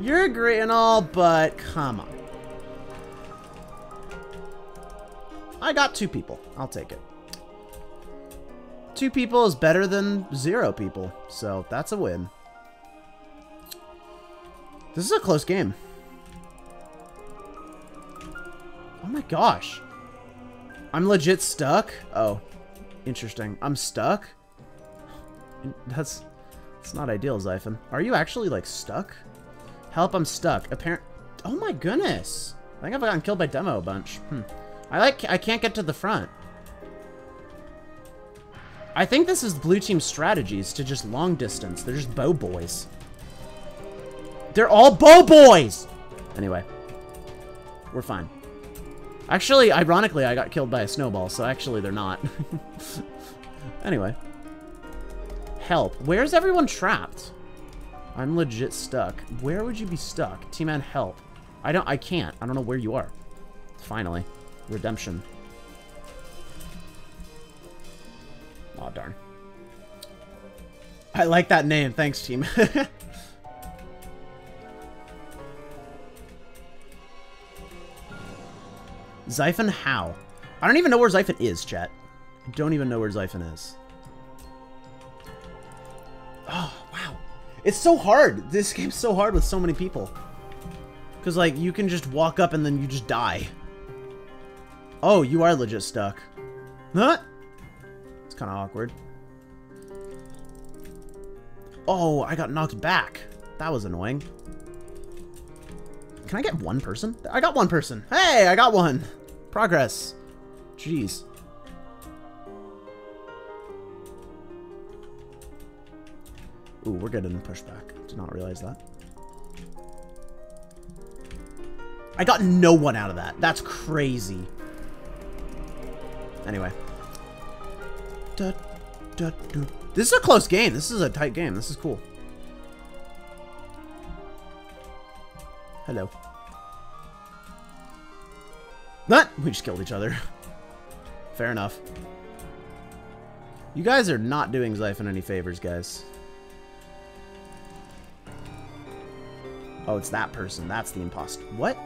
You're great and all, but come on. I got two people. I'll take it. Two people is better than zero people, so that's a win. This is a close game. Oh my gosh. I'm legit stuck? Oh, interesting. I'm stuck? That's, that's not ideal, Xyphon. Are you actually, like, stuck? Help, I'm stuck. Apparent. Oh my goodness. I think I've gotten killed by Demo a bunch. Hmm. I, like, I can't get to the front. I think this is blue team's strategies to just long distance. They're just bow boys. They're all bow boys! Anyway. We're fine. Actually, ironically, I got killed by a snowball, so actually they're not. Anyway. Help. Where's everyone trapped? I'm legit stuck. Where would you be stuck? T-Man, help. I don't- I can't. I don't know where you are. Finally. Redemption. Aw, darn. I like that name. Thanks, team. Xyphon how? I don't even know where Xyphon is, chat. I don't even know where Xyphon is. Oh, wow. It's so hard. This game's so hard with so many people. Because, like, you can just walk up and then you just die. Oh, you are legit stuck. Huh? Kind of awkward. Oh, I got knocked back. That was annoying. Can I get one person? I got one person. Hey, I got one. Progress. Jeez. Ooh, we're good in the pushback. Did not realize that. I got no one out of that. That's crazy. Anyway. Da, da, da. This is a close game. This is a tight game. This is cool. Hello. What? We just killed each other. Fair enough. You guys are not doing Xyphon any favors, guys. Oh, it's that person. That's the imposter. What?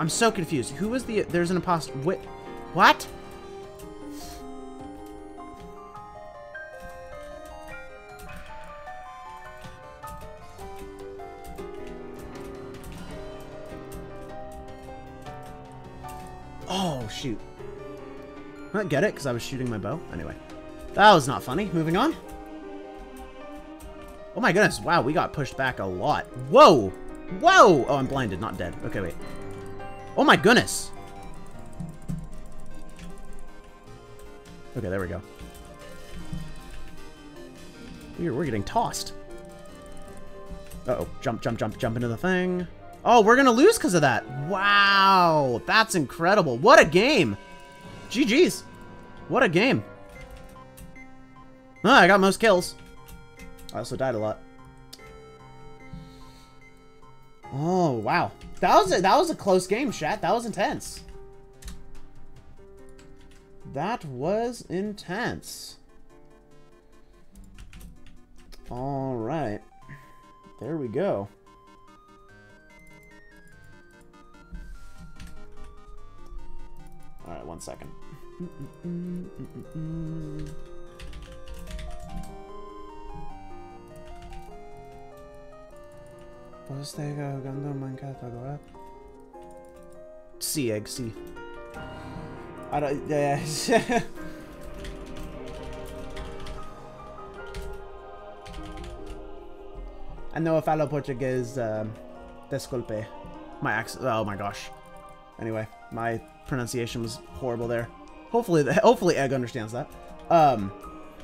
I'm so confused. Who was the... There's an imposter. What? What? Shoot. I get it, because I was shooting my bow. Anyway. That was not funny. Moving on. Oh my goodness, wow, we got pushed back a lot. Whoa! Whoa! Oh, I'm blinded, not dead. Okay, wait. Oh my goodness! Okay, there we go. We're, we're getting tossed. Uh-oh. Jump, jump, jump, jump into the thing. Oh, we're gonna lose because of that. Wow! That's incredible. What a game! G G's. What a game. Oh, I got most kills. I also died a lot. Oh, wow. That was a, that was a close game, chat. That was intense. That was intense. All right. There we go. All right, one second. Mm-mm-mm, mm-mm-mm. C egg C. I don't. Yeah. yeah. I know if I falo Portuguese. Um, Desculpe. My accent. Oh my gosh. Anyway, my pronunciation was horrible there. Hopefully, the, hopefully, Egg understands that. Um,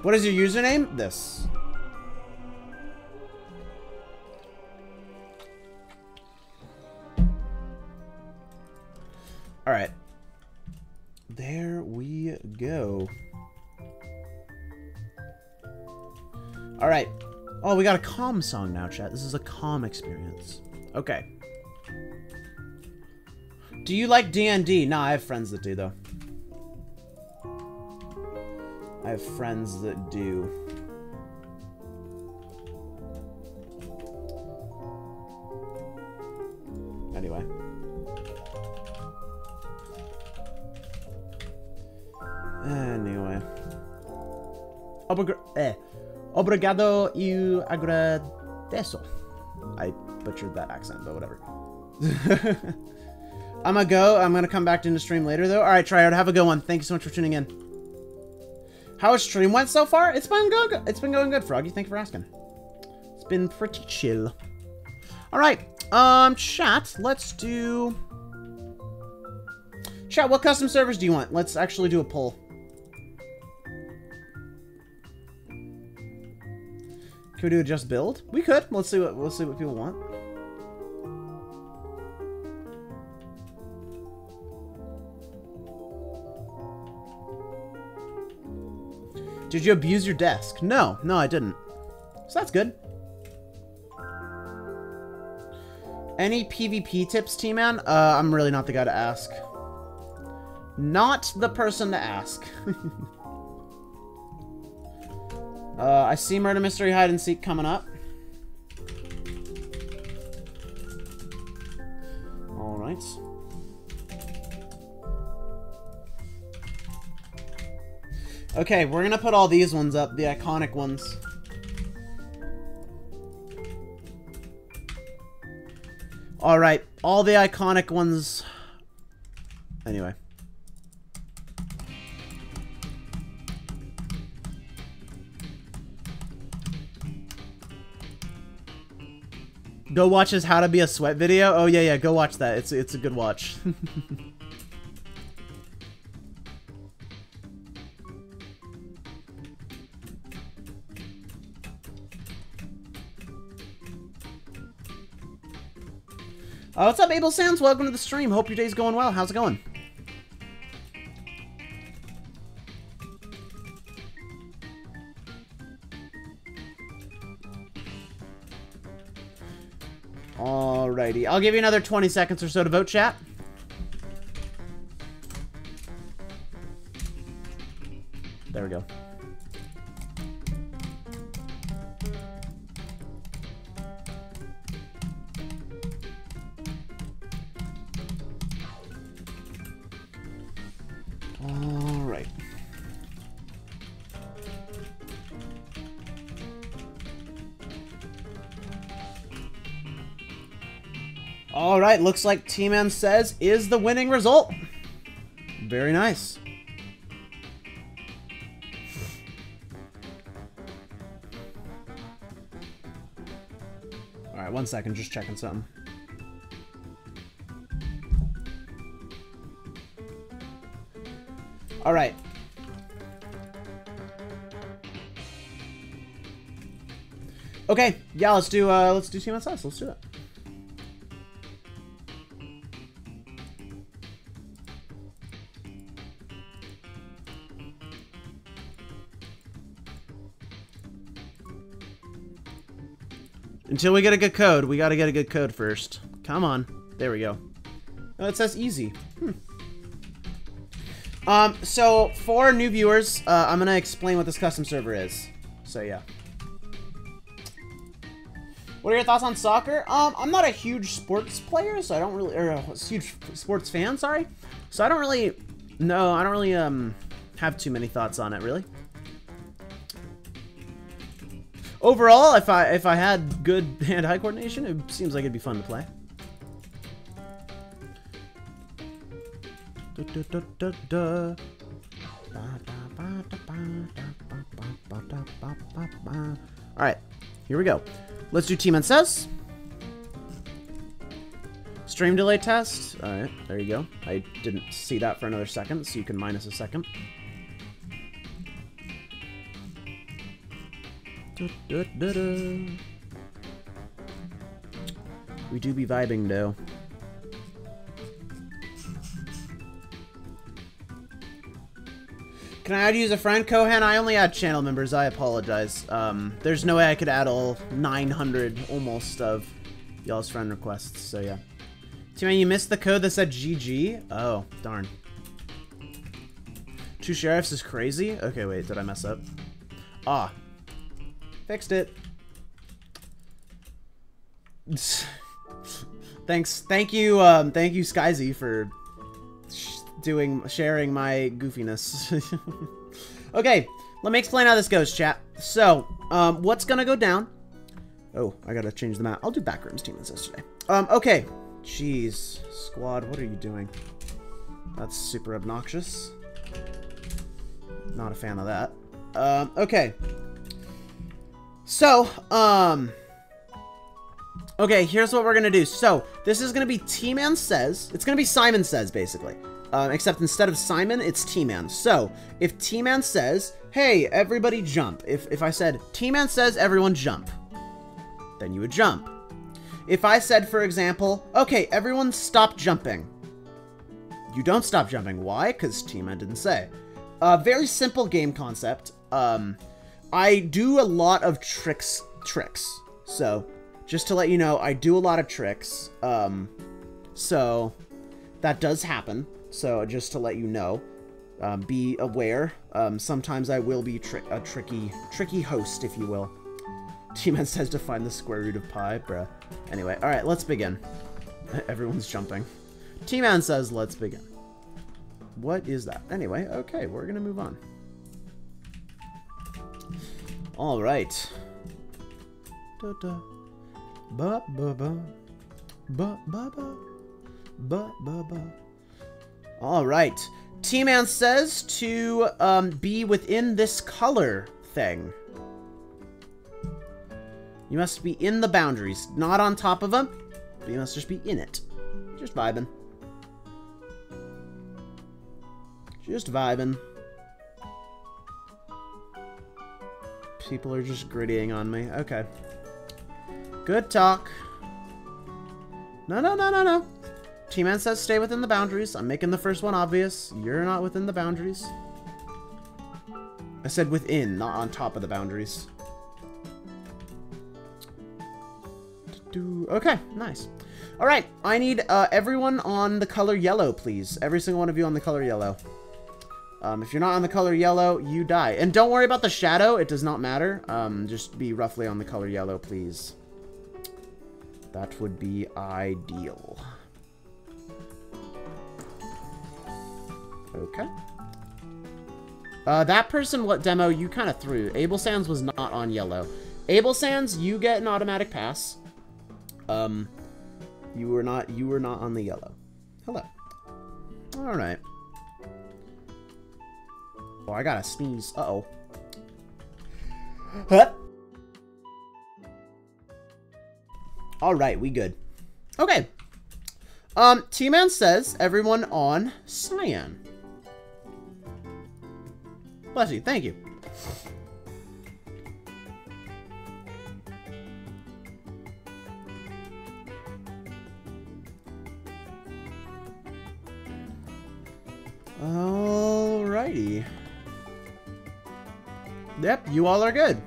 what is your username? This. All right, there we go. All right. Oh, we got a calm song now, chat. This is a calm experience. Okay. Do you like D and D? Nah, I have friends that do, though. I have friends that do. Anyway. Anyway. Obrig- eh. Obrigado e agradeço. I butchered that accent, but whatever. I'm gonna go. I'm gonna come back to the stream later, though. Alright, Triad, have a good one. Thank you so much for tuning in. How has stream went so far? It's been go- It's been going good, Froggy. Thank you for asking. It's been pretty chill. Alright, um, chat, let's do... Chat, what custom servers do you want? Let's actually do a poll. Can we do a just build? We could. Let's see what we'll see what people want. Did you abuse your desk? No, no, I didn't. So that's good. Any PvP tips, T-Man? Uh, I'm really not the guy to ask. Not the person to ask. uh, I see Murder Mystery Hide and Seek coming up. All right. Okay, we're gonna put all these ones up, the iconic ones. All right, all the iconic ones. Anyway. Go watch his How to Be a Sweat video. Oh yeah, yeah. Go watch that. It's it's a good watch. uh, what's up, Abel Sands? Welcome to the stream. Hope your day's going well. How's it going? Alrighty, I'll give you another twenty seconds or so to vote, chat. There we go. Alright. All right, looks like T-Man says is the winning result. Very nice. Alright, one second, just checking something. Alright. Okay, yeah, let's do uh let's do T-Man sauce. Let's do it. Until we get a good code, we gotta get a good code first. Come on. There we go. Oh, it says easy. Hmm. Um, so, for new viewers, uh, I'm gonna explain what this custom server is. So, yeah. What are your thoughts on soccer? Um, I'm not a huge sports player, so I don't really... Or, a huge sports fan, sorry. So, I don't really... No, I don't really, um, have too many thoughts on it, really. Overall, if I if I had good hand-eye coordination, it seems like it'd be fun to play. Alright, here we go. Let's do T-Man Says. Stream delay test. Alright, there you go. I didn't see that for another second, so you can minus a second. Da, da, da. We do be vibing though. Can I add you as a friend, Kohan? I only add channel members. I apologize. Um, there's no way I could add all nine hundred almost of y'all's friend requests. So yeah. T-Man, you missed the code that said G G. Oh darn. Two sheriffs is crazy. Okay, wait. Did I mess up? Ah. Fixed it. Thanks. Thank you. Um, thank you, Skyzy, for sh doing sharing my goofiness. Okay, let me explain how this goes, chat. So, um, what's gonna go down? Oh, I gotta change the map. I'll do backrooms team assist today. Um, okay. Jeez, squad, what are you doing? That's super obnoxious. Not a fan of that. Um, okay. So, um, okay, here's what we're going to do. So, this is going to be T-Man Says. It's going to be Simon Says, basically. Um, except instead of Simon, it's T-Man. So, if T-Man says, hey, everybody jump. If, if I said, T-Man says, everyone jump, then you would jump. If I said, for example, okay, everyone stop jumping, you don't stop jumping. Why? Because T-Man didn't say. Uh, very simple game concept. Um... I do a lot of tricks, tricks. So, just to let you know, I do a lot of tricks. Um, so, that does happen. So, just to let you know, um, be aware. Um, sometimes I will be tri a tricky, tricky host, if you will. T-Man says to find the square root of pi, bruh. Anyway, all right, let's begin. Everyone's jumping. T-Man says, let's begin. What is that? Anyway, okay, we're gonna move on. All right. Da, da. Ba, ba, ba. Ba, ba, ba. Ba, ba, ba. All right. T-Man says to um, be within this color thing. You must be in the boundaries, not on top of them. But you must just be in it. Just vibing. Just vibing. People are just grittying on me. Okay. Good talk. No, no, no, no, no. T-Man says stay within the boundaries. I'm making the first one obvious. You're not within the boundaries. I said within, not on top of the boundaries. Okay, nice. All right. I need uh, everyone on the color yellow, please. Every single one of you on the color yellow. Um, if you're not on the color yellow, you die. And don't worry about the shadow. It does not matter. Um, just be roughly on the color yellow, please. That would be ideal. Okay. Uh, that person, what demo you kind of threw. Abel Sands was not on yellow. Abel Sands, you get an automatic pass. Um, you were not, you were not on the yellow. Hello. All right. Oh, I gotta sneeze. Uh-oh. Huh? All right, we good. Okay. Um, T-Man says, everyone on Cyan. Bless you. Thank you. Alrighty. Yep, you all are good.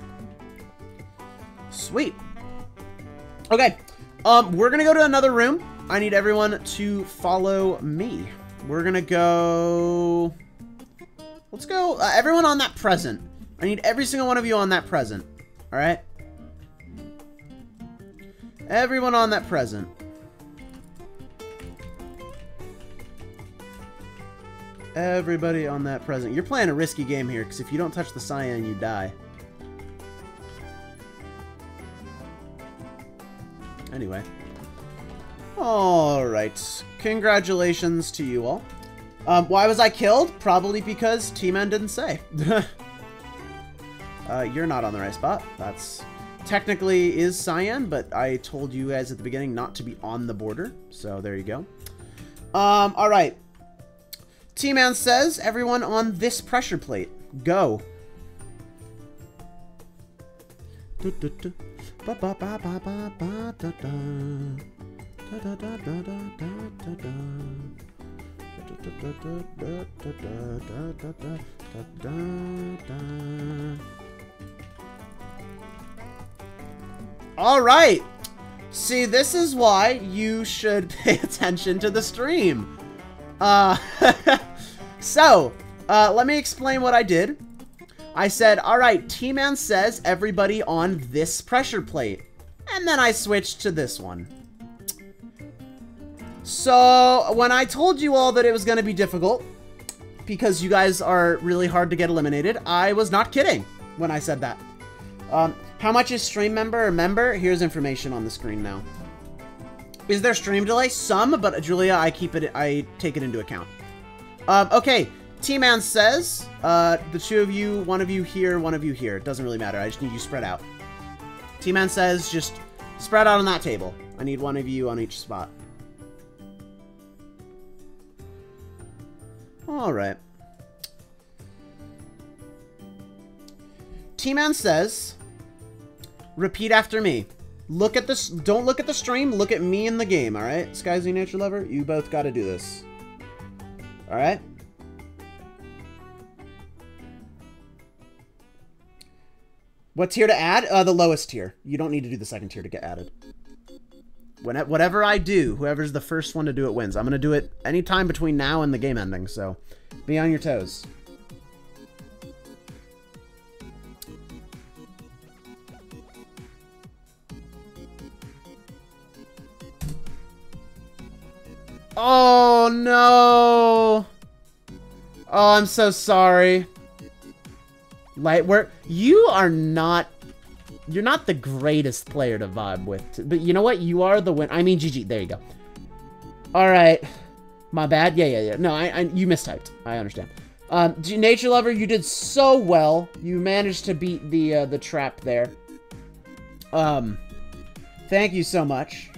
Sweet. Okay. Um, we're gonna go to another room. I need everyone to follow me. We're gonna go... Let's go... Uh, everyone on that present. I need every single one of you on that present. Alright? Everyone on that present. Everybody on that present. You're playing a risky game here, because if you don't touch the cyan, you die. Anyway. Alright. Congratulations to you all. Um, why was I killed? Probably because T-Man didn't say. uh, you're not on the right spot. That's technically is cyan, but I told you guys at the beginning not to be on the border. So there you go. Um, alright. T-Man says, everyone on this pressure plate, go. All right. See, this is why you should pay attention to the stream. Uh... So, uh, let me explain what I did. I said, alright, T-Man says everybody on this pressure plate. And then I switched to this one. So, when I told you all that it was going to be difficult, because you guys are really hard to get eliminated, I was not kidding when I said that. Um, how much is stream member or member? Here's information on the screen now. Is there stream delay? Some, but Julia, I keep it, I take it into account. Um, okay, T-Man says, uh, the two of you, one of you here, one of you here. It doesn't really matter. I just need you spread out. T-Man says, just spread out on that table. I need one of you on each spot. All right. T-Man says, repeat after me. Look at this. Don't look at the stream. Look at me in the game. All right, Skyzy, Nature Lover, you both got to do this. All right. What tier to add? Uh, the lowest tier. You don't need to do the second tier to get added. When, whatever I do, whoever's the first one to do it wins. I'm going to do it anytime between now and the game ending, so be on your toes. Oh, no. Oh, I'm so sorry. Lightwork, you are not... You're not the greatest player to vibe with. But you know what? You are the win. I mean, G G. There you go. All right. My bad. Yeah, yeah, yeah. No, I, I you mistyped. I understand. Um, Nature Lover, you did so well. You managed to beat the, uh, the trap there. Um, thank you so much.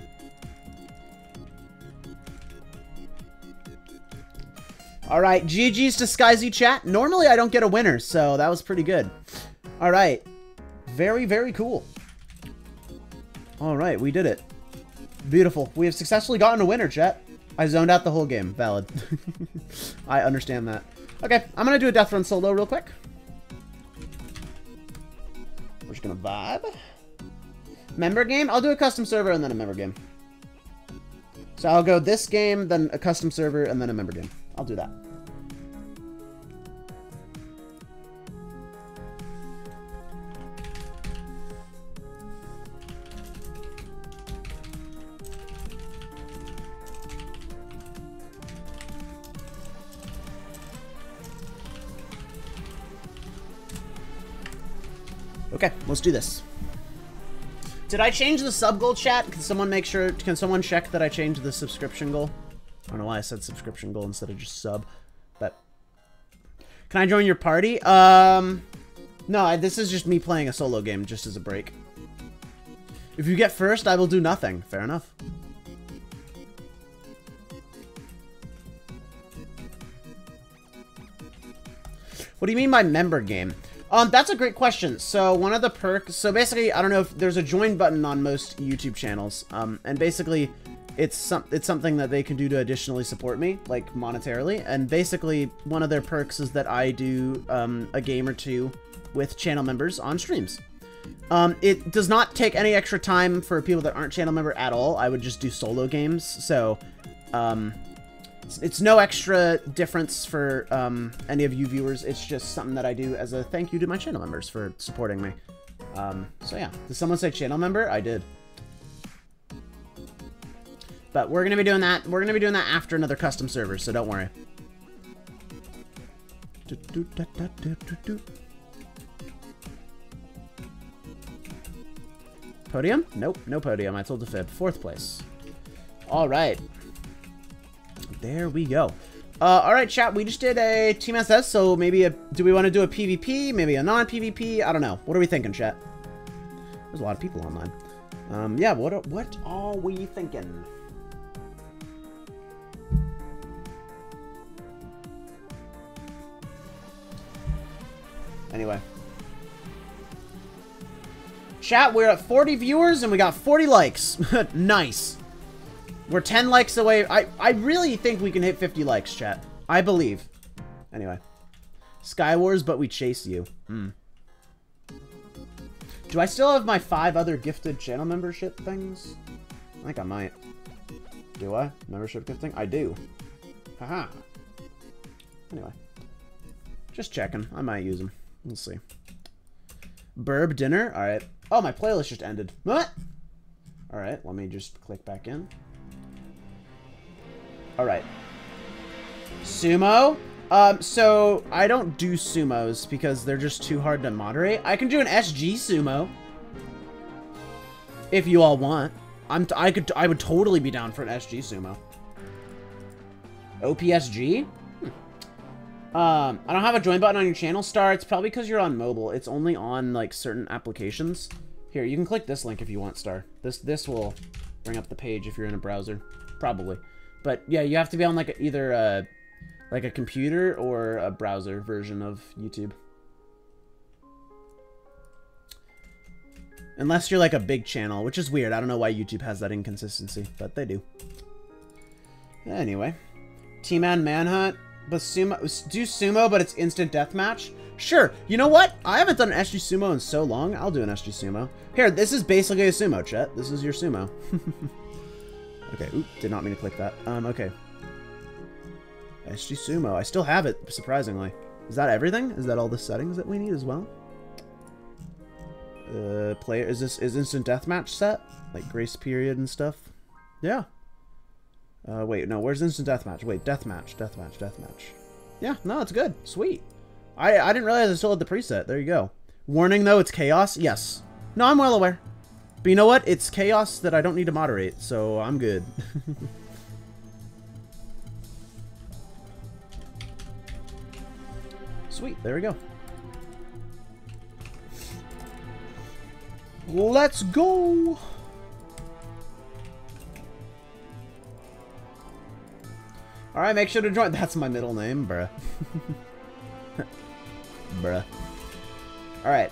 Alright, G G's to Skyzy chat. Normally I don't get a winner, so that was pretty good. Alright. Very, very cool. Alright, we did it. Beautiful. We have successfully gotten a winner, chat. I zoned out the whole game. Valid. I understand that. Okay, I'm gonna do a death run solo real quick. We're just gonna vibe. Member game? I'll do a custom server and then a member game. So I'll go this game, then a custom server, and then a member game. I'll do that. Okay, let's do this. Did I change the sub goal, chat? Can someone make sure, can someone check that I changed the subscription goal? I don't know why I said subscription goal instead of just sub, but can I join your party? Um, no, I, this is just me playing a solo game just as a break. If you get first, I will do nothing. Fair enough. What do you mean by member game? Um, that's a great question. So one of the perks, so basically, I don't know if there's a join button on most YouTube channels. Um, and basically it's some, it's something that they can do to additionally support me, like monetarily. And basically one of their perks is that I do, um, a game or two with channel members on streams. Um, it does not take any extra time for people that aren't channel member at all. I would just do solo games. So, um, it's, it's no extra difference for, um, any of you viewers. It's just something that I do as a thank you to my channel members for supporting me. Um, so yeah, did someone say channel member? I did. But we're going to be doing that. We're going to be doing that after another custom server. So don't worry. Do, do, da, da, do, do, do. Podium? Nope, no podium. I told the fib. Fourth place. All right. There we go. Uh, all right, chat. We just did a T M S S, so maybe a... Do we want to do a PvP? Maybe a non-PvP? I don't know. What are we thinking, chat? There's a lot of people online. Um, yeah, what are, what are we thinking? Anyway. Chat, we're at forty viewers and we got forty likes. Nice. We're ten likes away. I, I really think we can hit fifty likes, chat. I believe. Anyway. Skywars, but we chase you. Hmm. Do I still have my five other gifted channel membership things? I think I might. Do I? Membership gifting? I do. Haha. Anyway. Just checking. I might use them. We'll see. Burb dinner? Alright. Oh, my playlist just ended. What? Alright, let me just click back in. Alright. Sumo? Um, so, I don't do sumos because they're just too hard to moderate. I can do an S G sumo. If you all want. I'm t I could- I would totally be down for an S G sumo. O P S G? Um, I don't have a join button on your channel, Star. It's probably because you're on mobile. It's only on, like, certain applications. Here, you can click this link if you want, Star. This this will bring up the page if you're in a browser. Probably. But, yeah, you have to be on, like, a, either a, like a computer or a browser version of YouTube. Unless you're, like, a big channel, which is weird. I don't know why YouTube has that inconsistency, but they do. Anyway. T-Man Manhunt. But sumo, do sumo, but it's instant deathmatch? Sure. You know what? I haven't done an S G sumo in so long. I'll do an S G sumo. Here, this is basically a sumo, chat. This is your sumo. Okay, oop, did not mean to click that. Um, okay. S G sumo. I still have it, surprisingly. Is that everything? Is that all the settings that we need as well? Uh, player, is this, is instant deathmatch set? Like grace period and stuff? Yeah. Uh, wait, no, where's instant deathmatch? Wait, deathmatch, deathmatch, deathmatch. Yeah, no, it's good. Sweet. I, I didn't realize I still had the preset. There you go. Warning, though, it's chaos. Yes. No, I'm well aware. But you know what? It's chaos that I don't need to moderate, so I'm good. Sweet, there we go. Let's go! Alright, make sure to join. That's my middle name, bruh. Bruh. Alright.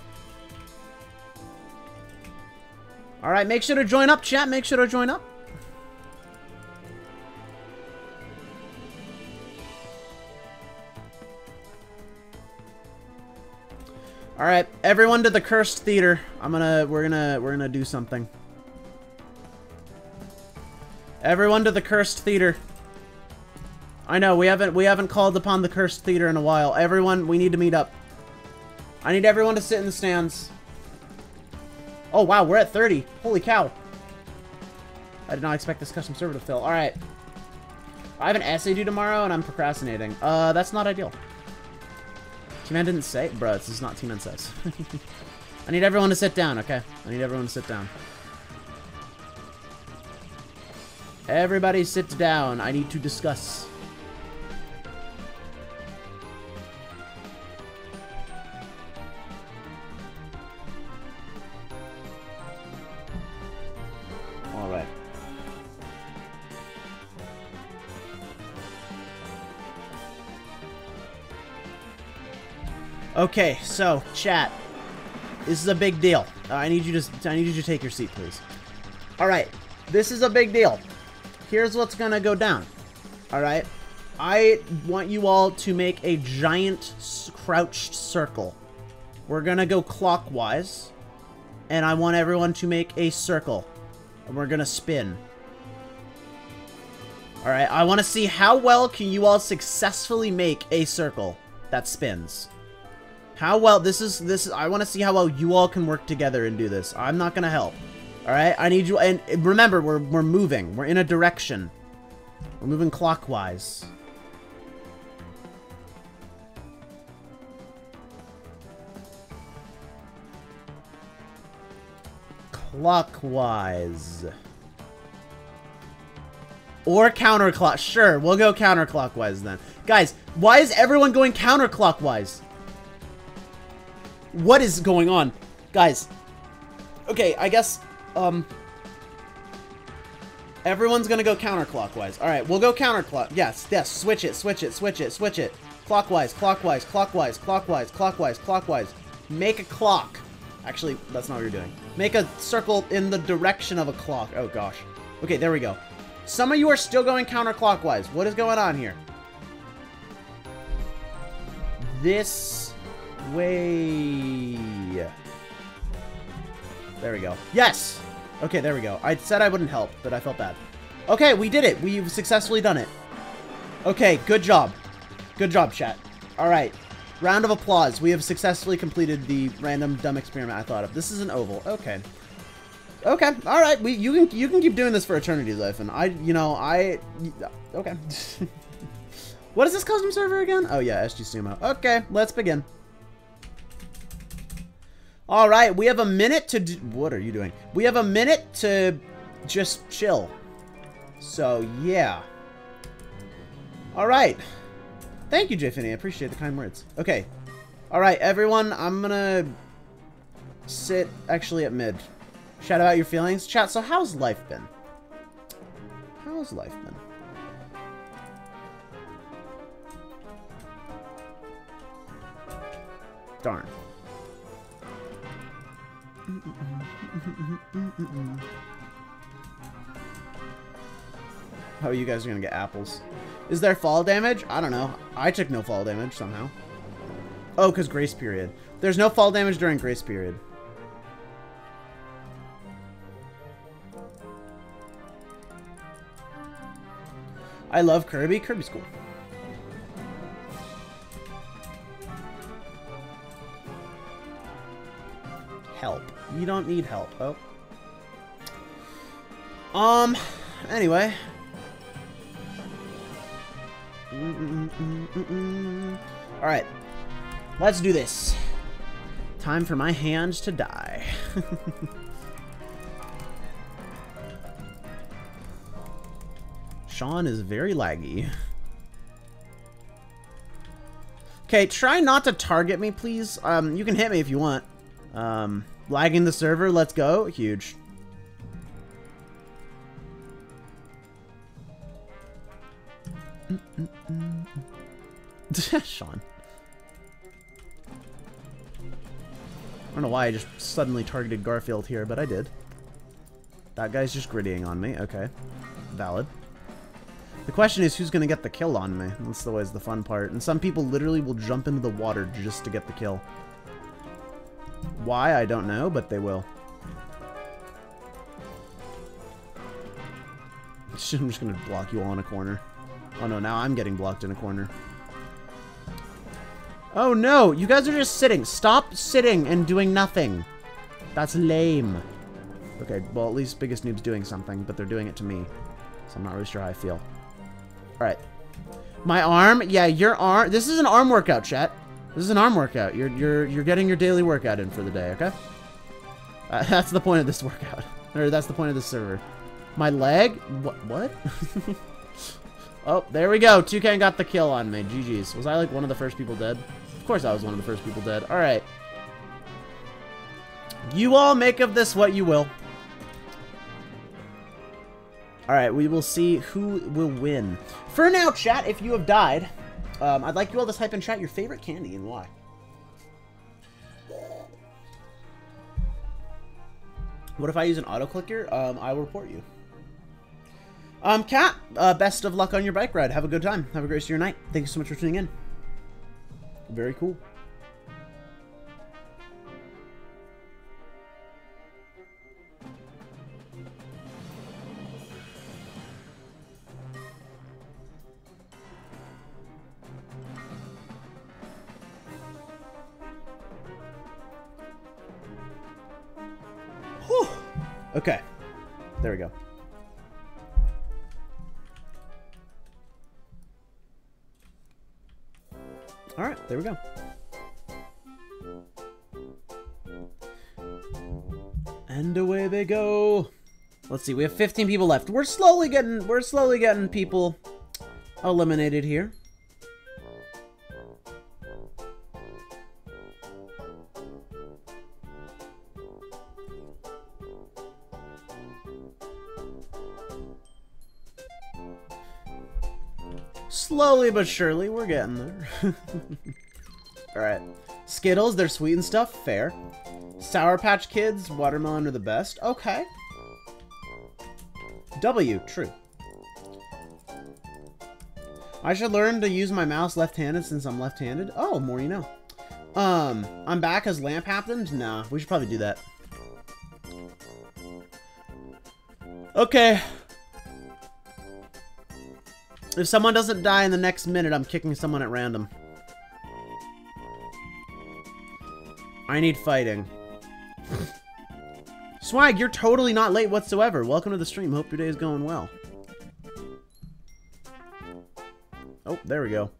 Alright, make sure to join up, chat. Make sure to join up. Alright, everyone to the cursed theater. I'm gonna, we're gonna, we're gonna do something. Everyone to the cursed theater. I know, we haven't we haven't called upon the cursed theater in a while. Everyone, we need to meet up. I need everyone to sit in the stands. Oh, wow, we're at thirty. Holy cow. I did not expect this custom server to fill. All right. I have an essay due tomorrow, and I'm procrastinating. Uh, that's not ideal. T-Man didn't say? Bro, this is not T-Man says. I need everyone to sit down, okay? I need everyone to sit down. Everybody sit down. I need to discuss. Okay, so chat, this is a big deal. Uh, I need you to I need you to take your seat, please. All right, this is a big deal. Here's what's gonna go down. All right, I want you all to make a giant crouched circle. We're gonna go clockwise, and I want everyone to make a circle, and we're gonna spin. All right, I want to see how well can you all successfully make a circle that spins. How well this is this is I want to see how well you all can work together and do this. I'm not gonna help. All right, I need you, and remember we're we're moving. We're in a direction. We're moving clockwise. Clockwise. Or counterclock. Sure, we'll go counterclockwise then. Guys, why is everyone going counterclockwise? What is going on? Guys. Okay, I guess, um... everyone's gonna go counterclockwise. Alright, we'll go counterclock. Yes, yes, switch it, switch it, switch it, switch it. Clockwise, clockwise, clockwise, clockwise, clockwise, clockwise. Make a clock. Actually, that's not what you're doing. Make a circle in the direction of a clock. Oh, gosh. Okay, there we go. Some of you are still going counterclockwise. What is going on here? This way. There we go. Yes! Okay, there we go. I said I wouldn't help, but I felt bad. Okay, we did it. We've successfully done it. Okay, good job. Good job, chat. All right. Round of applause. We have successfully completed the random dumb experiment I thought of. This is an oval. Okay. Okay, all right. We you can you can keep doing this for eternity, Xyphon. I you know I okay. What is this custom server again? Oh yeah, S G Sumo. Okay, let's begin. All right, we have a minute to. Do, what are you doing? We have a minute to just chill. So yeah. All right. Thank you, Jay Finney. I appreciate the kind words. Okay. All right, everyone. I'm gonna sit actually at mid. Shout out your feelings. Chat, so how's life been? How's life been? Darn. Oh, you guys are gonna get apples. Is there fall damage? I don't know. I took no fall damage somehow. Oh, because grace period. There's no fall damage during grace period. I love Kirby. Kirby's cool. Help. You don't need help. Oh. Um. Anyway. Mm -mm -mm -mm -mm. All right. Let's do this. Time for my hands to die. Sean is very laggy. Okay, try not to target me, please. Um, you can hit me if you want. Um, lagging the server, let's go. Huge. Sean. I don't know why I just suddenly targeted Garfield here, but I did. That guy's just grittying on me. Okay. Valid. The question is, who's going to get the kill on me? That's always the fun part. And some people literally will jump into the water just to get the kill. Why? I don't know, but they will. I'm just going to block you all in a corner. Oh no, now I'm getting blocked in a corner. Oh no, you guys are just sitting. Stop sitting and doing nothing. That's lame. Okay, well at least Biggest Noob's doing something, but they're doing it to me. So I'm not really sure how I feel. Alright. My arm? Yeah, your arm. This is an arm workout, chat. This is an arm workout. You're you're you're getting your daily workout in for the day, okay? Uh, that's the point of this workout. Or that's the point of this server. My leg? What? What? Oh, there we go. Toucan got the kill on me. G G's. Was I like one of the first people dead? Of course I was one of the first people dead. Alright. You all make of this what you will. Alright, we will see who will win. For now, chat, if you have died, um, I'd like you all to type in chat your favorite candy and why. What if I use an auto clicker? Um, I will report you. Um, Kat, uh, best of luck on your bike ride. Have a good time. Have a great rest of your night. Thank you so much for tuning in. Very cool. Whew. Okay. There we go. All right, there we go. And away they go. Let's see, we have fifteen people left. We're slowly getting, we're slowly getting people eliminated here. Slowly but surely, we're getting there. Alright. Skittles, they're sweet and stuff. Fair. Sour Patch Kids, watermelon are the best. Okay. W, true. I should learn to use my mouse left-handed since I'm left-handed. Oh, more you know. Um, I'm back as Lamp happened? Nah, we should probably do that. Okay. If someone doesn't die in the next minute, I'm kicking someone at random. I need fighting. Swag, you're totally not late whatsoever. Welcome to the stream. Hope your day is going well. Oh, there we go.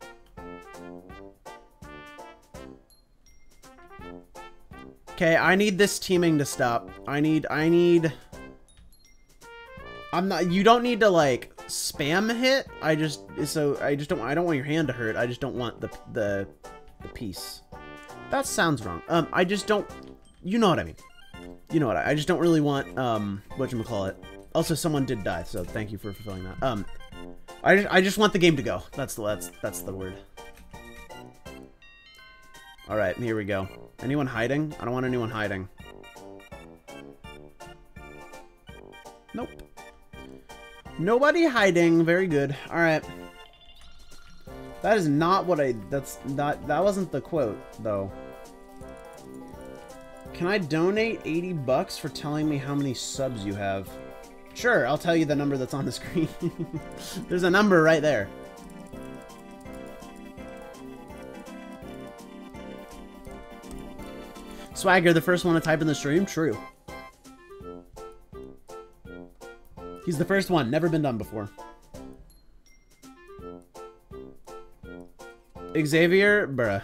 Okay, I need this teaming to stop. I need, I need... I'm not, you don't need to, like... spam hit. I just so I just don't I don't want your hand to hurt. I just don't want the the the piece. That sounds wrong. Um, I just don't. You know what I mean. You know what I, I just don't really want um whatchamacallit. Also, someone did die, so thank you for fulfilling that. Um, I just, I just want the game to go. That's the that's that's the word. All right, here we go. Anyone hiding? I don't want anyone hiding. Nope. Nobody hiding. Very good. All right. That is not what I... That's not... That wasn't the quote, though. Can I donate eighty bucks for telling me how many subs you have? Sure, I'll tell you the number that's on the screen. There's a number right there. Swagger, the first one to type in the stream? True. He's the first one. Never been done before. Xavier, bruh.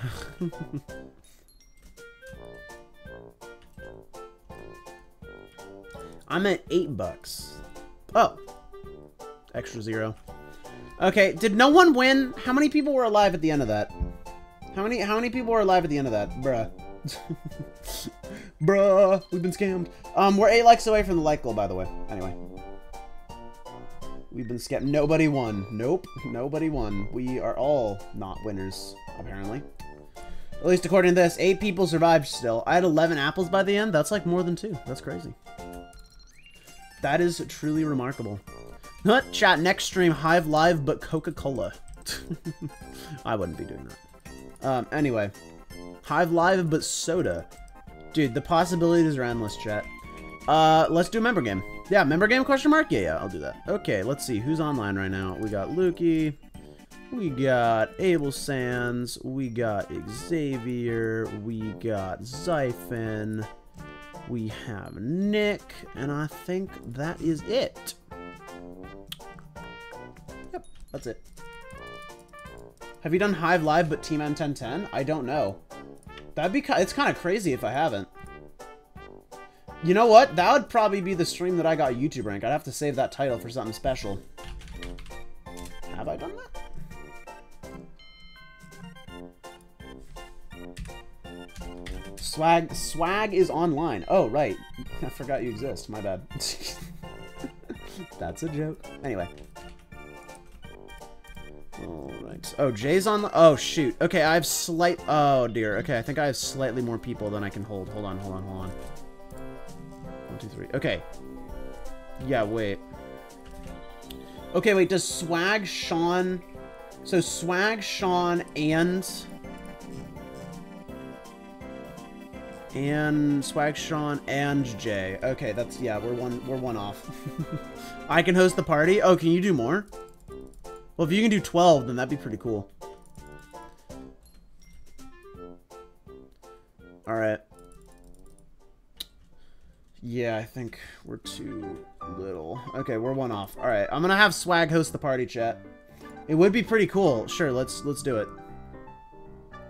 I'm at eight bucks. Oh. Extra zero. Okay, did no one win? How many people were alive at the end of that? How many how many people were alive at the end of that? Bruh. Bruh. We've been scammed. Um, we're eight likes away from the like goal, by the way. Anyway. We've been scammed. Nobody won. Nope. Nobody won. We are all not winners, apparently. At least according to this, eight people survived still. I had eleven apples by the end. That's like more than two. That's crazy. That is truly remarkable. Huh, chat, next stream, Hive Live, but Coca-Cola. I wouldn't be doing that. Um, anyway. Hive Live, but soda. Dude, the possibilities are endless, chat. Uh, let's do a member game. Yeah, member game question mark? Yeah, yeah, I'll do that. Okay, let's see. Who's online right now? We got Lukey. We got Abel Sands. We got Xavier. We got Xyphon. We have Nick. And I think that is it. Yep, that's it. Have you done Hive Live but T-Man ten ten? I don't know. That'd be it's kind of crazy if I haven't. You know what? That would probably be the stream that I got YouTube rank. I'd have to save that title for something special. Have I done that? Swag, swag is online. Oh, right. I forgot you exist. My bad. That's a joke. Anyway. All right. Oh, Jay's on. Oh, shoot. Okay, I have slight. Oh, dear. Okay, I think I have slightly more people than I can hold. Hold on, hold on, hold on. One, two, three. Okay. Yeah, wait. Okay, wait, does Swag, Sean... So, Swag, Sean, and... And Swag, Sean, and Jay. Okay, that's... Yeah, we're one We're one off. I can host the party? Oh, can you do more? Well, if you can do twelve, then that'd be pretty cool. Alright. Yeah, I think we're too little. Okay, we're one off. Alright, I'm gonna have Swag host the party, chat. It would be pretty cool. Sure, let's let's do it.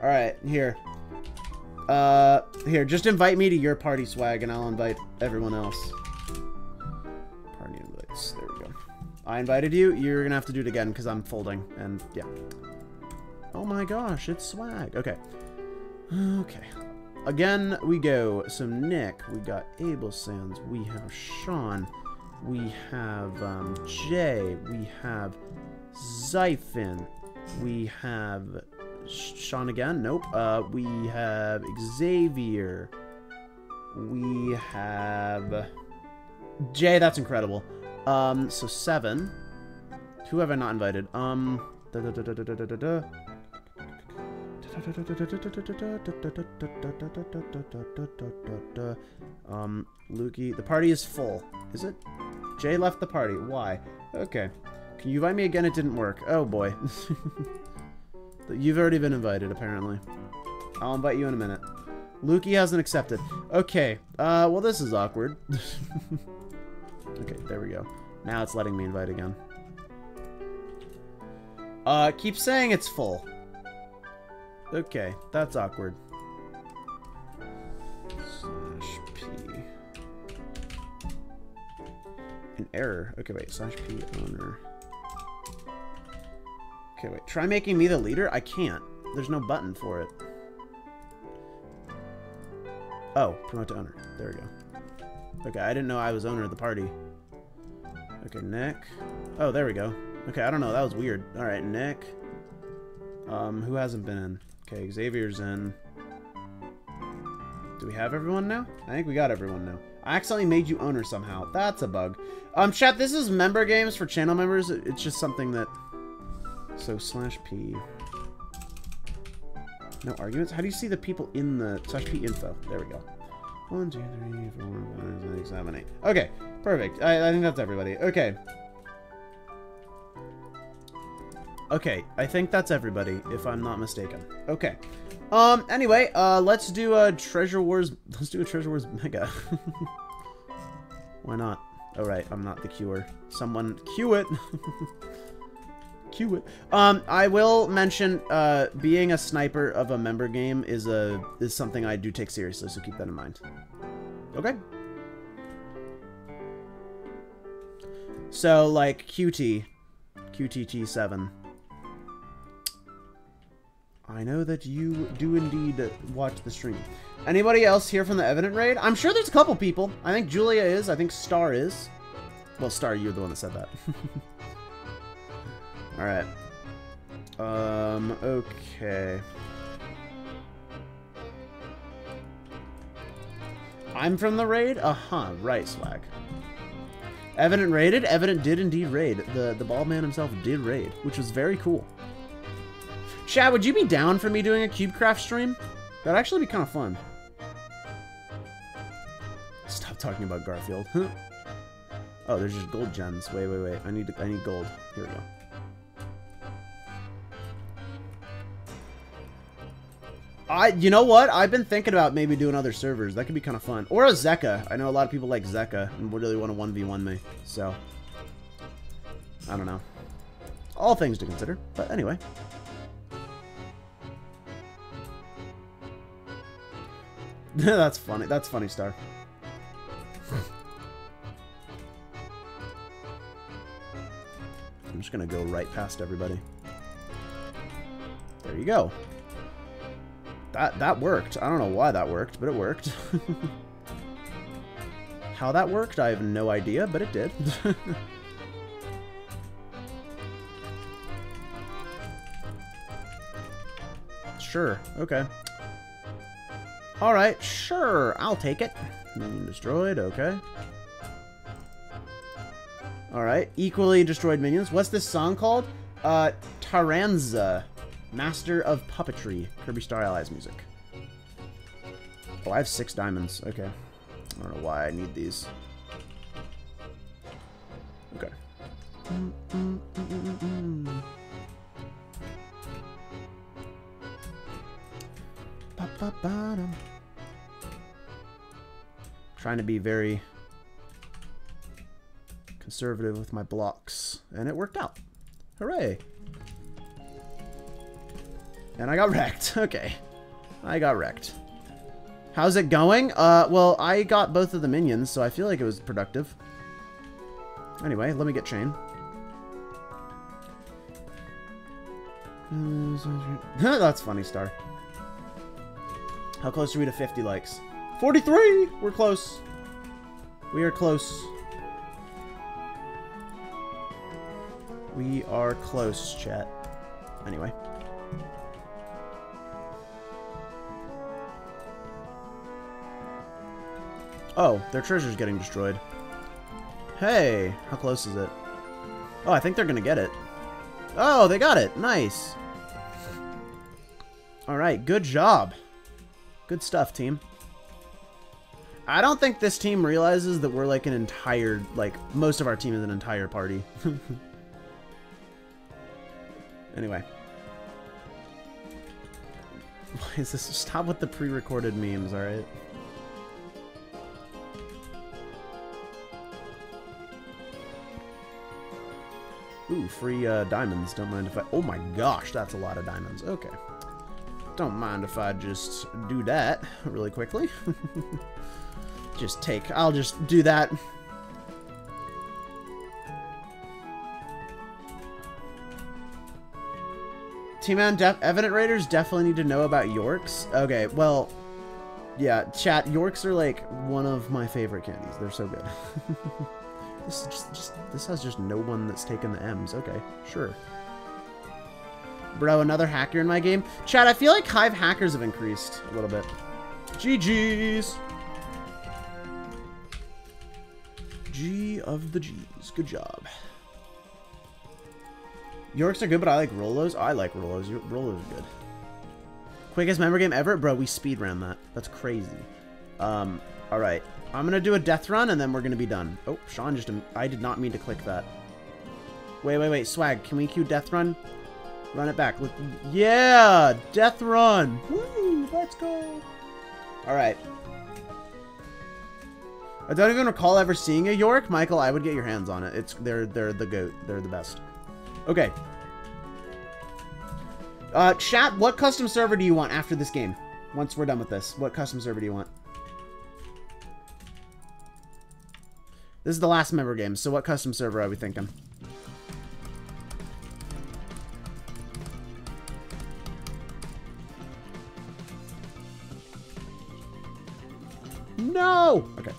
Alright, here. Uh, here, just invite me to your party, Swag, and I'll invite everyone else. Party invites, there we go. I invited you, you're gonna have to do it again, because I'm folding, and yeah. Oh my gosh, it's Swag. Okay. Okay. Again, we go. So, Nick, we got Abel Sands, we have Sean, we have um, Jay, we have Xyphon, we have Sean again, nope, uh, we have Xavier, we have Jay, that's incredible. Um, so, seven. Who have I not invited? Um, da da da da da da da da. Um, Lukey, the party is full. Is it? Jay left the party. Why? Okay. Can you invite me again? It didn't work. Oh boy. You've already been invited, apparently. I'll invite you in a minute. Lukey hasn't accepted. Okay. Uh, well, this is awkward. Okay, there we go. Now it's letting me invite again. Uh, keep saying it's full. Okay, that's awkward. Slash P. An error. Okay, wait. Slash P owner. Okay, wait. Try making me the leader? I can't. There's no button for it. Oh, promote to owner. There we go. Okay, I didn't know I was owner of the party. Okay, Nick. Oh, there we go. Okay, I don't know. That was weird. Alright, Nick. Um, who hasn't been in? Okay, Xavier's in. Do we have everyone now? I think we got everyone now. I accidentally made you owner somehow. That's a bug. Um, chat, this is member games for channel members. It's just something that... So, slash P. No arguments? How do you see the people in the... Slash P info. There we go. One, two, three, four, five, six, seven, eight. Okay, perfect. I, I think that's everybody. Okay. Okay, I think that's everybody, if I'm not mistaken. Okay. Um, anyway, uh, let's do a Treasure Wars... Let's do a Treasure Wars Mega. Why not? Oh, right, I'm not the cure. Someone cue it. Cue it. Um, I will mention, uh, being a sniper of a member game is a... is something I do take seriously, so keep that in mind. Okay. So, like, Q T. Q T T seven. I know that you do indeed watch the stream. Anybody else here from the Evident raid? I'm sure there's a couple people. I think Julia is. I think Star is. Well, Star, you're the one that said that. Alright. Um, okay. I'm from the raid? Uh-huh. Right, Swag. Evident raided? Evident did indeed raid. The, the bald man himself did raid, which was very cool. Chad, would you be down for me doing a CubeCraft stream? That'd actually be kind of fun. Stop talking about Garfield. Huh? Oh, there's just gold gems. Wait, wait, wait. I need to, I need gold. Here we go. I, you know what? I've been thinking about maybe doing other servers. That could be kind of fun. Or a Zekka. I know a lot of people like Zekka and really want to one v one me. So, I don't know. All things to consider. But anyway. That's funny. That's funny, Star. I'm just going to go right past everybody. There you go. That, that worked. I don't know why that worked, but it worked. How that worked, I have no idea, but it did. Sure. Okay. Alright, sure, I'll take it. Moon destroyed, okay. Alright, equally destroyed minions. What's this song called? Uh, Taranza, Master of Puppetry, Kirby Star Allies music. Oh, I have six diamonds, okay. I don't know why I need these. Okay. Mm, mm, mm, mm, mm. Ba, ba, ba, trying to be very conservative with my blocks, and it worked out. Hooray! And I got wrecked. Okay, I got wrecked. How's it going? Uh, well, I got both of the minions, so I feel like it was productive. Anyway, let me get chain. That's funny, Star. How close are we to fifty likes? forty-three! We're close. We are close. We are close, chat. Anyway. Oh, their treasure's getting destroyed. Hey, how close is it? Oh, I think they're gonna get it. Oh, they got it. Nice. Alright, good job. Good stuff, team. I don't think this team realizes that we're like an entire, like, most of our team is an entire party. Anyway. Why is this? Stop with the pre-recorded memes, alright? Ooh, free uh, diamonds. Don't mind if I... Oh my gosh, that's a lot of diamonds. Okay. Don't mind if I just do that really quickly. Just take... I'll just do that. T-Man, def Evident Raiders definitely need to know about Yorks. Okay, well... Yeah, chat, Yorks are like one of my favorite candies. They're so good. This, just, just, this has just no one that's taken the M's. Okay, sure. Bro, another hacker in my game? Chat, I feel like Hive hackers have increased a little bit. G Gs! G of the Gs. Good job. Yorks are good, but I like Rolos. I like Rolos. Rolos are good. Quickest member game ever? Bro, we speed ran that. That's crazy. Um, alright. I'm going to do a death run, and then we're going to be done. Oh, Sean just... I did not mean to click that. Wait, wait, wait. Swag, can we queue death run? Run it back. Look, yeah! Death run! Woo! Let's go! Alright. I don't even recall ever seeing a York. Michael, I would get your hands on it. It's They're, they're the goat. They're the best. Okay. Uh, chat, what custom server do you want after this game? Once we're done with this, what custom server do you want? This is the last member game, so what custom server are we thinking? No! Okay.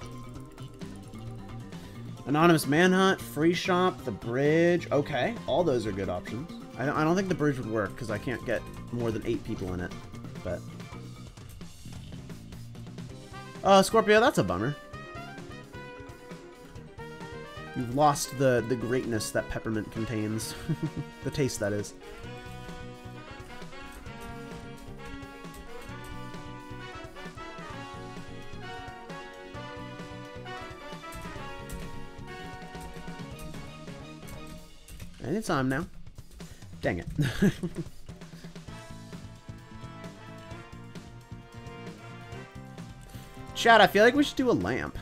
Anonymous Manhunt, Free Shop, The Bridge. Okay, all those are good options. I don't, I don't think The Bridge would work, because I can't get more than eight people in it. But. Uh, Scorpio, that's a bummer. You've lost the, the greatness that peppermint contains. The taste, that is. And it's on now. Dang it. Chat, I feel like we should do a lamp.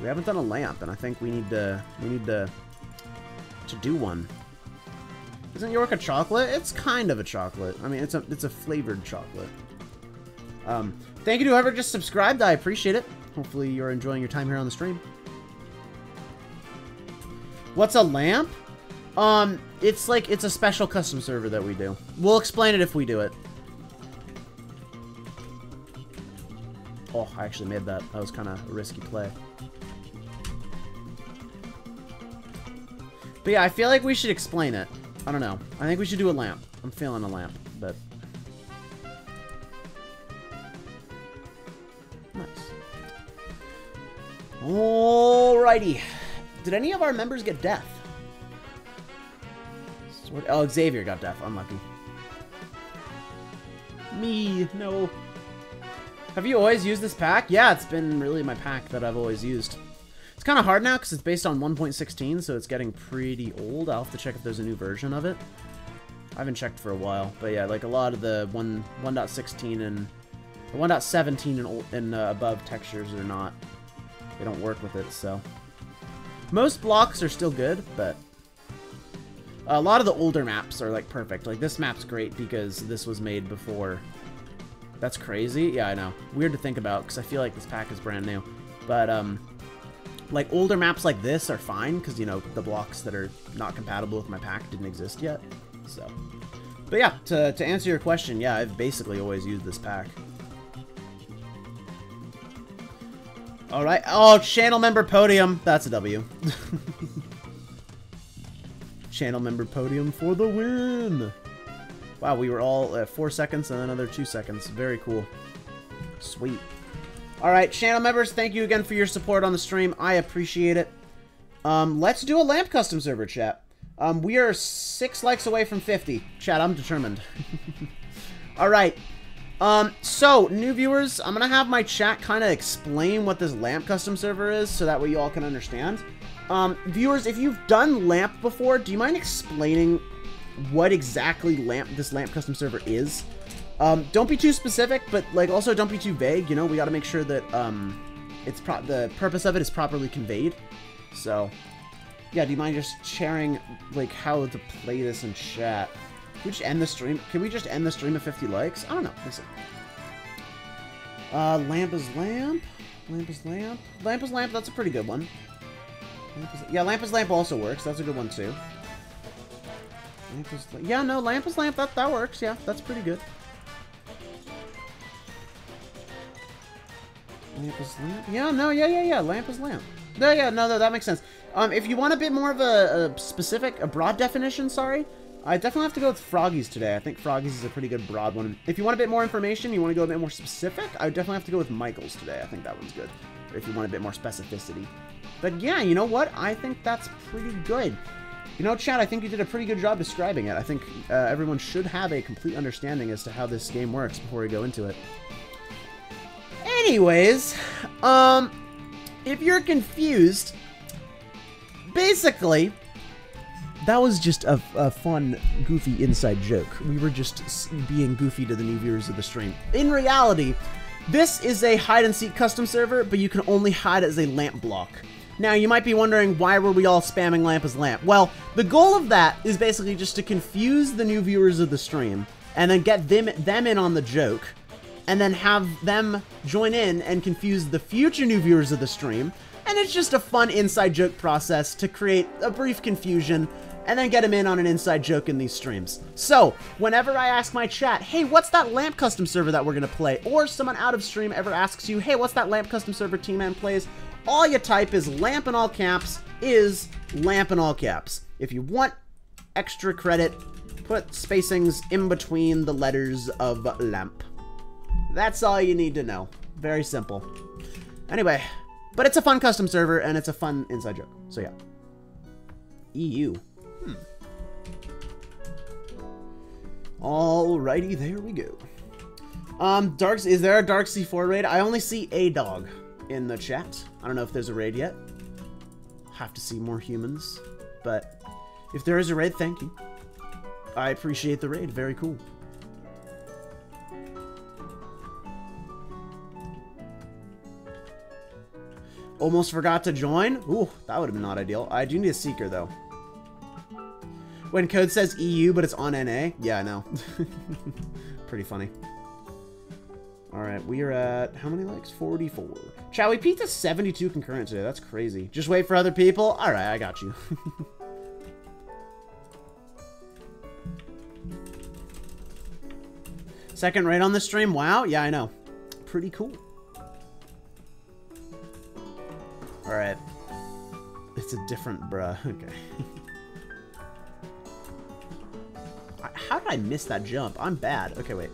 We haven't done a lamp, and I think we need to we need to to do one. Isn't York a chocolate? It's kind of a chocolate. I mean, it's a it's a flavored chocolate. Um, thank you to whoever just subscribed. I appreciate it. Hopefully, you're enjoying your time here on the stream. What's a lamp? Um, it's like it's a special custom server that we do. We'll explain it if we do it. Oh, I actually made that. That was kind of a risky play. But yeah, I feel like we should explain it. I don't know. I think we should do a lamp. I'm feeling a lamp, but... Alrighty. Did any of our members get death? Sword. Oh, Xavier got death. Unlucky. Me. No. Have you always used this pack? Yeah, it's been really my pack that I've always used. It's kind of hard now because it's based on one point sixteen, so it's getting pretty old. I'll have to check if there's a new version of it. I haven't checked for a while. But yeah, like a lot of the one point sixteen and one point seventeen and, old, and uh, above textures are not... They don't work with it, so... Most blocks are still good, but... A lot of the older maps are, like, perfect. Like, this map's great because this was made before... That's crazy. Yeah, I know. Weird to think about, because I feel like this pack is brand new. But, um... like, older maps like this are fine, because, you know, the blocks that are not compatible with my pack didn't exist yet. So... But yeah, to, to answer your question, yeah, I've basically always used this pack. Alright. Oh, channel member podium. That's a W. Channel member podium for the win. Wow, we were all at four seconds and another two seconds. Very cool. Sweet. Alright, channel members, thank you again for your support on the stream. I appreciate it. Um, let's do a lamp custom server, chat. Um, we are six likes away from fifty. Chat, I'm determined. Alright. Um, so, new viewers, I'm going to have my chat kind of explain what this lamp custom server is, so that way you all can understand. Um, viewers, if you've done lamp before, do you mind explaining what exactly lamp this lamp custom server is? Um, don't be too specific, but, like, also don't be too vague, you know? We got to make sure that, um, it's pro the purpose of it is properly conveyed. So, yeah, do you mind just sharing, like, how to play this in chat? Can we just end the stream? Can we just end the stream at fifty likes? I don't know. Listen. Uh, lamp is lamp. Lamp is lamp. Lamp is lamp. That's a pretty good one. Lamp is, yeah, lamp is lamp also works. That's a good one too. Lamp is, yeah, no, lamp is lamp. That that works. Yeah, that's pretty good. Lamp is lamp. Yeah, no, yeah, yeah, yeah. Lamp is lamp. No, yeah, no, no, that makes sense. Um, if you want a bit more of a, a specific, a broad definition, sorry. I definitely have to go with Froggies today. I think Froggies is a pretty good broad one. If you want a bit more information, you want to go a bit more specific, I would definitely have to go with Michael's today. I think that one's good. Or if you want a bit more specificity. But yeah, you know what? I think that's pretty good. You know, chat, I think you did a pretty good job describing it. I think uh, everyone should have a complete understanding as to how this game works before we go into it. Anyways, um, if you're confused, basically... That was just a, a fun, goofy inside joke. We were just being goofy to the new viewers of the stream. In reality, this is a hide-and-seek custom server, but you can only hide as a lamp block. Now, you might be wondering, why were we all spamming lamp as lamp? Well, the goal of that is basically just to confuse the new viewers of the stream, and then get them, them in on the joke, and then have them join in and confuse the future new viewers of the stream, and it's just a fun inside joke process to create a brief confusion, and then get him in on an inside joke in these streams. So, whenever I ask my chat, hey, what's that lamp custom server that we're gonna play? Or someone out of stream ever asks you, hey, what's that lamp custom server T-Man plays? All you type is lamp in all caps is lamp in all caps. If you want extra credit, put spacings in between the letters of lamp. That's all you need to know. Very simple. Anyway, but it's a fun custom server and it's a fun inside joke. So yeah. E U. Hmm. Alrighty, there we go. Um, Darks, is there a Dark Z four raid? I only see A-Dog in the chat. I don't know if there's a raid yet. Have to see more humans. But if there is a raid, thank you. I appreciate the raid. Very cool. Almost forgot to join? Ooh, that would have been not ideal. I do need a seeker, though. When code says E U, but it's on N A? Yeah, I know. Pretty funny. Alright, we are at... How many likes? forty-four. Chat, we peaked at seventy-two concurrent today. That's crazy. Just wait for other people? Alright, I got you. Second raid on this stream? Wow. Yeah, I know. Pretty cool. Alright. It's a different bruh. Okay. How did I miss that jump? I'm bad. Okay, wait.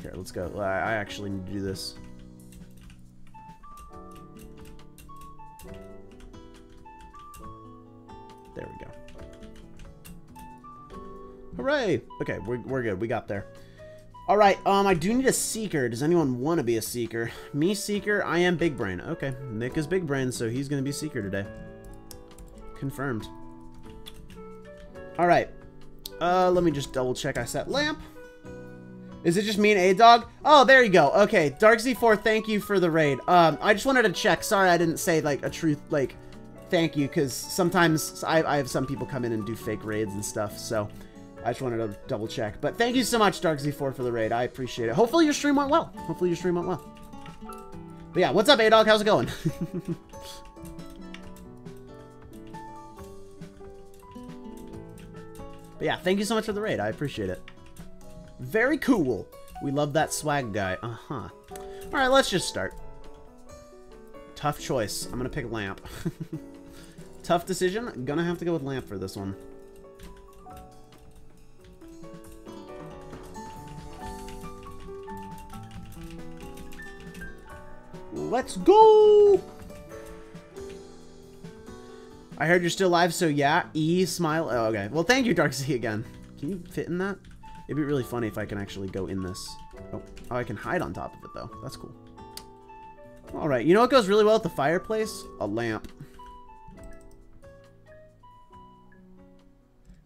Here, let's go. I actually need to do this. There we go. Hooray! Okay, we're, we're good. We got there. Alright, um, I do need a Seeker. Does anyone want to be a Seeker? Me, Seeker. I am Big Brain. Okay, Nick is Big Brain, so he's going to be Seeker today. Confirmed. Alright. Uh, let me just double check I set Lamp. Is it just me and A-Dog? Oh, there you go. Okay, Dark Z four, thank you for the raid. Um, I just wanted to check. Sorry I didn't say, like, a truth, like, thank you, because sometimes I, I have some people come in and do fake raids and stuff, so I just wanted to double check. But thank you so much, Dark Z four, for the raid. I appreciate it. Hopefully your stream went well. Hopefully your stream went well. But yeah, what's up, A-Dog? How's it going? But yeah, thank you so much for the raid. I appreciate it. Very cool. We love that swag guy. Uh-huh. Alright, let's just start. Tough choice. I'm gonna pick Lamp. Tough decision. Gonna have to go with Lamp for this one. Let's go! I heard you're still live, so yeah. E, smile. Oh, okay. Well, thank you, Dark Z, again. Can you fit in that? It'd be really funny if I can actually go in this. Oh, oh, I can hide on top of it, though. That's cool. All right. You know what goes really well with the fireplace? A lamp.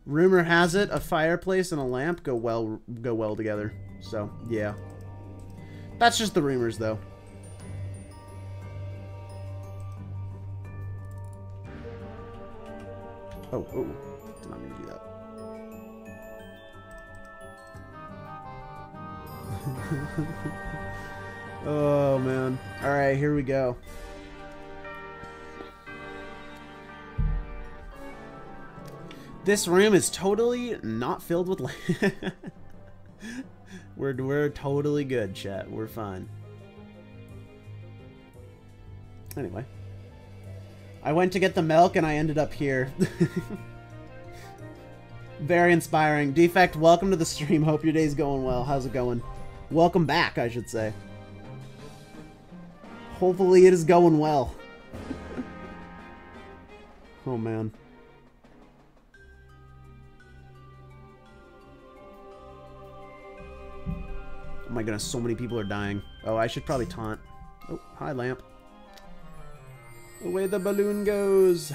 Rumor has it, a fireplace and a lamp go well go well together. So, yeah. That's just the rumors, though. Oh, oh. Did not mean to do that. Oh man. Alright, here we go. This room is totally not filled with light. we're, we're totally good, chat. We're fine. Anyway. I went to get the milk and I ended up here. Very inspiring. Defect, welcome to the stream. Hope your day's going well. How's it going? Welcome back, I should say. Hopefully it is going well. Oh, man. Oh, my goodness. So many people are dying. Oh, I should probably taunt. Oh, hi, Lamp. Away the balloon goes.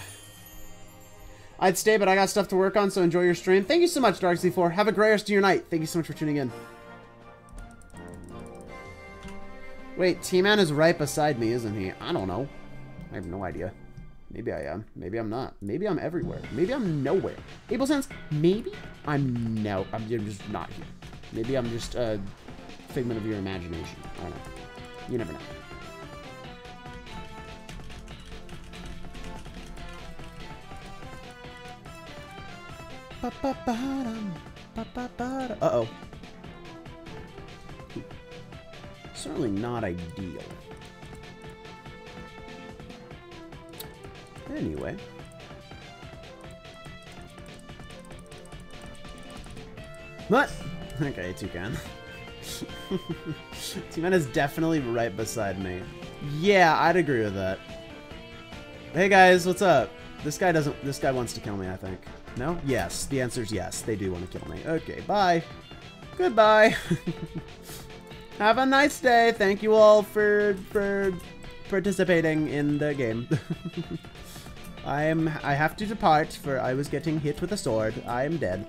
I'd stay, but I got stuff to work on, so enjoy your stream. Thank you so much, Dark Z four. Have a great rest of your night. Thank you so much for tuning in. Wait, T-Man is right beside me, isn't he? I don't know. I have no idea. Maybe I am. Maybe I'm not. Maybe I'm everywhere. Maybe I'm nowhere. Able sense? Maybe I'm no. I'm just not here. Maybe I'm just a figment of your imagination. I don't know. You never know. Uh-oh. Certainly not ideal. Anyway. What? Okay, Toucan. T-Man is definitely right beside me. Yeah, I'd agree with that. Hey guys, what's up? This guy doesn't- this guy wants to kill me, I think. No? Yes. The answer is yes. They do want to kill me. Okay, bye. Goodbye. Have a nice day. Thank you all for for participating in the game. I am I have to depart for I was getting hit with a sword. I am dead.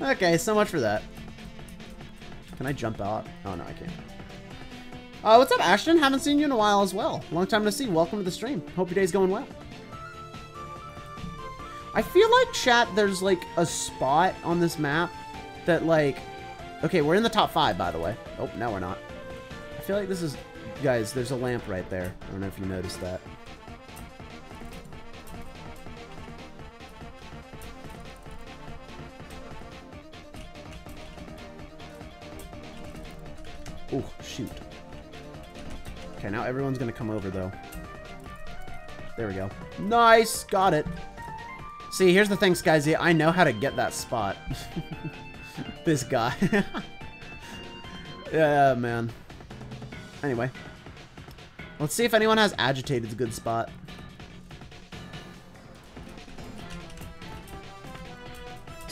Okay, so much for that. Can I jump out? Oh no, I can't. Uh, what's up, Ashton? Haven't seen you in a while as well. Long time to see. Welcome to the stream. Hope your day's going well. I feel like, chat, there's like a spot on this map that like, okay, we're in the top five, by the way. Oh, no, we're not. I feel like this is, guys, there's a lamp right there. I don't know if you noticed that. Oh, shoot. Okay, now everyone's gonna come over though. There we go. Nice, got it. See, here's the thing, Skyzy. I know how to get that spot. This guy. Yeah, man. Anyway. Let's see if anyone has agitated a good spot.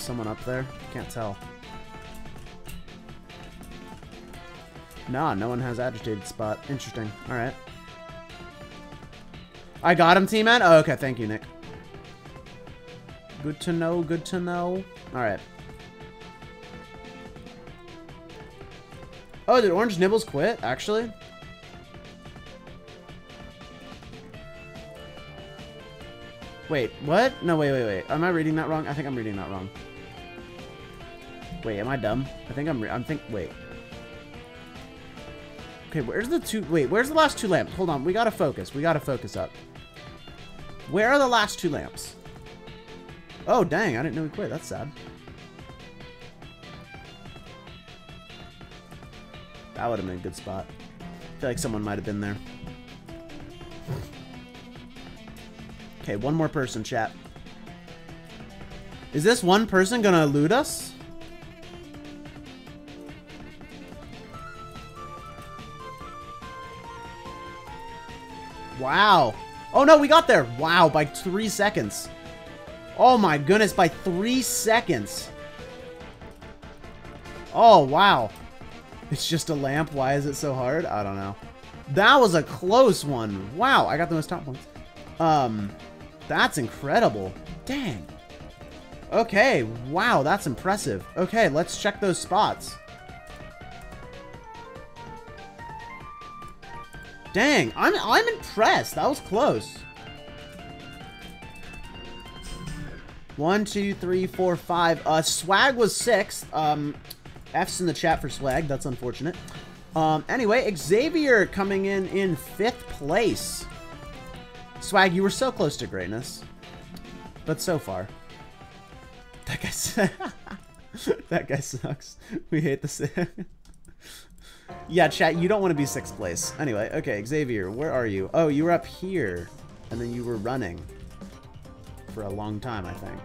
someone up there? Can't tell. Nah, no one has agitated spot. Interesting. Alright. I got him, T-Man? Oh, okay. Thank you, Nick. Good to know. Good to know. Alright. Oh, did Orange Nibbles quit, actually? Wait, what? No, wait, wait, wait. Am I reading that wrong? I think I'm reading that wrong. Wait, am I dumb? I think I'm re- I'm think- wait. Okay, where's the two- wait, where's the last two lamps? Hold on, we gotta focus. We gotta focus up. Where are the last two lamps? Oh, dang, I didn't know he quit. That's sad. That would've been a good spot. I feel like someone might have been there. Okay, one more person, chat. Is this one person gonna elude us? Wow. Oh no, we got there. Wow, by three seconds. Oh my goodness, by three seconds. Oh, wow. It's just a lamp. Why is it so hard? I don't know. That was a close one. Wow, I got the most top points. Um, that's incredible. Dang. Okay, wow, that's impressive. Okay, let's check those spots. Dang, I'm I'm impressed. That was close. One, two, three, four, five. Uh, Swag was sixth. Um, F's in the chat for Swag. That's unfortunate. Um, anyway, Xavier coming in in fifth place. Swag, you were so close to greatness, but so far. That guy sucks. That guy sucks. We hate this. Yeah, chat, you don't want to be sixth place. Anyway, okay, Xavier, where are you? Oh, you were up here, and then you were running for a long time, I think.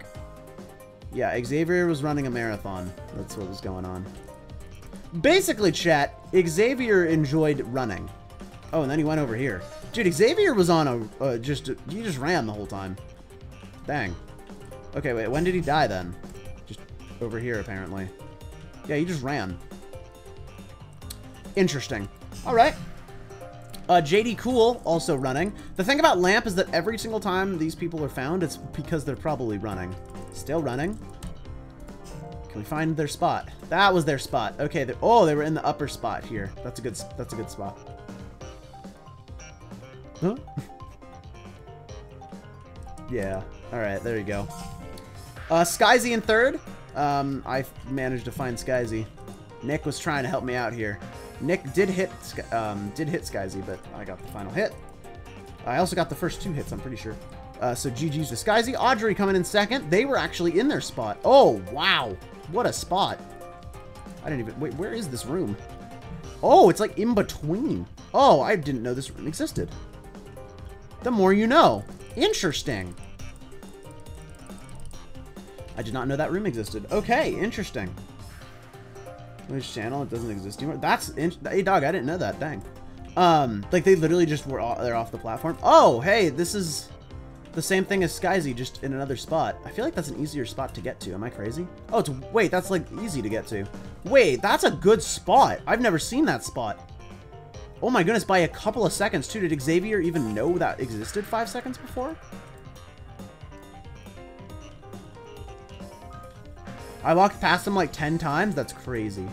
Yeah, Xavier was running a marathon. That's what was going on. Basically, chat, Xavier enjoyed running. Oh, and then he went over here. Dude, Xavier was on a, uh, just, he just ran the whole time. Dang. Okay, wait, when did he die then? Just over here, apparently. Yeah, he just ran. Interesting. All right. Uh, J D Cool, also running. The thing about Lamp is that every single time these people are found, it's because they're probably running. Still running. Can we find their spot? That was their spot. Okay, oh, they were in the upper spot here. That's a good, that's a good spot. Huh? Yeah. Alright, there you go. Uh, Skyzy in third. Um, I managed to find Skyzy. Nick was trying to help me out here. Nick did hit um, did hit Skyzy, but I got the final hit. I also got the first two hits, I'm pretty sure. Uh, so G G's to Skyzy. Audrey coming in second. They were actually in their spot. Oh, wow. What a spot. I didn't even... Wait, where is this room? Oh, it's like in between. Oh, I didn't know this room existed. The more you know. Interesting. I did not know that room existed. Okay, interesting. Which channel? It doesn't exist anymore. That's in- hey, dog, I didn't know that. Dang. Um, like they literally just were all, they're off the platform. Oh, hey, this is the same thing as Skyzy, just in another spot. I feel like that's an easier spot to get to. Am I crazy? Oh, it's wait, that's like easy to get to. Wait, that's a good spot. I've never seen that spot. Oh my goodness, by a couple of seconds, too. Did Xavier even know that existed five seconds before? I walked past him like ten times? That's crazy.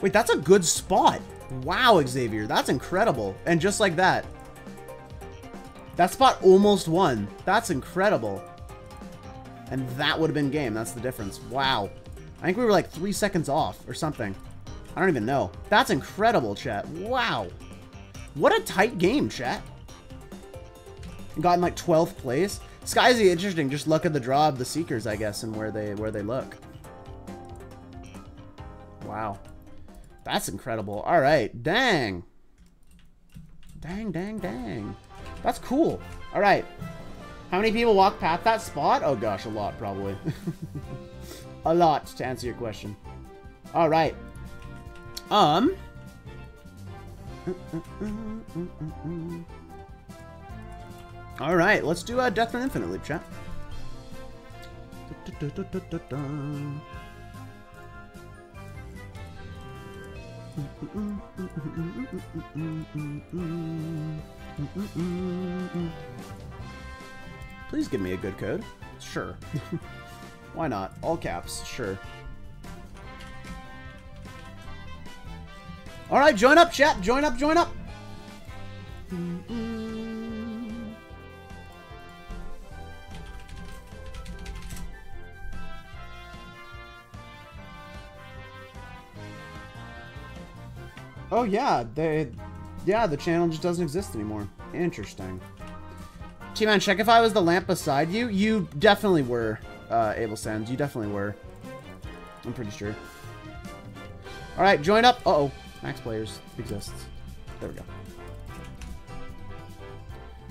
Wait, that's a good spot. Wow, Xavier, that's incredible. And just like that. That spot almost won. That's incredible. And that would have been game. That's the difference. Wow. I think we were like three seconds off or something. I don't even know. That's incredible, chat. Wow. What a tight game, chat. Got in like twelfth place. Skyzy, interesting. Just look at the draw of the Seekers, I guess, and where they where they look. Wow. That's incredible. All right. Dang. Dang, dang, dang. That's cool. All right. How many people walk past that spot? Oh, gosh, a lot, probably. A lot, to answer your question. All right. Um. Mm, mm, mm, mm, mm, mm. All right, let's do a uh, Death Run Infinite Loop, chat. Please give me a good code. Sure. Why not? All caps. Sure. All right, join up, chat. Join up, join up. Oh yeah, they, yeah, the channel just doesn't exist anymore. Interesting. T-Man, check if I was the lamp beside you. You definitely were, uh, Abel Sands. You definitely were. I'm pretty sure. All right, join up. Uh oh, Max Players exists. There we go.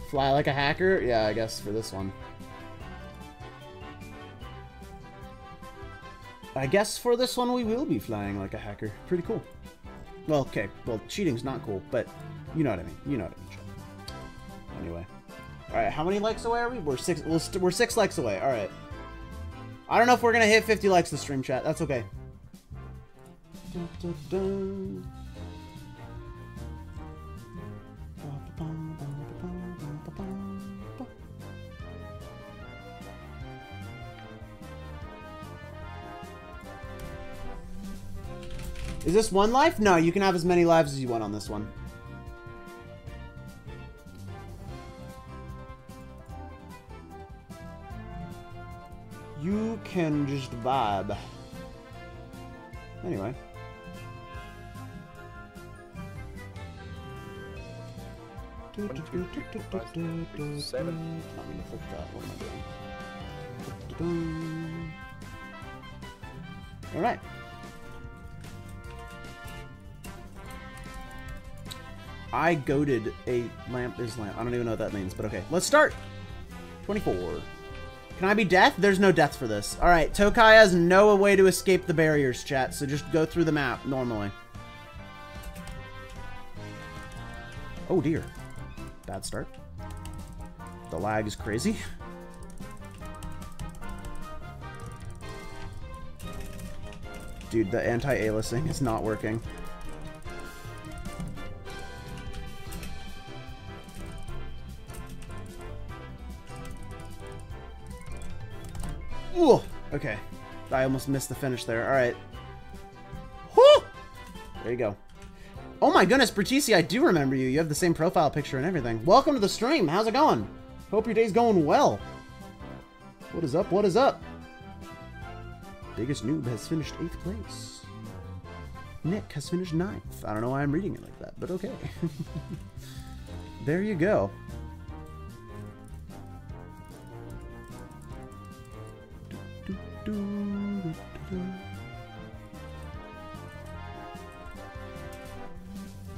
Fly like a hacker? Yeah, I guess for this one. I guess for this one we will be flying like a hacker. Pretty cool. Well, okay. Well, cheating's not cool, but you know what I mean. You know what I mean. Sure. Anyway. Alright, how many likes away are we? We're six, we're six likes away. Alright. I don't know if we're going to hit fifty likes this stream, chat. That's okay. Dun, dun, dun. Is this one life? No, you can have as many lives as you want on this one. You can just vibe. Anyway. One, two, three, four, five, six, seven. I mean, I clicked that. What am I doing? Alright. I goaded a lamp is lamp. I don't even know what that means, but okay. Let's start! twenty-four. Can I be death? There's no death for this. Alright, Tokai has no way to escape the barriers, chat, so just go through the map normally. Oh dear. Bad start. The lag is crazy. Dude, the anti-aliasing is not working. Ooh, okay, I almost missed the finish there. All right. Whew! There you go. Oh my goodness, Bertisi, I do remember you. You have the same profile picture and everything. Welcome to the stream. How's it going? Hope your day's going well. What is up? What is up? Biggest Noob has finished eighth place. Nick has finished ninth. I don't know why I'm reading it like that, but okay. There you go.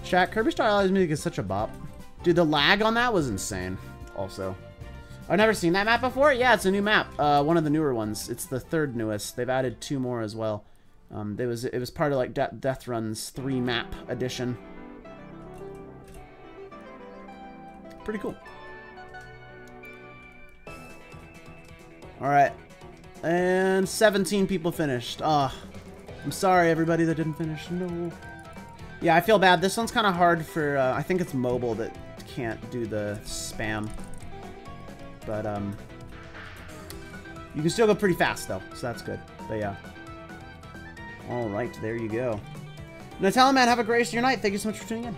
Chat, Kirby Star Allies music is such a bop. Dude, the lag on that was insane. Also, I've never seen that map before. Yeah, it's a new map. Uh, one of the newer ones. It's the third newest. They've added two more as well. Um, there was it was part of like De Death Run's three map edition. Pretty cool. All right. And seventeen people finished. Ah, oh, I'm sorry everybody that didn't finish. No. Yeah, I feel bad. This one's kind of hard for. Uh, I think it's mobile that can't do the spam. But um, you can still go pretty fast though, so that's good. But yeah. All right, there you go. Nutella Man, have a great rest of your night. Thank you so much for tuning in.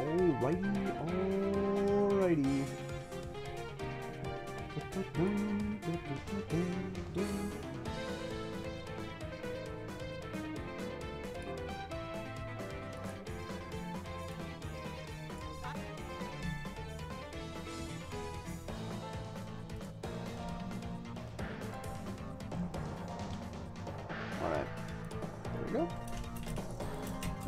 Alrighty, alrighty. Alright, there we go.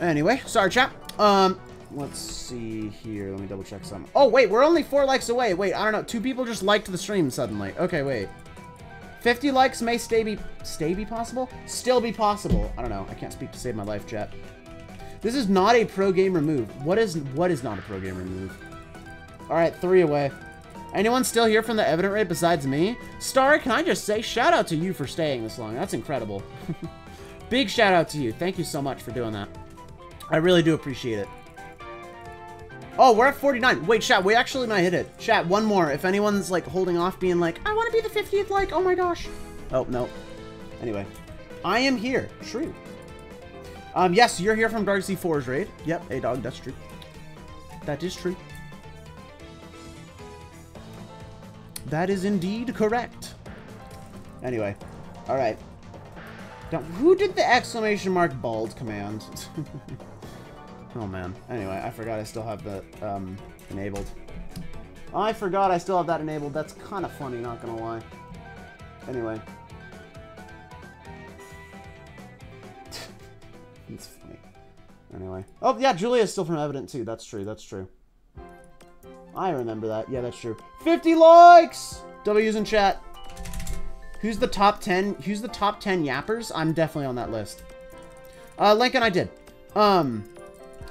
Anyway, sorry chat. Um, Let's see here. Let me double check some. Oh, wait. We're only four likes away. Wait, I don't know. Two people just liked the stream suddenly. Okay, wait. fifty likes may stay be... Stay be possible? Still be possible. I don't know. I can't speak to save my life, chat. This is not a pro gamer move. What is... What is not a pro gamer move? Alright, three away. Anyone still here from the Evident raid besides me? Star, can I just say shout out to you for staying this long? That's incredible. Big shout out to you. Thank you so much for doing that. I really do appreciate it. Oh, we're at forty-nine. Wait, chat, we actually might hit it. Chat, one more. If anyone's, like, holding off being like, I want to be the fiftieth, like, oh my gosh. Oh, no. Anyway. I am here. True. Um, yes, you're here from Dark Z four's raid. Yep, A-Dog, that's true. That is true. That is indeed correct. Anyway. Alright. Who did the exclamation mark bald command? Oh, man. Anyway, I forgot I still have that um, enabled. I forgot I still have that enabled. That's kind of funny, not gonna lie. Anyway. It's funny. Anyway. Oh, yeah, Julia's still from Evident, too. That's true. That's true. I remember that. Yeah, that's true. fifty likes! W's in chat. Who's the top ten? Who's the top ten yappers? I'm definitely on that list. Uh, Link and I did. Um...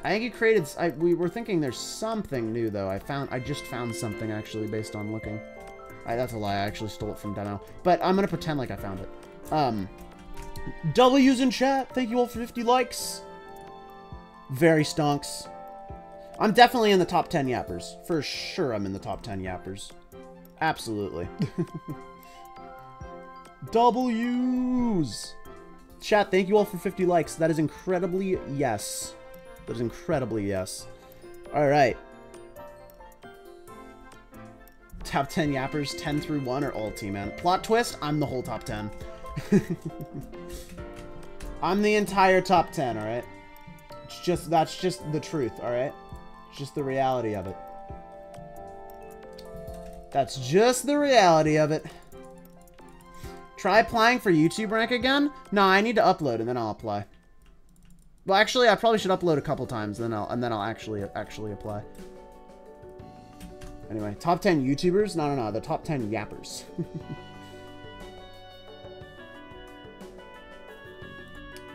I think you created... I, we were thinking there's something new, though. I found... I just found something, actually, based on looking. I, that's a lie. I actually stole it from Demo. But I'm going to pretend like I found it. Um, W's in chat. Thank you all for fifty likes. Very stonks. I'm definitely in the top ten yappers. For sure I'm in the top ten yappers. Absolutely. W's. Chat, thank you all for fifty likes. That is incredibly... Yes. That is incredibly yes. Alright. Top ten yappers, ten through one are all T-Man. Plot twist, I'm the whole top ten. I'm the entire top ten, alright? It's just, that's just the truth, alright? It's just the reality of it. That's just the reality of it. Try applying for YouTube rank again? No, I need to upload and then I'll apply. Well, actually, I probably should upload a couple times, then I'll and then I'll actually actually apply. Anyway, top ten YouTubers? No, no, no, the top ten yappers.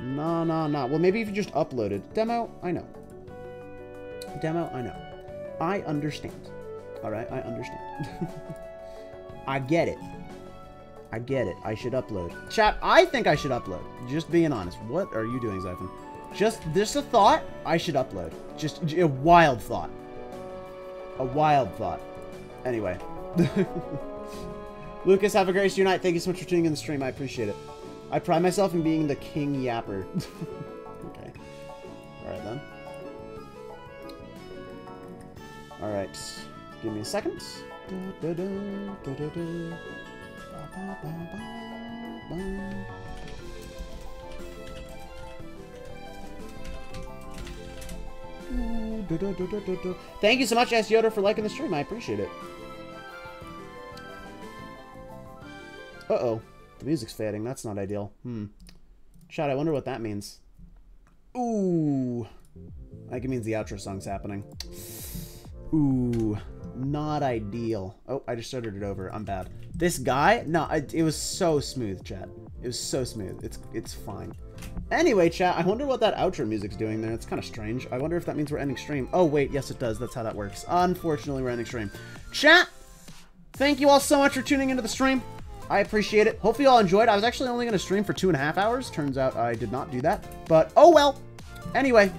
No, no, no. Well, maybe if you just uploaded. Demo, I know. Demo, I know. I understand. All right, I understand. I get it. I get it. I should upload. Chat, I think I should upload. Just being honest. What are you doing, Xyphon? Just, this a thought, I should upload. Just a wild thought. A wild thought. Anyway. Lucas, have a great day night. Thank you so much for tuning in the stream. I appreciate it. I pride myself in being the king yapper. Okay. Alright then. Alright. Give me a second. Da, da, da, da, da, da. Ba, ba, ba, ba. Do, do, do, do, do, do. Thank you so much, S. Yoder, for liking the stream. I appreciate it. Uh-oh. The music's fading. That's not ideal. Hmm. Chat, I wonder what that means. Ooh. I think it means the outro song's happening. Ooh. Not ideal. Oh, I just started it over. I'm bad. This guy? No, I, it was so smooth, chat. It was so smooth. It's, it's fine. Anyway, chat, I wonder what that outro music's doing there. It's kind of strange. I wonder if that means we're ending stream. Oh, wait. Yes, it does. That's how that works. Unfortunately, we're ending stream. Chat, thank you all so much for tuning into the stream. I appreciate it. Hopefully you all enjoyed. I was actually only going to stream for two and a half hours. Turns out I did not do that. But, oh well. Anyway,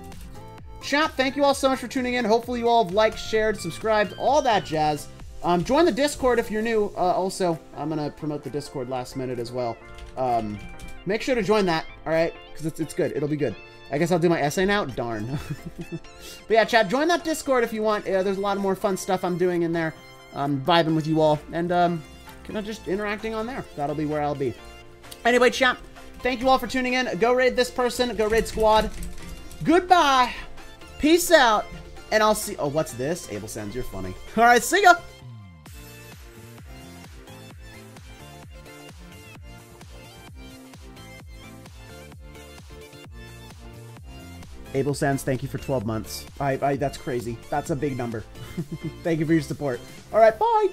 chat, thank you all so much for tuning in. Hopefully you all have liked, shared, subscribed, all that jazz. Um, join the Discord if you're new. Uh, also, I'm going to promote the Discord last minute as well. Um... Make sure to join that, all right? Because it's, it's good. It'll be good. I guess I'll do my essay now? Darn. But yeah, chat, join that Discord if you want. Uh, there's a lot of more fun stuff I'm doing in there. I'm vibing with you all. And, um, kind of just interacting on there. That'll be where I'll be. Anyway, chat, thank you all for tuning in. Go raid this person. Go raid squad. Goodbye. Peace out. And I'll see... Oh, what's this? Abel Sands, you're funny. All right, see ya. Abel Sands, thank you for twelve months. I, I, that's crazy. That's a big number. Thank you for your support. All right, bye.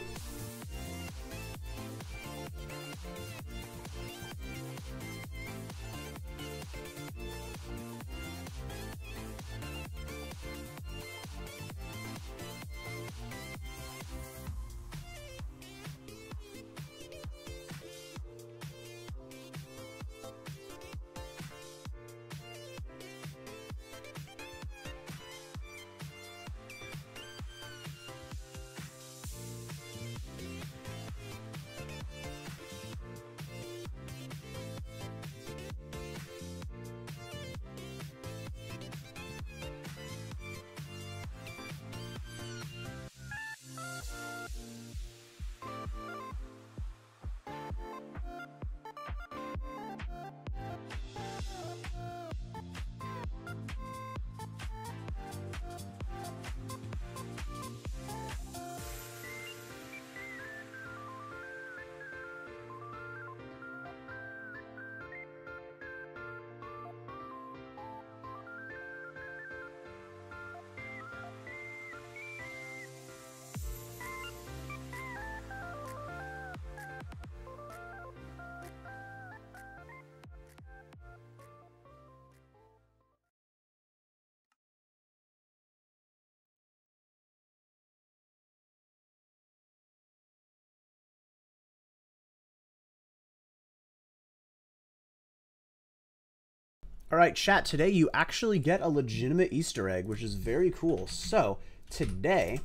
All right, chat, today you actually get a legitimate Easter egg, which is very cool. So today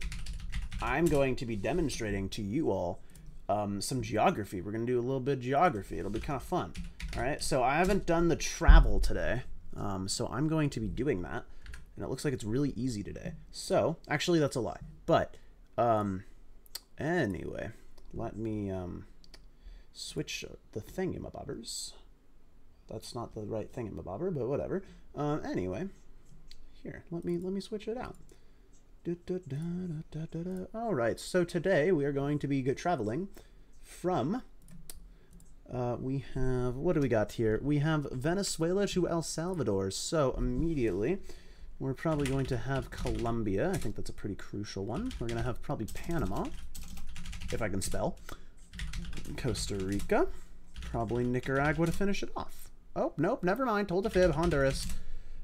I'm going to be demonstrating to you all um, some geography. We're going to do a little bit of geography. It'll be kind of fun. All right, so I haven't done the travel today, um, so I'm going to be doing that. And it looks like it's really easy today. So actually, that's a lie. But um, anyway, let me um, switch the thingamabobbers. That's not the right thingamabobber, but whatever. Um, anyway, here, let me let me switch it out. Da, da, da, da, da, da. All right, so today we are going to be traveling from, uh, we have, what do we got here? We have Venezuela to El Salvador. So immediately, we're probably going to have Colombia. I think that's a pretty crucial one. We're gonna have probably Panama, if I can spell. Costa Rica, probably Nicaragua to finish it off. Oh, nope, never mind, told a fib, Honduras.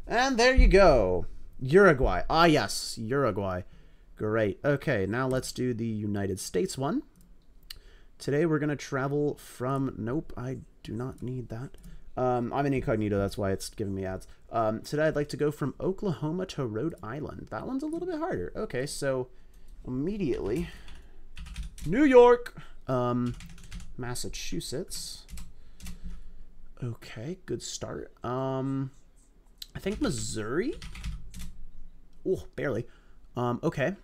And there you go. Uruguay. Ah, yes, Uruguay. Great. Okay, now let's do the United States one. Today we're going to travel from... Nope, I do not need that. Um, I'm an incognito, that's why it's giving me ads. Um, today I'd like to go from Oklahoma to Rhode Island. That one's a little bit harder. Okay, so immediately... New York! Um, Massachusetts. Okay, good start. Um, I think Missouri... Oh, barely. Um, okay.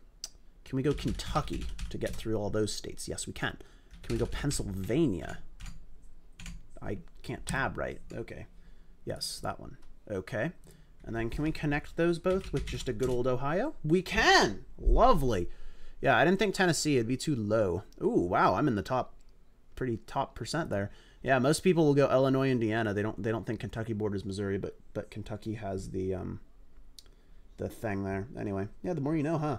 Can we go Kentucky to get through all those states? Yes, we can. Can we go Pennsylvania? I can't tab right. Okay. Yes, that one. Okay. And then can we connect those both with just a good old Ohio? We can! Lovely. Yeah, I didn't think Tennessee would be too low. Ooh, wow. I'm in the top, pretty top percent there. Yeah, most people will go Illinois, Indiana. They don't, they don't think Kentucky borders Missouri, but, but Kentucky has the... Um, the thing there. Anyway, yeah, the more you know, huh?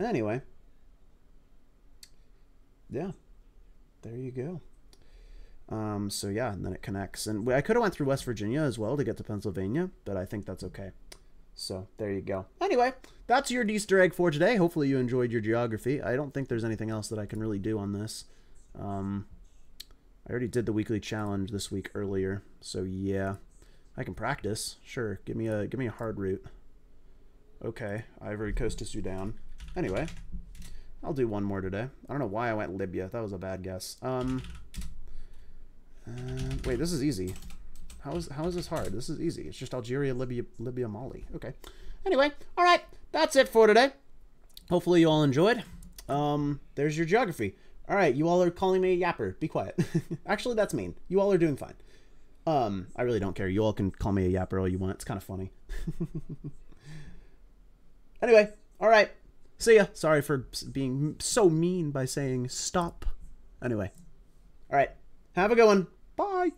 Anyway, yeah, there you go. Um, so yeah, and then it connects, and I could have went through West Virginia as well to get to Pennsylvania, but I think that's okay. So there you go. Anyway, that's your Easter egg for today. Hopefully you enjoyed your geography. I don't think there's anything else that I can really do on this. Um, I already did the weekly challenge this week earlier, so yeah, I can practice. Sure, give me a give me a hard route. Okay, Ivory Coast to Sudan. Anyway, I'll do one more today. I don't know why I went Libya. That was a bad guess. Um, uh, wait, this is easy. How is how is this hard? This is easy. It's just Algeria, Libya, Libya, Mali. Okay. Anyway, all right, that's it for today. Hopefully you all enjoyed. Um, there's your geography. All right, you all are calling me a yapper. Be quiet. Actually, that's mean. You all are doing fine. Um, I really don't care. You all can call me a yapper all you want. It's kind of funny. Anyway, all right. See ya. Sorry for being so mean by saying stop. Anyway. All right. Have a good one. Bye.